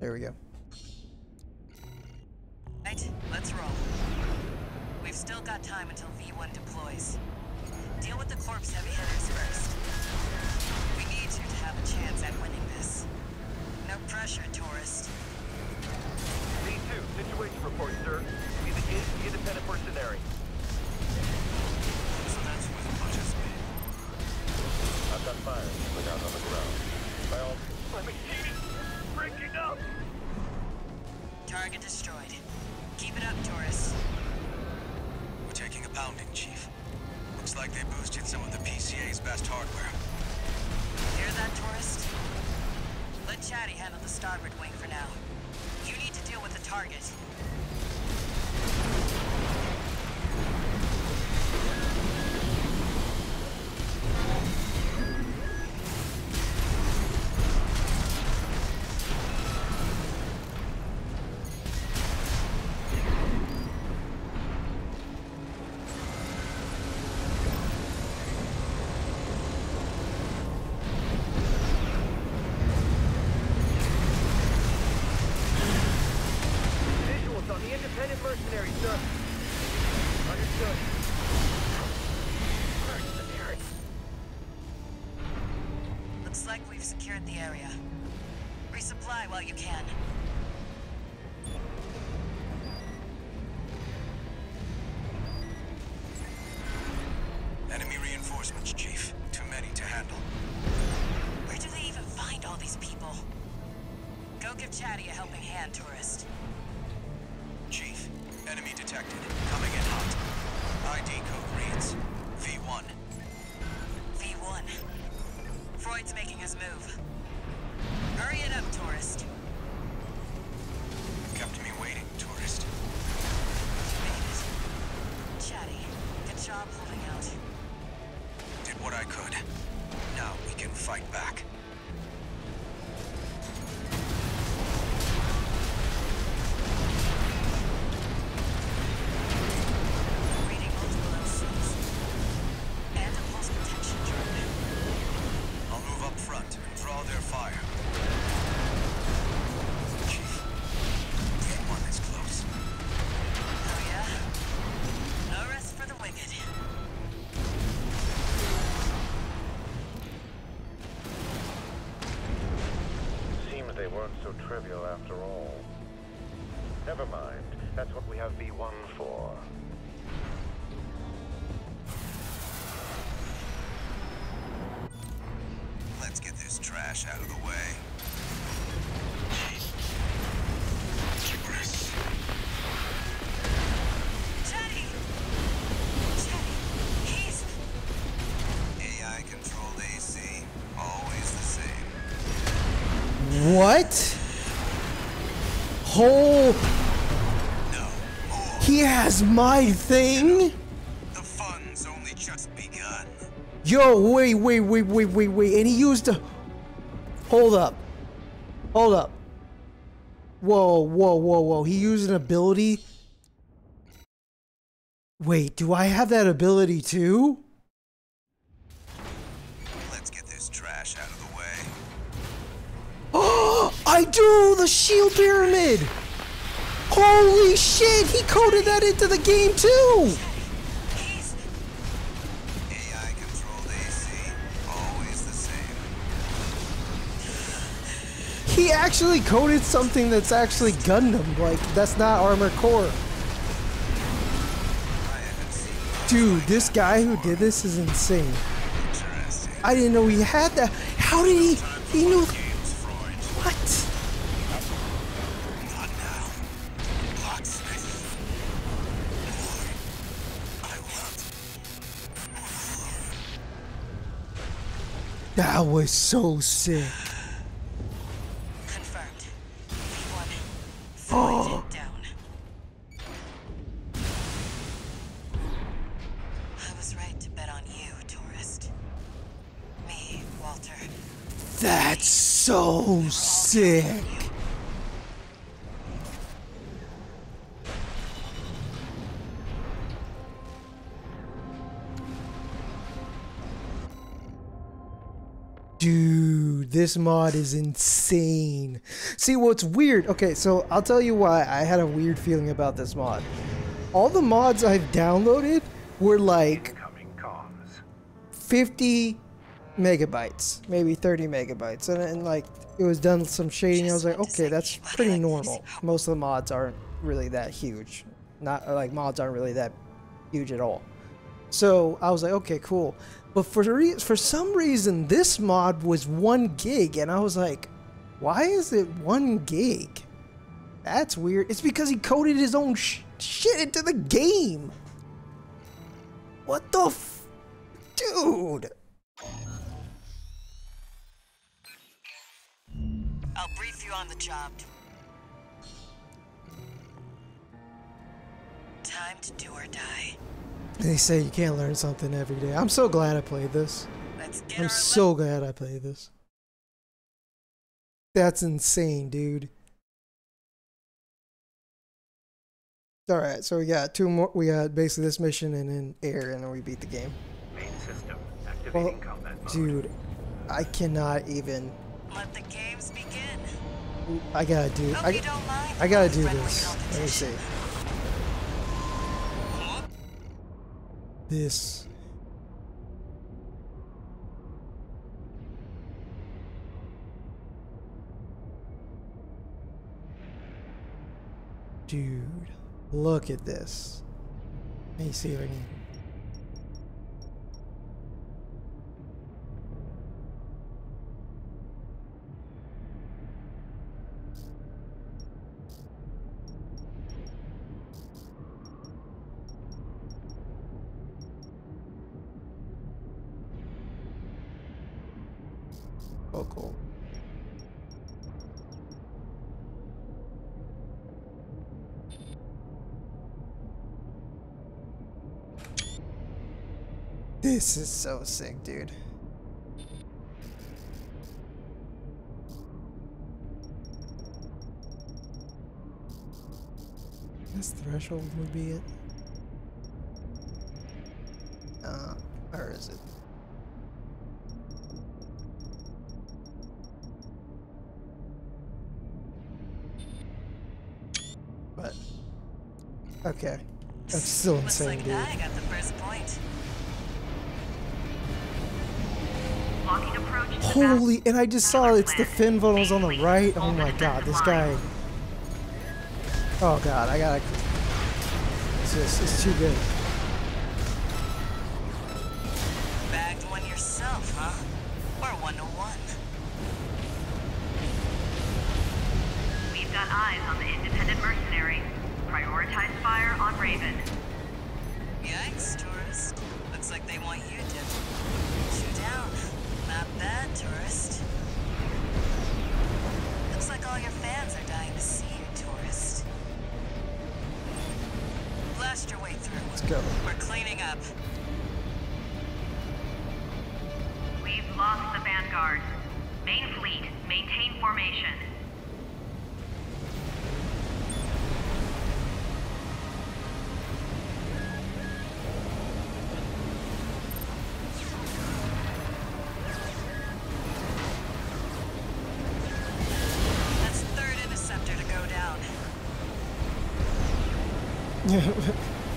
There we go. Let's roll. We've still got time until V1 deploys. Deal with the corpse heavy hitters first. We need you to have a chance at winning this. No pressure, tourist. V2, situation report, sir. We've engaged the independent mercenary. So that's with a bunch of speed. I've got fire. We're down on the ground. Well, my machine is breaking up. Target destroyed. Keep it up, Taurus. We're taking a pounding, Chief. Looks like they boosted some of the PCA's best hardware. handle the starboard wing for now. You need to deal with the target. Chief. Too many to handle. Where do they even find all these people? Go give Chatty a helping hand, tourist. Chief, enemy detected. Coming in hot. ID code reads V1. V1. Freud's making his move. Hurry it up, tourist. Kept me waiting, tourist. You made it. Chatty, good job holding out. What I could. Now we can fight back. Reading multiple LCs. And a pulse protection drone. I'll move up front and draw their fire. Chief, V1 is close. Oh yeah? No rest for the wicked. They weren't so trivial after all. Never mind. That's what we have V1 for. Let's get this trash out of the way. What? Oh, no. He has my thing? The fun's only just begun. Yo, wait. And he used the... Hold up. Whoa. He used an ability? Wait, do I have that ability too? Let's get this trash out of the way. Oh, I do the shield pyramid. Holy shit, he coded that into the game too. AI controlled AC, always the same. He actually coded something that's actually Gundam, like that's not Armored Core. Dude, this guy who did this is insane. I didn't know he had that. How did he knew? What? Not now. Locksmith. I want. That was so sick. Confirmed. V1. Oh. Down. I was right to bet on you, tourist. Me, Walter. That's so sick. Dude, this mod is insane. See, what's weird? Okay, so I'll tell you why I had a weird feeling about this mod. All the mods I've downloaded were like 50 megabytes, maybe 30 megabytes, and like it was done some shading. I was like, okay, that's pretty normal. Most of the mods aren't really that huge. Not like mods aren't really that huge at all. So I was like, okay, cool. But for some reason, this mod was 1 gig, and I was like, why is it 1 gig? That's weird. It's because he coded his own shit into the game. What the f, dude. I'll brief you on the job. Time to do or die. They say you can't learn something every day. I'm so glad I played this. I'm so glad I played this. That's insane, dude. Alright, so we got two more. We got basically this mission and then air, and then we beat the game. Main system activating combat mode. Dude, I cannot even. Let the games begin. I gotta do. I gotta do this. Let me see. This. Dude, look at this. Let me see if I can. Oh, cool. This is so sick, dude. This threshold would be it. Or is it? But okay, that's still insane, dude. I got the first point. Holy, and I just saw it's the fin funnels on the right. Oh my god, this guy. Oh god, I gotta. It's just, it's too good. Bagged one yourself, huh? We're 101. We've got eyes on the independent mercenary. Prioritize fire on Raven. Yikes, tourist. Looks like they want you to shoot down. Not bad, tourist. Looks like all your fans are dying to see you, tourist. Blast your way through. Let's go. We're cleaning up. We've lost the Vanguard. Main fleet, maintain formation.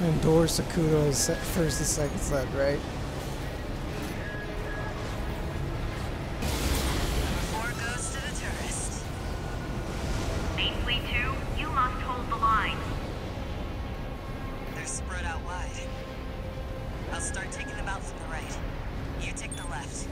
Endorse Sakudo's first and second sled, right? Four goes to the tourist. Main fleet 2, you must hold the line. They're spread out wide. I'll start taking them out from the right. You take the left.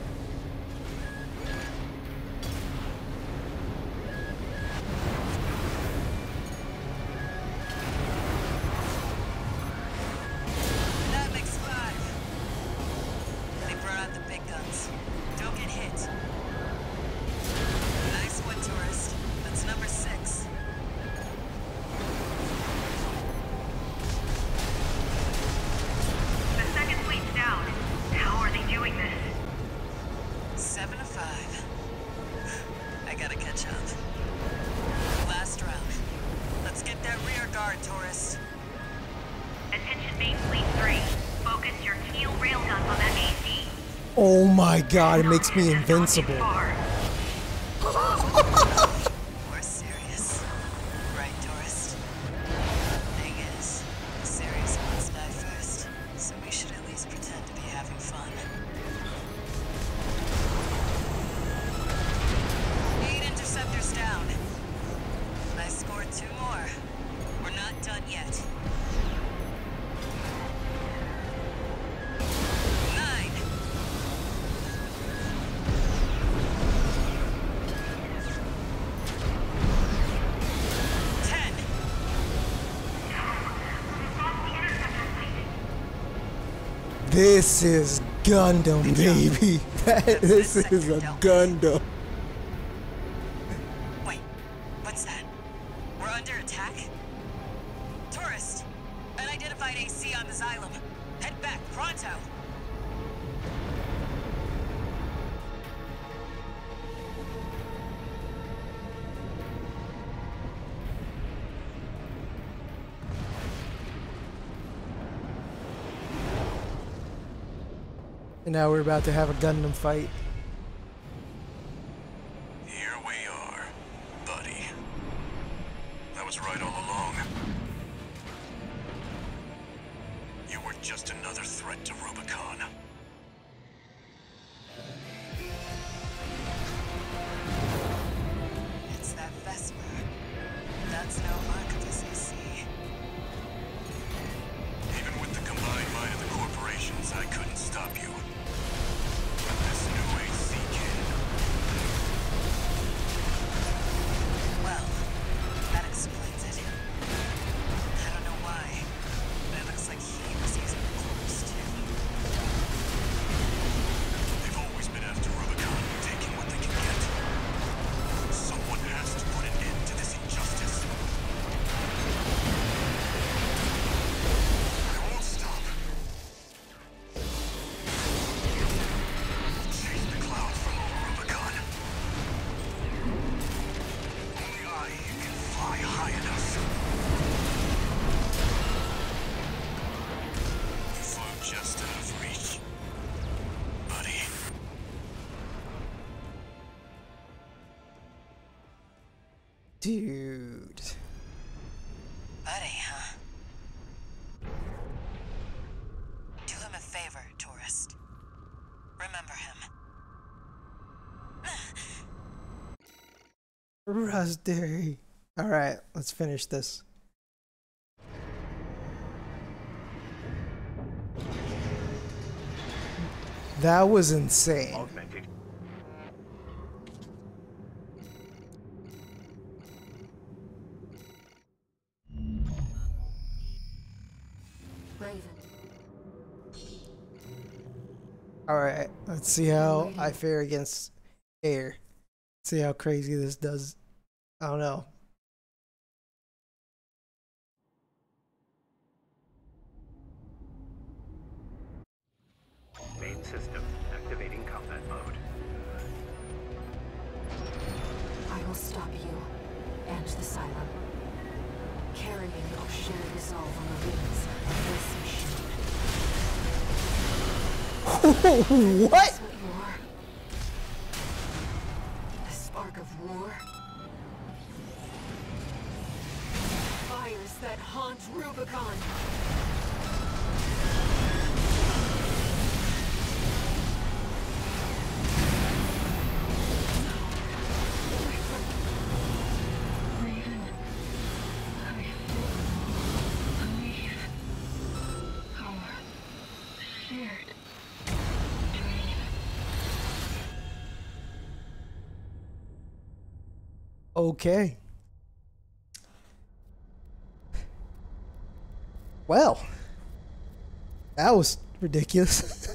Oh my god, it makes me invincible. We're serious. Right, tourist? Thing is, serious ones die first, so we should at least pretend to be having fun. Eight interceptors down. I scored 2 more. We're not done yet. This is Gundam, baby. This is a Gundam. And now we're about to have a Gundam fight. Here we are, buddy. I was right all along. You were just another threat to Rubicon. It's that Vesper. That's no luck. I couldn't stop you. But this new AC can. Well, that explains it. I don't know why, but it looks like he was using the corpse too. They've always been after Rubicon, taking what they can get. Someone has to put an end to this injustice. Just out of reach, buddy. Dude. Buddy, huh? Do him a favor, tourist. Remember him. Raspberry. Alright, let's finish this. That was insane. Augmented. Raven. All right, let's see how I fare against air. See how crazy this does. I don't know. Main system activating combat mode. I will stop you and the Cylon. Carrying our shared resolve on the wings of this machine. What? That's what you are. The spark of war. Fires that haunt Rubicon. Okay. Well, that was ridiculous.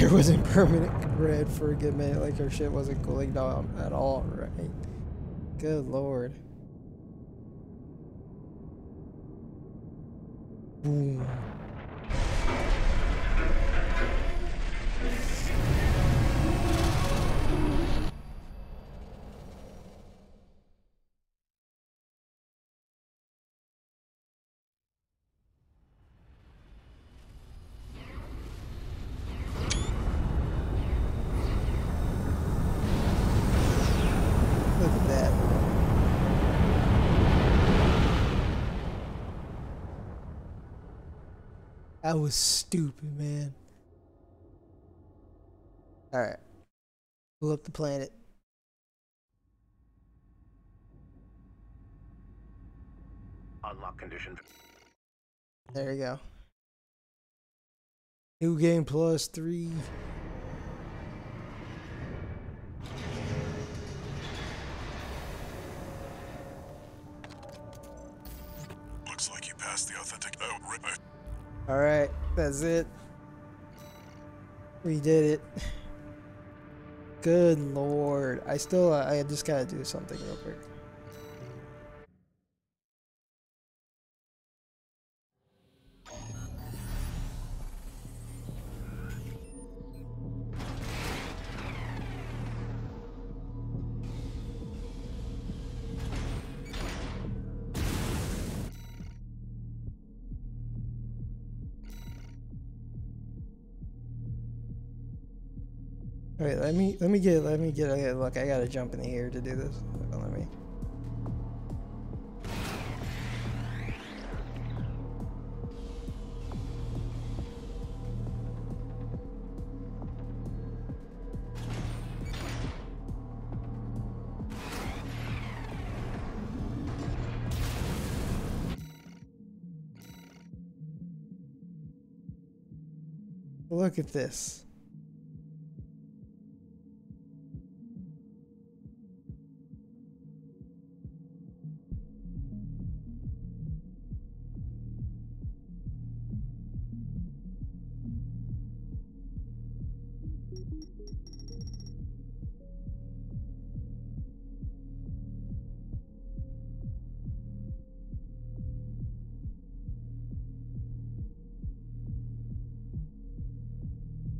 It was in permanent red for a good minute, like her shit wasn't cooling down at all, right? Good lord. Boom. That was stupid, man. Alright. Pull up the planet. Unlock condition. There you go. New game plus 3. Looks like you passed the authentic. Oh, right. Alright, that's it. We did it. Good lord. I just gotta do something real quick. Alright, let me get okay, look, I gotta jump in the air to do this. Let me. Look at this.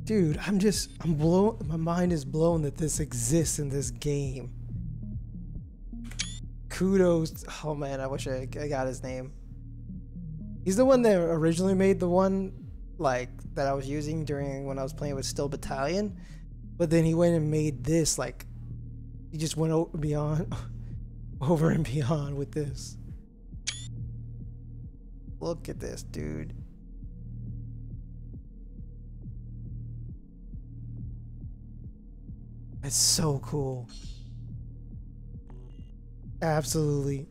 Dude, I'm blown, my mind is blown that this exists in this game. Kudos, oh man, I wish I got his name. He's the one that originally made the one, like, that I was using during when I was playing with Steel Battalion. But then he went and made this, like, he just went over and beyond with this. Look at this, dude. That's so cool. Absolutely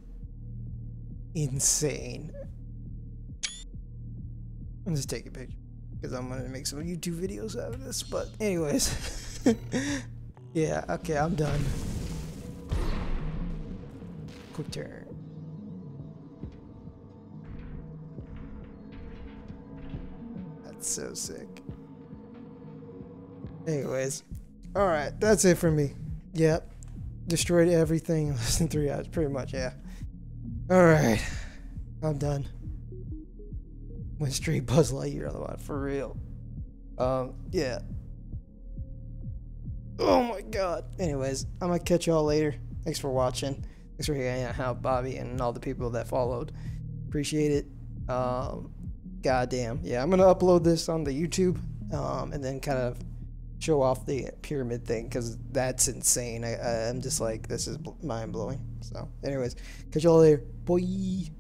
insane. I'm just taking a picture because I'm gonna make some YouTube videos out of this, but anyways. Yeah, okay, I'm done. Quick turn. That's so sick. Anyways. Alright, that's it for me. Yep. Destroyed everything in less than 3 hours, pretty much, yeah. Alright. I'm done. Went straight Buzz Lightyear on the lot, for real. Yeah. Oh my god. Anyways, I'm gonna catch y'all later. Thanks for watching. Thanks for hanging out, Bobby, and all the people that followed. Appreciate it. Goddamn. Yeah, I'm gonna upload this on the YouTube, and then kind of show off the pyramid thing because that's insane. I'm just like, this is mind blowing. So anyways, catch y'all later. Bye.